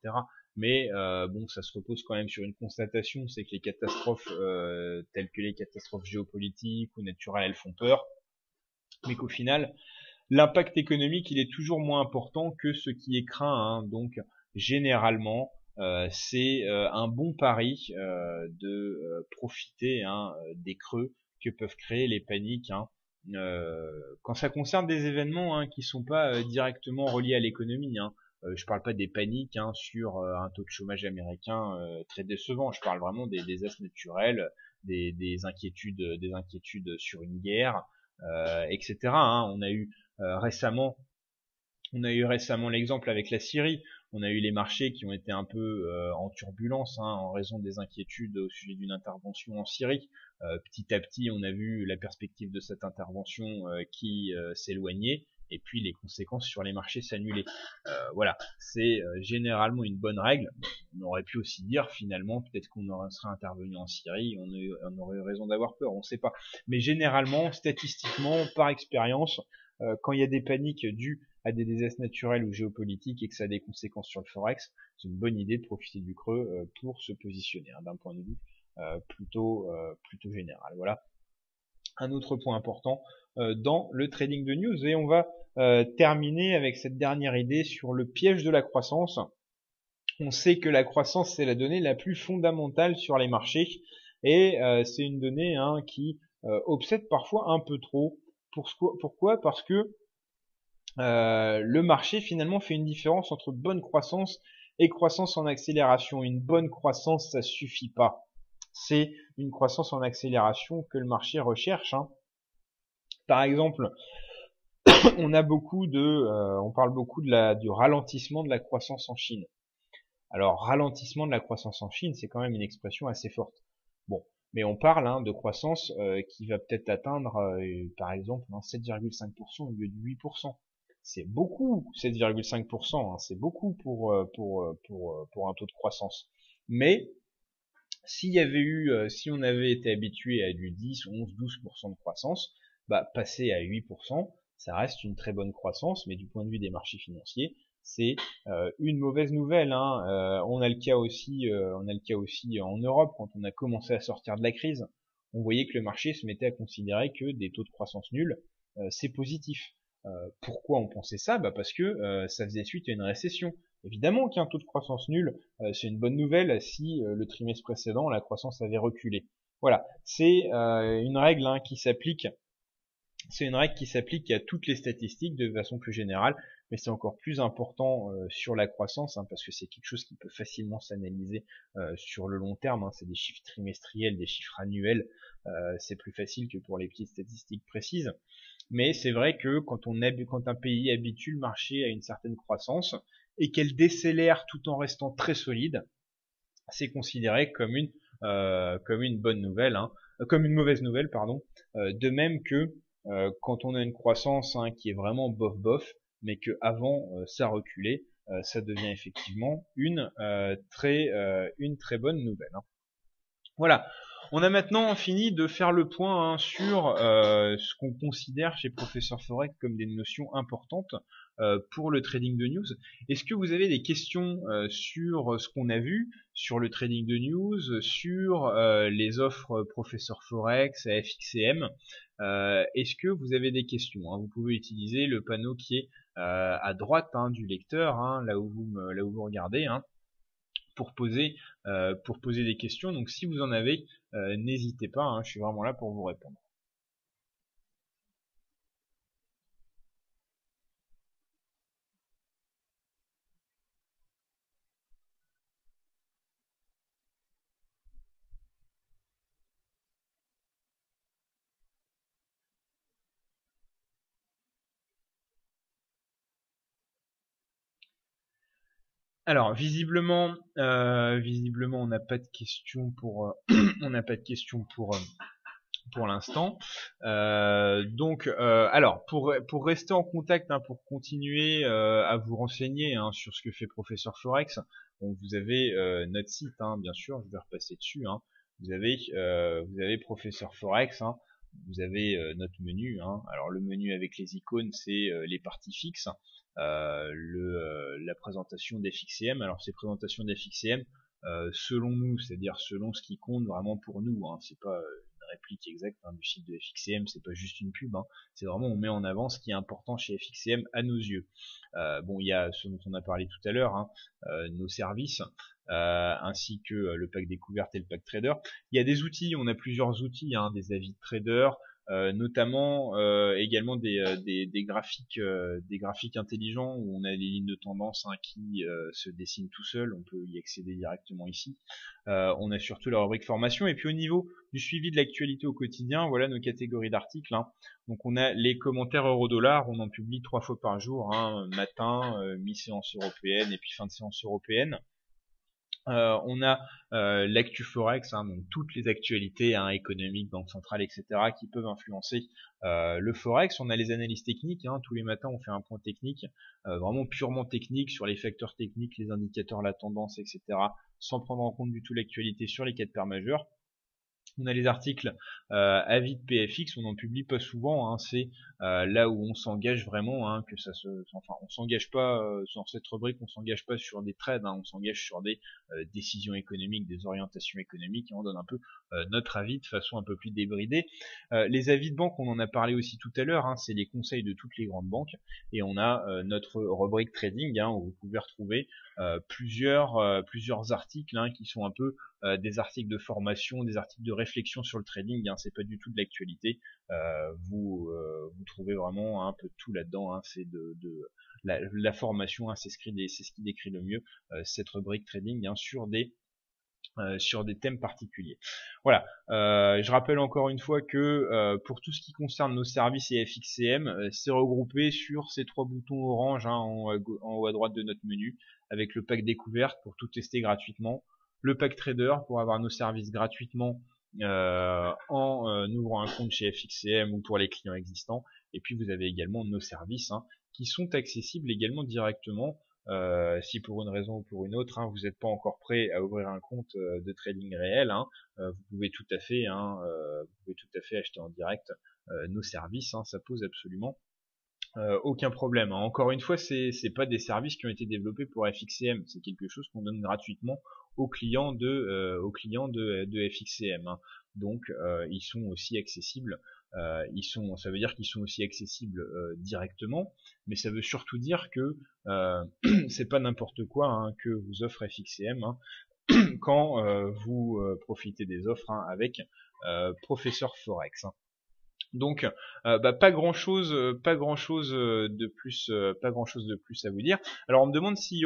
Mais bon, ça se repose quand même sur une constatation, c'est que les catastrophes telles que les catastrophes géopolitiques ou naturelles, elles font peur, mais qu'au final, l'impact économique, il est toujours moins important que ce qui est craint. Donc, généralement, c'est un bon pari de profiter des creux que peuvent créer les paniques. Quand ça concerne des événements qui sont pas directement reliés à l'économie. Je parle pas des paniques sur un taux de chômage américain très décevant. Je parle vraiment des désastres naturels, des inquiétudes sur une guerre, etc. On a eu récemment l'exemple avec la Syrie. On a eu les marchés qui ont été un peu en turbulence en raison des inquiétudes au sujet d'une intervention en Syrie. Petit à petit, on a vu la perspective de cette intervention qui s'éloignait. Et puis les conséquences sur les marchés s'annulaient. Voilà, c'est généralement une bonne règle. On aurait pu aussi dire finalement peut-être qu'on serait intervenu en Syrie, on aurait eu raison d'avoir peur, on ne sait pas. Mais généralement, statistiquement, par expérience, quand il y a des paniques dues à des désastres naturels ou géopolitiques et que ça a des conséquences sur le forex, c'est une bonne idée de profiter du creux pour se positionner d'un point de vue plutôt général. Voilà. Un autre point important dans le trading de news, et on va terminer avec cette dernière idée sur le piège de la croissance. On sait que la croissance, c'est la donnée la plus fondamentale sur les marchés, et c'est une donnée qui obsède parfois un peu trop. Pourquoi? Parce que le marché finalement fait une différence entre bonne croissance et croissance en accélération. Une bonne croissance, ça suffit pas. C'est une croissance en accélération que le marché recherche. Par exemple, on parle beaucoup du ralentissement de la croissance en Chine. Alors, ralentissement de la croissance en Chine, c'est quand même une expression assez forte. Bon, mais on parle de croissance qui va peut-être atteindre, par exemple, 7,5% au lieu de 8%. C'est beaucoup, 7,5%, c'est beaucoup pour un taux de croissance. Mais si on avait été habitué à du 10, 11, 12% de croissance, passer à 8%, ça reste une très bonne croissance, mais du point de vue des marchés financiers, c'est une mauvaise nouvelle. On a le cas aussi en Europe, quand on a commencé à sortir de la crise, on voyait que le marché se mettait à considérer que des taux de croissance nuls, c'est positif. Pourquoi on pensait ça? Parce que ça faisait suite à une récession. Évidemment qu'un taux de croissance nul, c'est une bonne nouvelle si le trimestre précédent, la croissance avait reculé. Voilà, c'est une règle hein, qui s'applique. C'est une règle qui s'applique à toutes les statistiques de façon plus générale, mais c'est encore plus important sur la croissance, hein, parce que c'est quelque chose qui peut facilement s'analyser sur le long terme, hein, c'est des chiffres trimestriels, des chiffres annuels, c'est plus facile que pour les petites statistiques précises. Mais c'est vrai que quand un pays habitue le marché à une certaine croissance, et qu'elle décélère tout en restant très solide, c'est considéré comme une bonne nouvelle, hein, comme une mauvaise nouvelle, pardon, de même que quand on a une croissance hein, qui est vraiment bof-bof, mais que avant ça reculait, ça devient effectivement une très bonne nouvelle. Hein. Voilà, on a maintenant fini de faire le point hein, sur ce qu'on considère chez Professeur Forex comme des notions importantes pour le trading de news. Est-ce que vous avez des questions sur ce qu'on a vu, sur le trading de news, sur les offres Professeur Forex, FXCM? Est-ce que vous avez des questions hein? Vous pouvez utiliser le panneau qui est à droite hein, du lecteur, hein, là où vous regardez, hein, pour poser des questions. Donc si vous en avez, n'hésitez pas, hein, je suis vraiment là pour vous répondre. Alors visiblement, on n'a pas de questions pour, pour l'instant. Donc, alors pour rester en contact, hein, pour continuer à vous renseigner hein, sur ce que fait Professeur Forex, bon, vous avez notre site, hein, bien sûr. Je vais repasser dessus. Hein, vous avez Professeur Forex. Hein, vous avez notre menu. Hein, alors le menu avec les icônes, c'est les parties fixes. La présentation des FXCM. Alors ces présentations des FXCM selon nous, c'est-à-dire selon ce qui compte vraiment pour nous, hein, c'est pas une réplique exacte hein, du site de FXCM, c'est pas juste une pub, hein, c'est vraiment on met en avant ce qui est important chez FXCM à nos yeux. Bon, il y a ce dont on a parlé tout à l'heure, hein, nos services, ainsi que le pack découverte et le pack trader. Il y a des outils, on a plusieurs outils, hein, des avis de trader, notamment également des graphiques intelligents où on a des lignes de tendance hein, qui se dessinent tout seul, on peut y accéder directement ici. On a surtout la rubrique formation, et puis au niveau du suivi de l'actualité au quotidien, voilà nos catégories d'articles. Hein. Donc on a les commentaires euro-dollar, on en publie 3 fois par jour, hein, matin, mi-séance européenne et puis fin de séance européenne. On a l'actu forex, hein, donc toutes les actualités hein, économiques, banque centrale, etc. qui peuvent influencer le forex. On a les analyses techniques, hein, tous les matins on fait un point technique, vraiment purement technique sur les facteurs techniques, les indicateurs, la tendance, etc. sans prendre en compte du tout l'actualité sur les 4 paires majeures. On a les articles avis de PFX, on n'en publie pas souvent, hein, c'est là où on s'engage vraiment, hein, que ça se, enfin on s'engage pas dans cette rubrique, on s'engage pas sur des trades, hein, on s'engage sur des décisions économiques, des orientations économiques, et on donne un peu notre avis de façon un peu plus débridée. Les avis de banque, on en a parlé aussi tout à l'heure, hein, c'est les conseils de toutes les grandes banques, et on a notre rubrique trading, hein, où vous pouvez retrouver plusieurs articles hein, qui sont un peu des articles de formation, des articles de réflexion sur le trading, hein, c'est pas du tout de l'actualité, vous trouvez vraiment un peu tout là-dedans, hein, c'est de la formation, hein, c'est ce qui décrit le mieux cette rubrique trading hein, sur des thèmes particuliers. Voilà, je rappelle encore une fois que pour tout ce qui concerne nos services et FXCM, c'est regroupé sur ces 3 boutons orange hein, en haut à droite de notre menu, avec le pack découverte pour tout tester gratuitement, le pack trader pour avoir nos services gratuitement en ouvrant un compte chez FXCM ou pour les clients existants, et puis vous avez également nos services hein, qui sont accessibles également directement si pour une raison ou pour une autre hein, vous n'êtes pas encore prêt à ouvrir un compte de trading réel hein, vous pouvez tout à fait hein, acheter en direct nos services hein, ça pose absolument aucun problème. Hein. Encore une fois, c'est pas des services qui ont été développés pour FXCM, c'est quelque chose qu'on donne gratuitement aux clients de FXCM. Hein. Donc ils sont aussi accessibles. Ça veut dire qu'ils sont aussi accessibles directement, mais ça veut surtout dire que c'est pas n'importe quoi hein, que vous offre FXCM hein, quand vous profitez des offres hein, avec Professeur Forex. Donc pas grand chose de plus à vous dire. Alors on me demande s'il y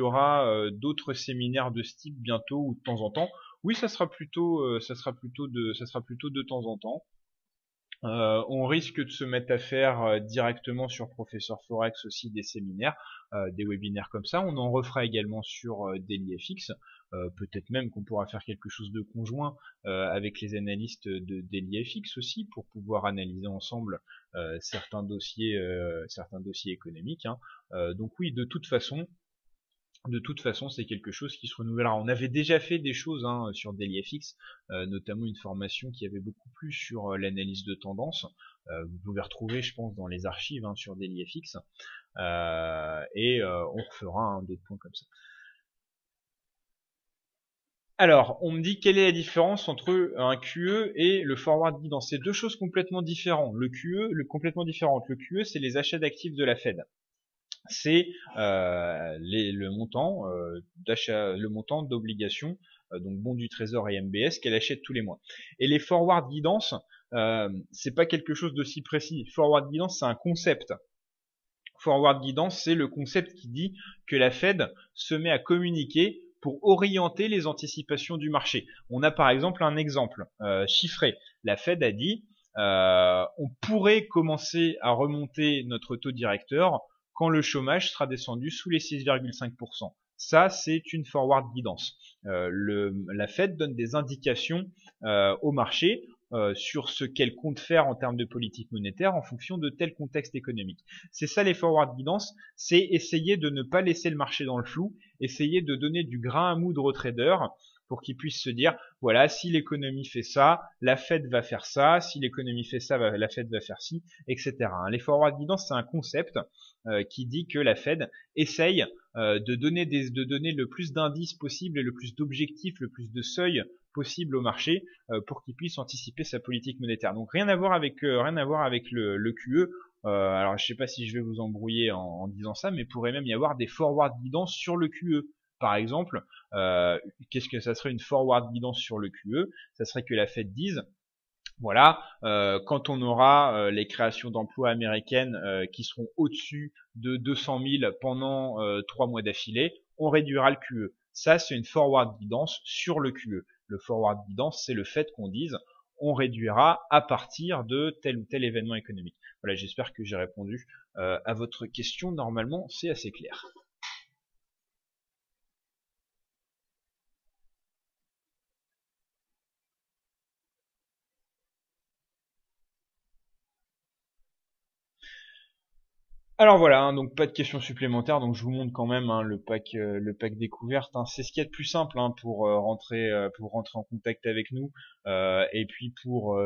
aura d'autres séminaires de ce type bientôt ou de temps en temps. Oui, ça sera plutôt de temps en temps. On risque de se mettre à faire directement sur Professeur Forex aussi des séminaires, des webinaires comme ça. On en refera également sur DailyFX. Peut-être même qu'on pourra faire quelque chose de conjoint avec les analystes de DailyFX aussi pour pouvoir analyser ensemble certains dossiers économiques. Hein. Donc oui, de toute façon, c'est quelque chose qui se renouvellera. On avait déjà fait des choses hein, sur DailyFX, notamment une formation qui avait beaucoup plu sur l'analyse de tendance. Vous pouvez retrouver, je pense, dans les archives hein, sur DailyFX. On refera hein, d'autres points comme ça. Alors, on me dit quelle est la différence entre un QE et le forward guidance. C'est deux choses complètement différentes. Le QE, Le QE, c'est les achats d'actifs de la Fed. C'est le montant d'obligations, donc bons du trésor et MBS qu'elle achète tous les mois. Et les forward guidance, c'est pas quelque chose de si précis. Forward guidance, c'est un concept. Forward guidance, c'est le concept qui dit que la Fed se met à communiquer pour orienter les anticipations du marché. On a par exemple un exemple chiffré. La Fed a dit on pourrait commencer à remonter notre taux directeur quand le chômage sera descendu sous les 6,5%. Ça, c'est une forward guidance. La Fed donne des indications au marché sur ce qu'elle compte faire en termes de politique monétaire en fonction de tel contexte économique. C'est ça les forward guidance, c'est essayer de ne pas laisser le marché dans le flou, essayer de donner du grain à moudre aux traders pour qu'ils puissent se dire, voilà, si l'économie fait ça, la Fed va faire ça, si l'économie fait ça, la Fed va faire ci, etc. Les forward guidance, c'est un concept qui dit que la Fed essaye de donner le plus d'indices possible et le plus d'objectifs, le plus de seuils possible au marché pour qu'il puisse anticiper sa politique monétaire. Donc rien à voir avec le QE. Alors je sais pas si je vais vous embrouiller en disant ça, mais pourrait même y avoir des forward guidance sur le QE. Par exemple, qu'est-ce que ça serait une forward guidance sur le QE? Ça serait que la Fed dise voilà, quand on aura les créations d'emplois américaines qui seront au-dessus de 200 000 pendant 3 mois d'affilée, on réduira le QE. Ça, c'est une forward guidance sur le QE. Le forward guidance, c'est le fait qu'on dise on réduira à partir de tel ou tel événement économique. Voilà, j'espère que j'ai répondu à votre question. Normalement, c'est assez clair. Alors voilà, hein, donc pas de questions supplémentaires, donc je vous montre quand même hein, le pack découverte. Hein, c'est ce qu'il y a de plus simple hein, pour rentrer en contact avec nous et puis pour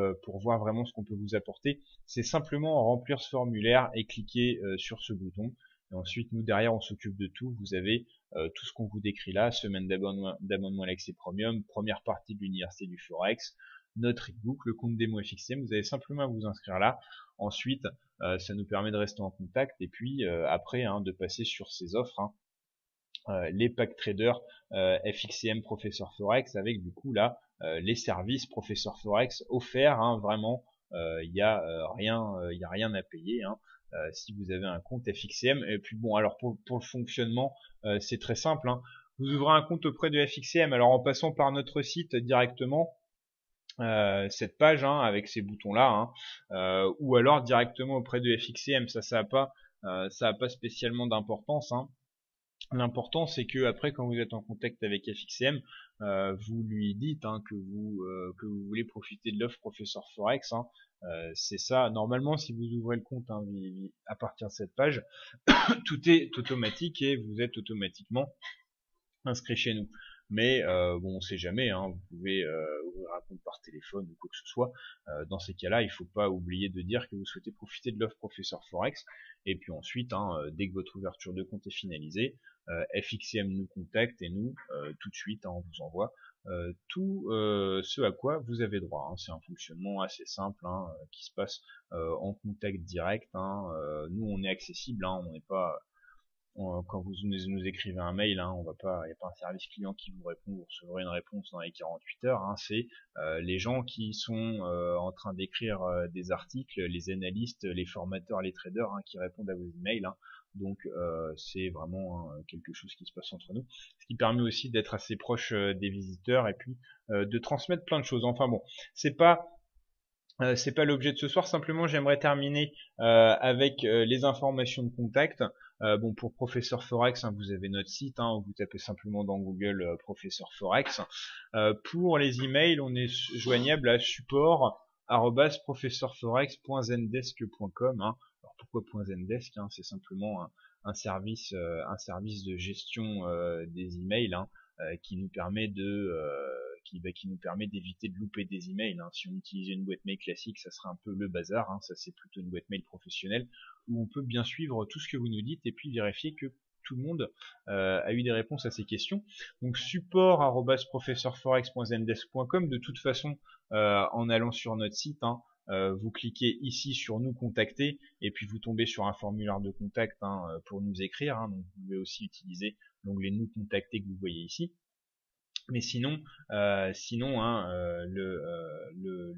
voir vraiment ce qu'on peut vous apporter. C'est simplement remplir ce formulaire et cliquer sur ce bouton. Et ensuite, nous derrière, on s'occupe de tout. Vous avez tout ce qu'on vous décrit là, semaine d'abonnement à l'accès premium, première partie de l'université du Forex, notre e-book, le compte démo FXCM. Vous avez simplement à vous inscrire là. Ensuite, ça nous permet de rester en contact et puis après hein, de passer sur ces offres, hein, les packs trader FXCM Professeur Forex avec du coup là les services Professeur Forex offerts. Hein, vraiment, il n'y a rien à payer hein, si vous avez un compte FXCM. Et puis bon, alors pour le fonctionnement, c'est très simple. Hein, vous ouvrez un compte auprès de FXCM. Alors en passant par notre site directement. Cette page hein, avec ces boutons là hein, ou alors directement auprès de FXCM, ça a pas spécialement d'importance hein. L'important c'est que après quand vous êtes en contact avec FXCM vous lui dites hein, que vous voulez profiter de l'offre Professeur Forex hein. C'est ça, normalement si vous ouvrez le compte hein, à partir de cette page tout est automatique et vous êtes automatiquement inscrit chez nous. Mais bon, on sait jamais, hein, vous pouvez ouvrir un compte par téléphone ou quoi que ce soit. Dans ces cas-là, il faut pas oublier de dire que vous souhaitez profiter de l'offre Professeur Forex. Et puis ensuite, hein, dès que votre ouverture de compte est finalisée, FXCM nous contacte et nous, tout de suite, hein, on vous envoie tout ce à quoi vous avez droit. Hein. C'est un fonctionnement assez simple hein, qui se passe en contact direct. Hein. Nous, on est accessible, hein, on n'est pas... Quand vous nous écrivez un mail, hein, on va pas, il n'y a pas un service client qui vous répond, vous recevrez une réponse dans les 48 heures. Hein, c'est les gens qui sont en train d'écrire des articles, les analystes, les formateurs, les traders, hein, qui répondent à vos emails. Hein. Donc c'est vraiment quelque chose qui se passe entre nous, ce qui permet aussi d'être assez proche des visiteurs et puis de transmettre plein de choses. Enfin bon, c'est pas l'objet de ce soir. Simplement, j'aimerais terminer avec les informations de contact. Bon, pour Professeur Forex, hein, vous avez notre site, hein, vous tapez simplement dans Google Professeur Forex. Pour les emails, on est joignable à support@professeurforex.zendesk.com. Hein. Alors pourquoi .zendesk, hein, c'est simplement un service de gestion des emails, hein, qui nous permet de qui nous permet d'éviter de louper des emails. Hein. Si on utilisait une boîte mail classique, ça serait un peu le bazar. Hein. Ça, c'est plutôt une boîte mail professionnelle où on peut bien suivre tout ce que vous nous dites et puis vérifier que tout le monde a eu des réponses à ces questions. Donc support@professeurforex.zendesk.com. De toute façon, en allant sur notre site, hein, vous cliquez ici sur nous contacter et puis vous tombez sur un formulaire de contact, hein, pour nous écrire. Hein. Donc vous pouvez aussi utiliser l'onglet nous contacter que vous voyez ici. Mais sinon, hein,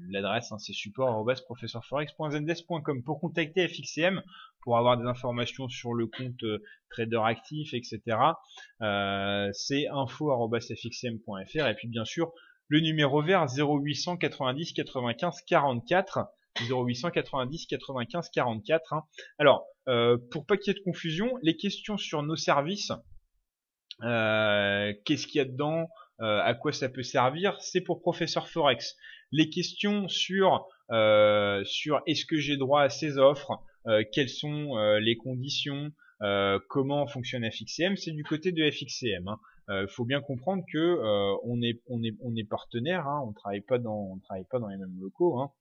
l'adresse, hein, c'est support@professeurforex.zendesk.com. Pour contacter FXCM, pour avoir des informations sur le compte trader actif, etc., c'est info@fxcm.fr. Et puis bien sûr, le numéro vert 0800 90 95 44. 0890 95 44. Hein. Alors, pour pas qu'il y ait de confusion, les questions sur nos services, qu'est-ce qu'il y a dedans, à quoi ça peut servir, c'est pour Professeur Forex. Les questions sur est-ce que j'ai droit à ces offres, quelles sont les conditions, comment fonctionne FXCM, c'est du côté de FXCM. Hein. Faut bien comprendre que on est partenaire, hein, on travaille pas dans les mêmes locaux. Hein.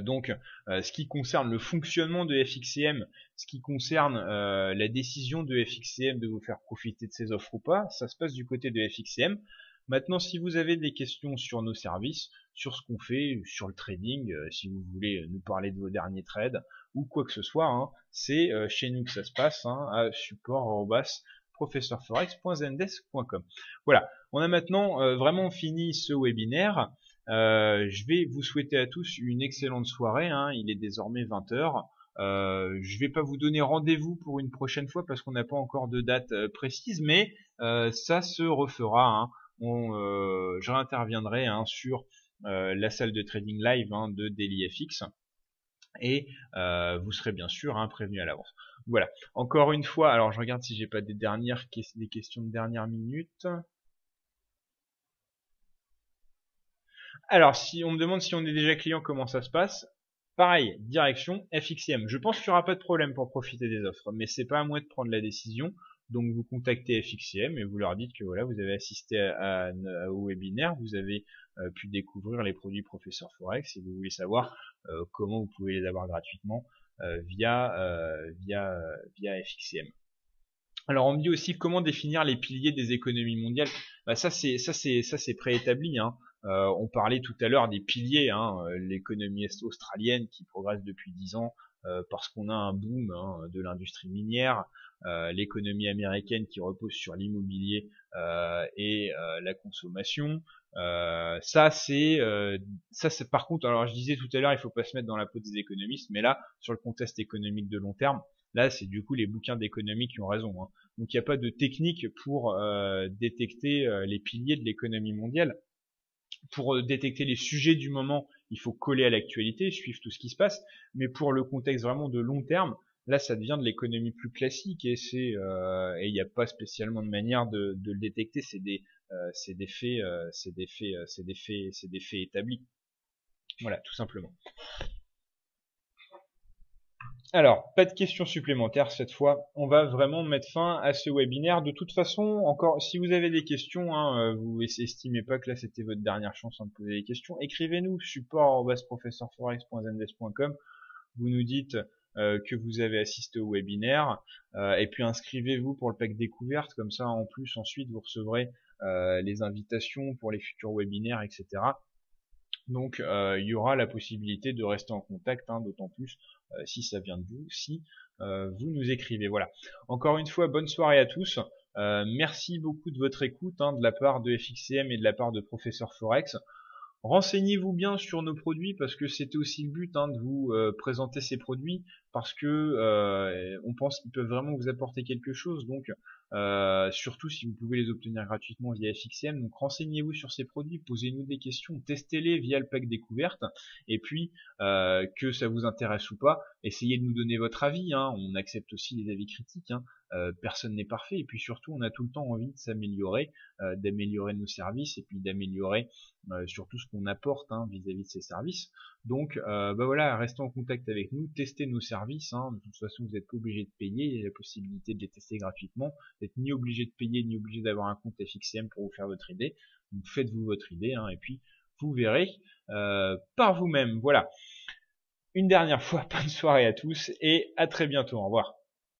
Donc, ce qui concerne le fonctionnement de FXCM, ce qui concerne la décision de FXCM de vous faire profiter de ses offres ou pas, ça se passe du côté de FXCM. Maintenant, si vous avez des questions sur nos services, sur ce qu'on fait, sur le trading, si vous voulez nous parler de vos derniers trades ou quoi que ce soit, hein, c'est chez nous que ça se passe, hein, à support@professeurforex.zendesk.com. Voilà, on a maintenant vraiment fini ce webinaire. Je vais vous souhaiter à tous une excellente soirée, hein, il est désormais 20h. Je vais pas vous donner rendez-vous pour une prochaine fois parce qu'on n'a pas encore de date précise, mais ça se refera, hein. Je réinterviendrai, hein, sur la salle de trading live, hein, de DailyFX, et vous serez bien sûr, hein, prévenu à l'avance. Voilà, encore une fois, alors je regarde si j'ai pas des questions de dernière minute. Alors, si on me demande si on est déjà client, comment ça se passe? Pareil, direction FXCM. Je pense qu'il n'y aura pas de problème pour profiter des offres, mais c'est pas à moi de prendre la décision. Donc, vous contactez FXCM et vous leur dites que voilà, vous avez assisté au webinaire, vous avez pu découvrir les produits Professeur Forex et vous voulez savoir comment vous pouvez les avoir gratuitement via FXCM. Alors, on me dit aussi comment définir les piliers des économies mondiales. Bah, ça c'est préétabli, hein. On parlait tout à l'heure des piliers, hein, l'économie australienne qui progresse depuis 10 ans parce qu'on a un boom, hein, de l'industrie minière, l'économie américaine qui repose sur l'immobilier et la consommation. Ça c'est par contre, alors je disais tout à l'heure, il faut pas se mettre dans la peau des économistes, mais là sur le contexte économique de long terme, là c'est du coup les bouquins d'économie qui ont raison, hein. Donc il n'y a pas de technique pour détecter les piliers de l'économie mondiale. Pour détecter les sujets du moment, il faut coller à l'actualité, suivre tout ce qui se passe. Mais pour le contexte vraiment de long terme, là, ça devient de l'économie plus classique et c'est et il n'y a pas spécialement de manière de le détecter. C'est des faits établis. Voilà, tout simplement. Alors, pas de questions supplémentaires cette fois. On va vraiment mettre fin à ce webinaire. De toute façon, encore, si vous avez des questions, hein, vous estimez pas que là c'était votre dernière chance de poser des questions, écrivez-nous support@professeurforex.zendesk.com. Vous nous dites que vous avez assisté au webinaire, et puis inscrivez-vous pour le pack découverte. Comme ça, en plus, ensuite, vous recevrez les invitations pour les futurs webinaires, etc. Donc, il y aura la possibilité de rester en contact, hein, d'autant plus si ça vient de vous, si vous nous écrivez. Voilà. Encore une fois, bonne soirée à tous. Merci beaucoup de votre écoute de la part de FXCM et de la part de Professeur Forex. Renseignez-vous bien sur nos produits parce que c'était aussi le but de vous présenter ces produits, parce que on pense qu'ils peuvent vraiment vous apporter quelque chose. Donc surtout si vous pouvez les obtenir gratuitement via FXCM. Donc renseignez-vous sur ces produits, posez-nous des questions, testez-les via le pack découverte. Et puis que ça vous intéresse ou pas, essayez de nous donner votre avis. On accepte aussi les avis critiques. Personne n'est parfait, et puis surtout on a tout le temps envie de s'améliorer, d'améliorer nos services et puis d'améliorer surtout ce qu'on apporte vis-à-vis de ces services. Donc voilà, restez en contact avec nous, testez nos services, de toute façon vous n'êtes pas obligé de payer, il y a la possibilité de les tester gratuitement, vous n'êtes ni obligé de payer ni obligé d'avoir un compte FXCM pour vous faire votre idée. Donc faites-vous votre idée et puis vous verrez par vous-même. Voilà, une dernière fois, bonne soirée à tous et à très bientôt, au revoir.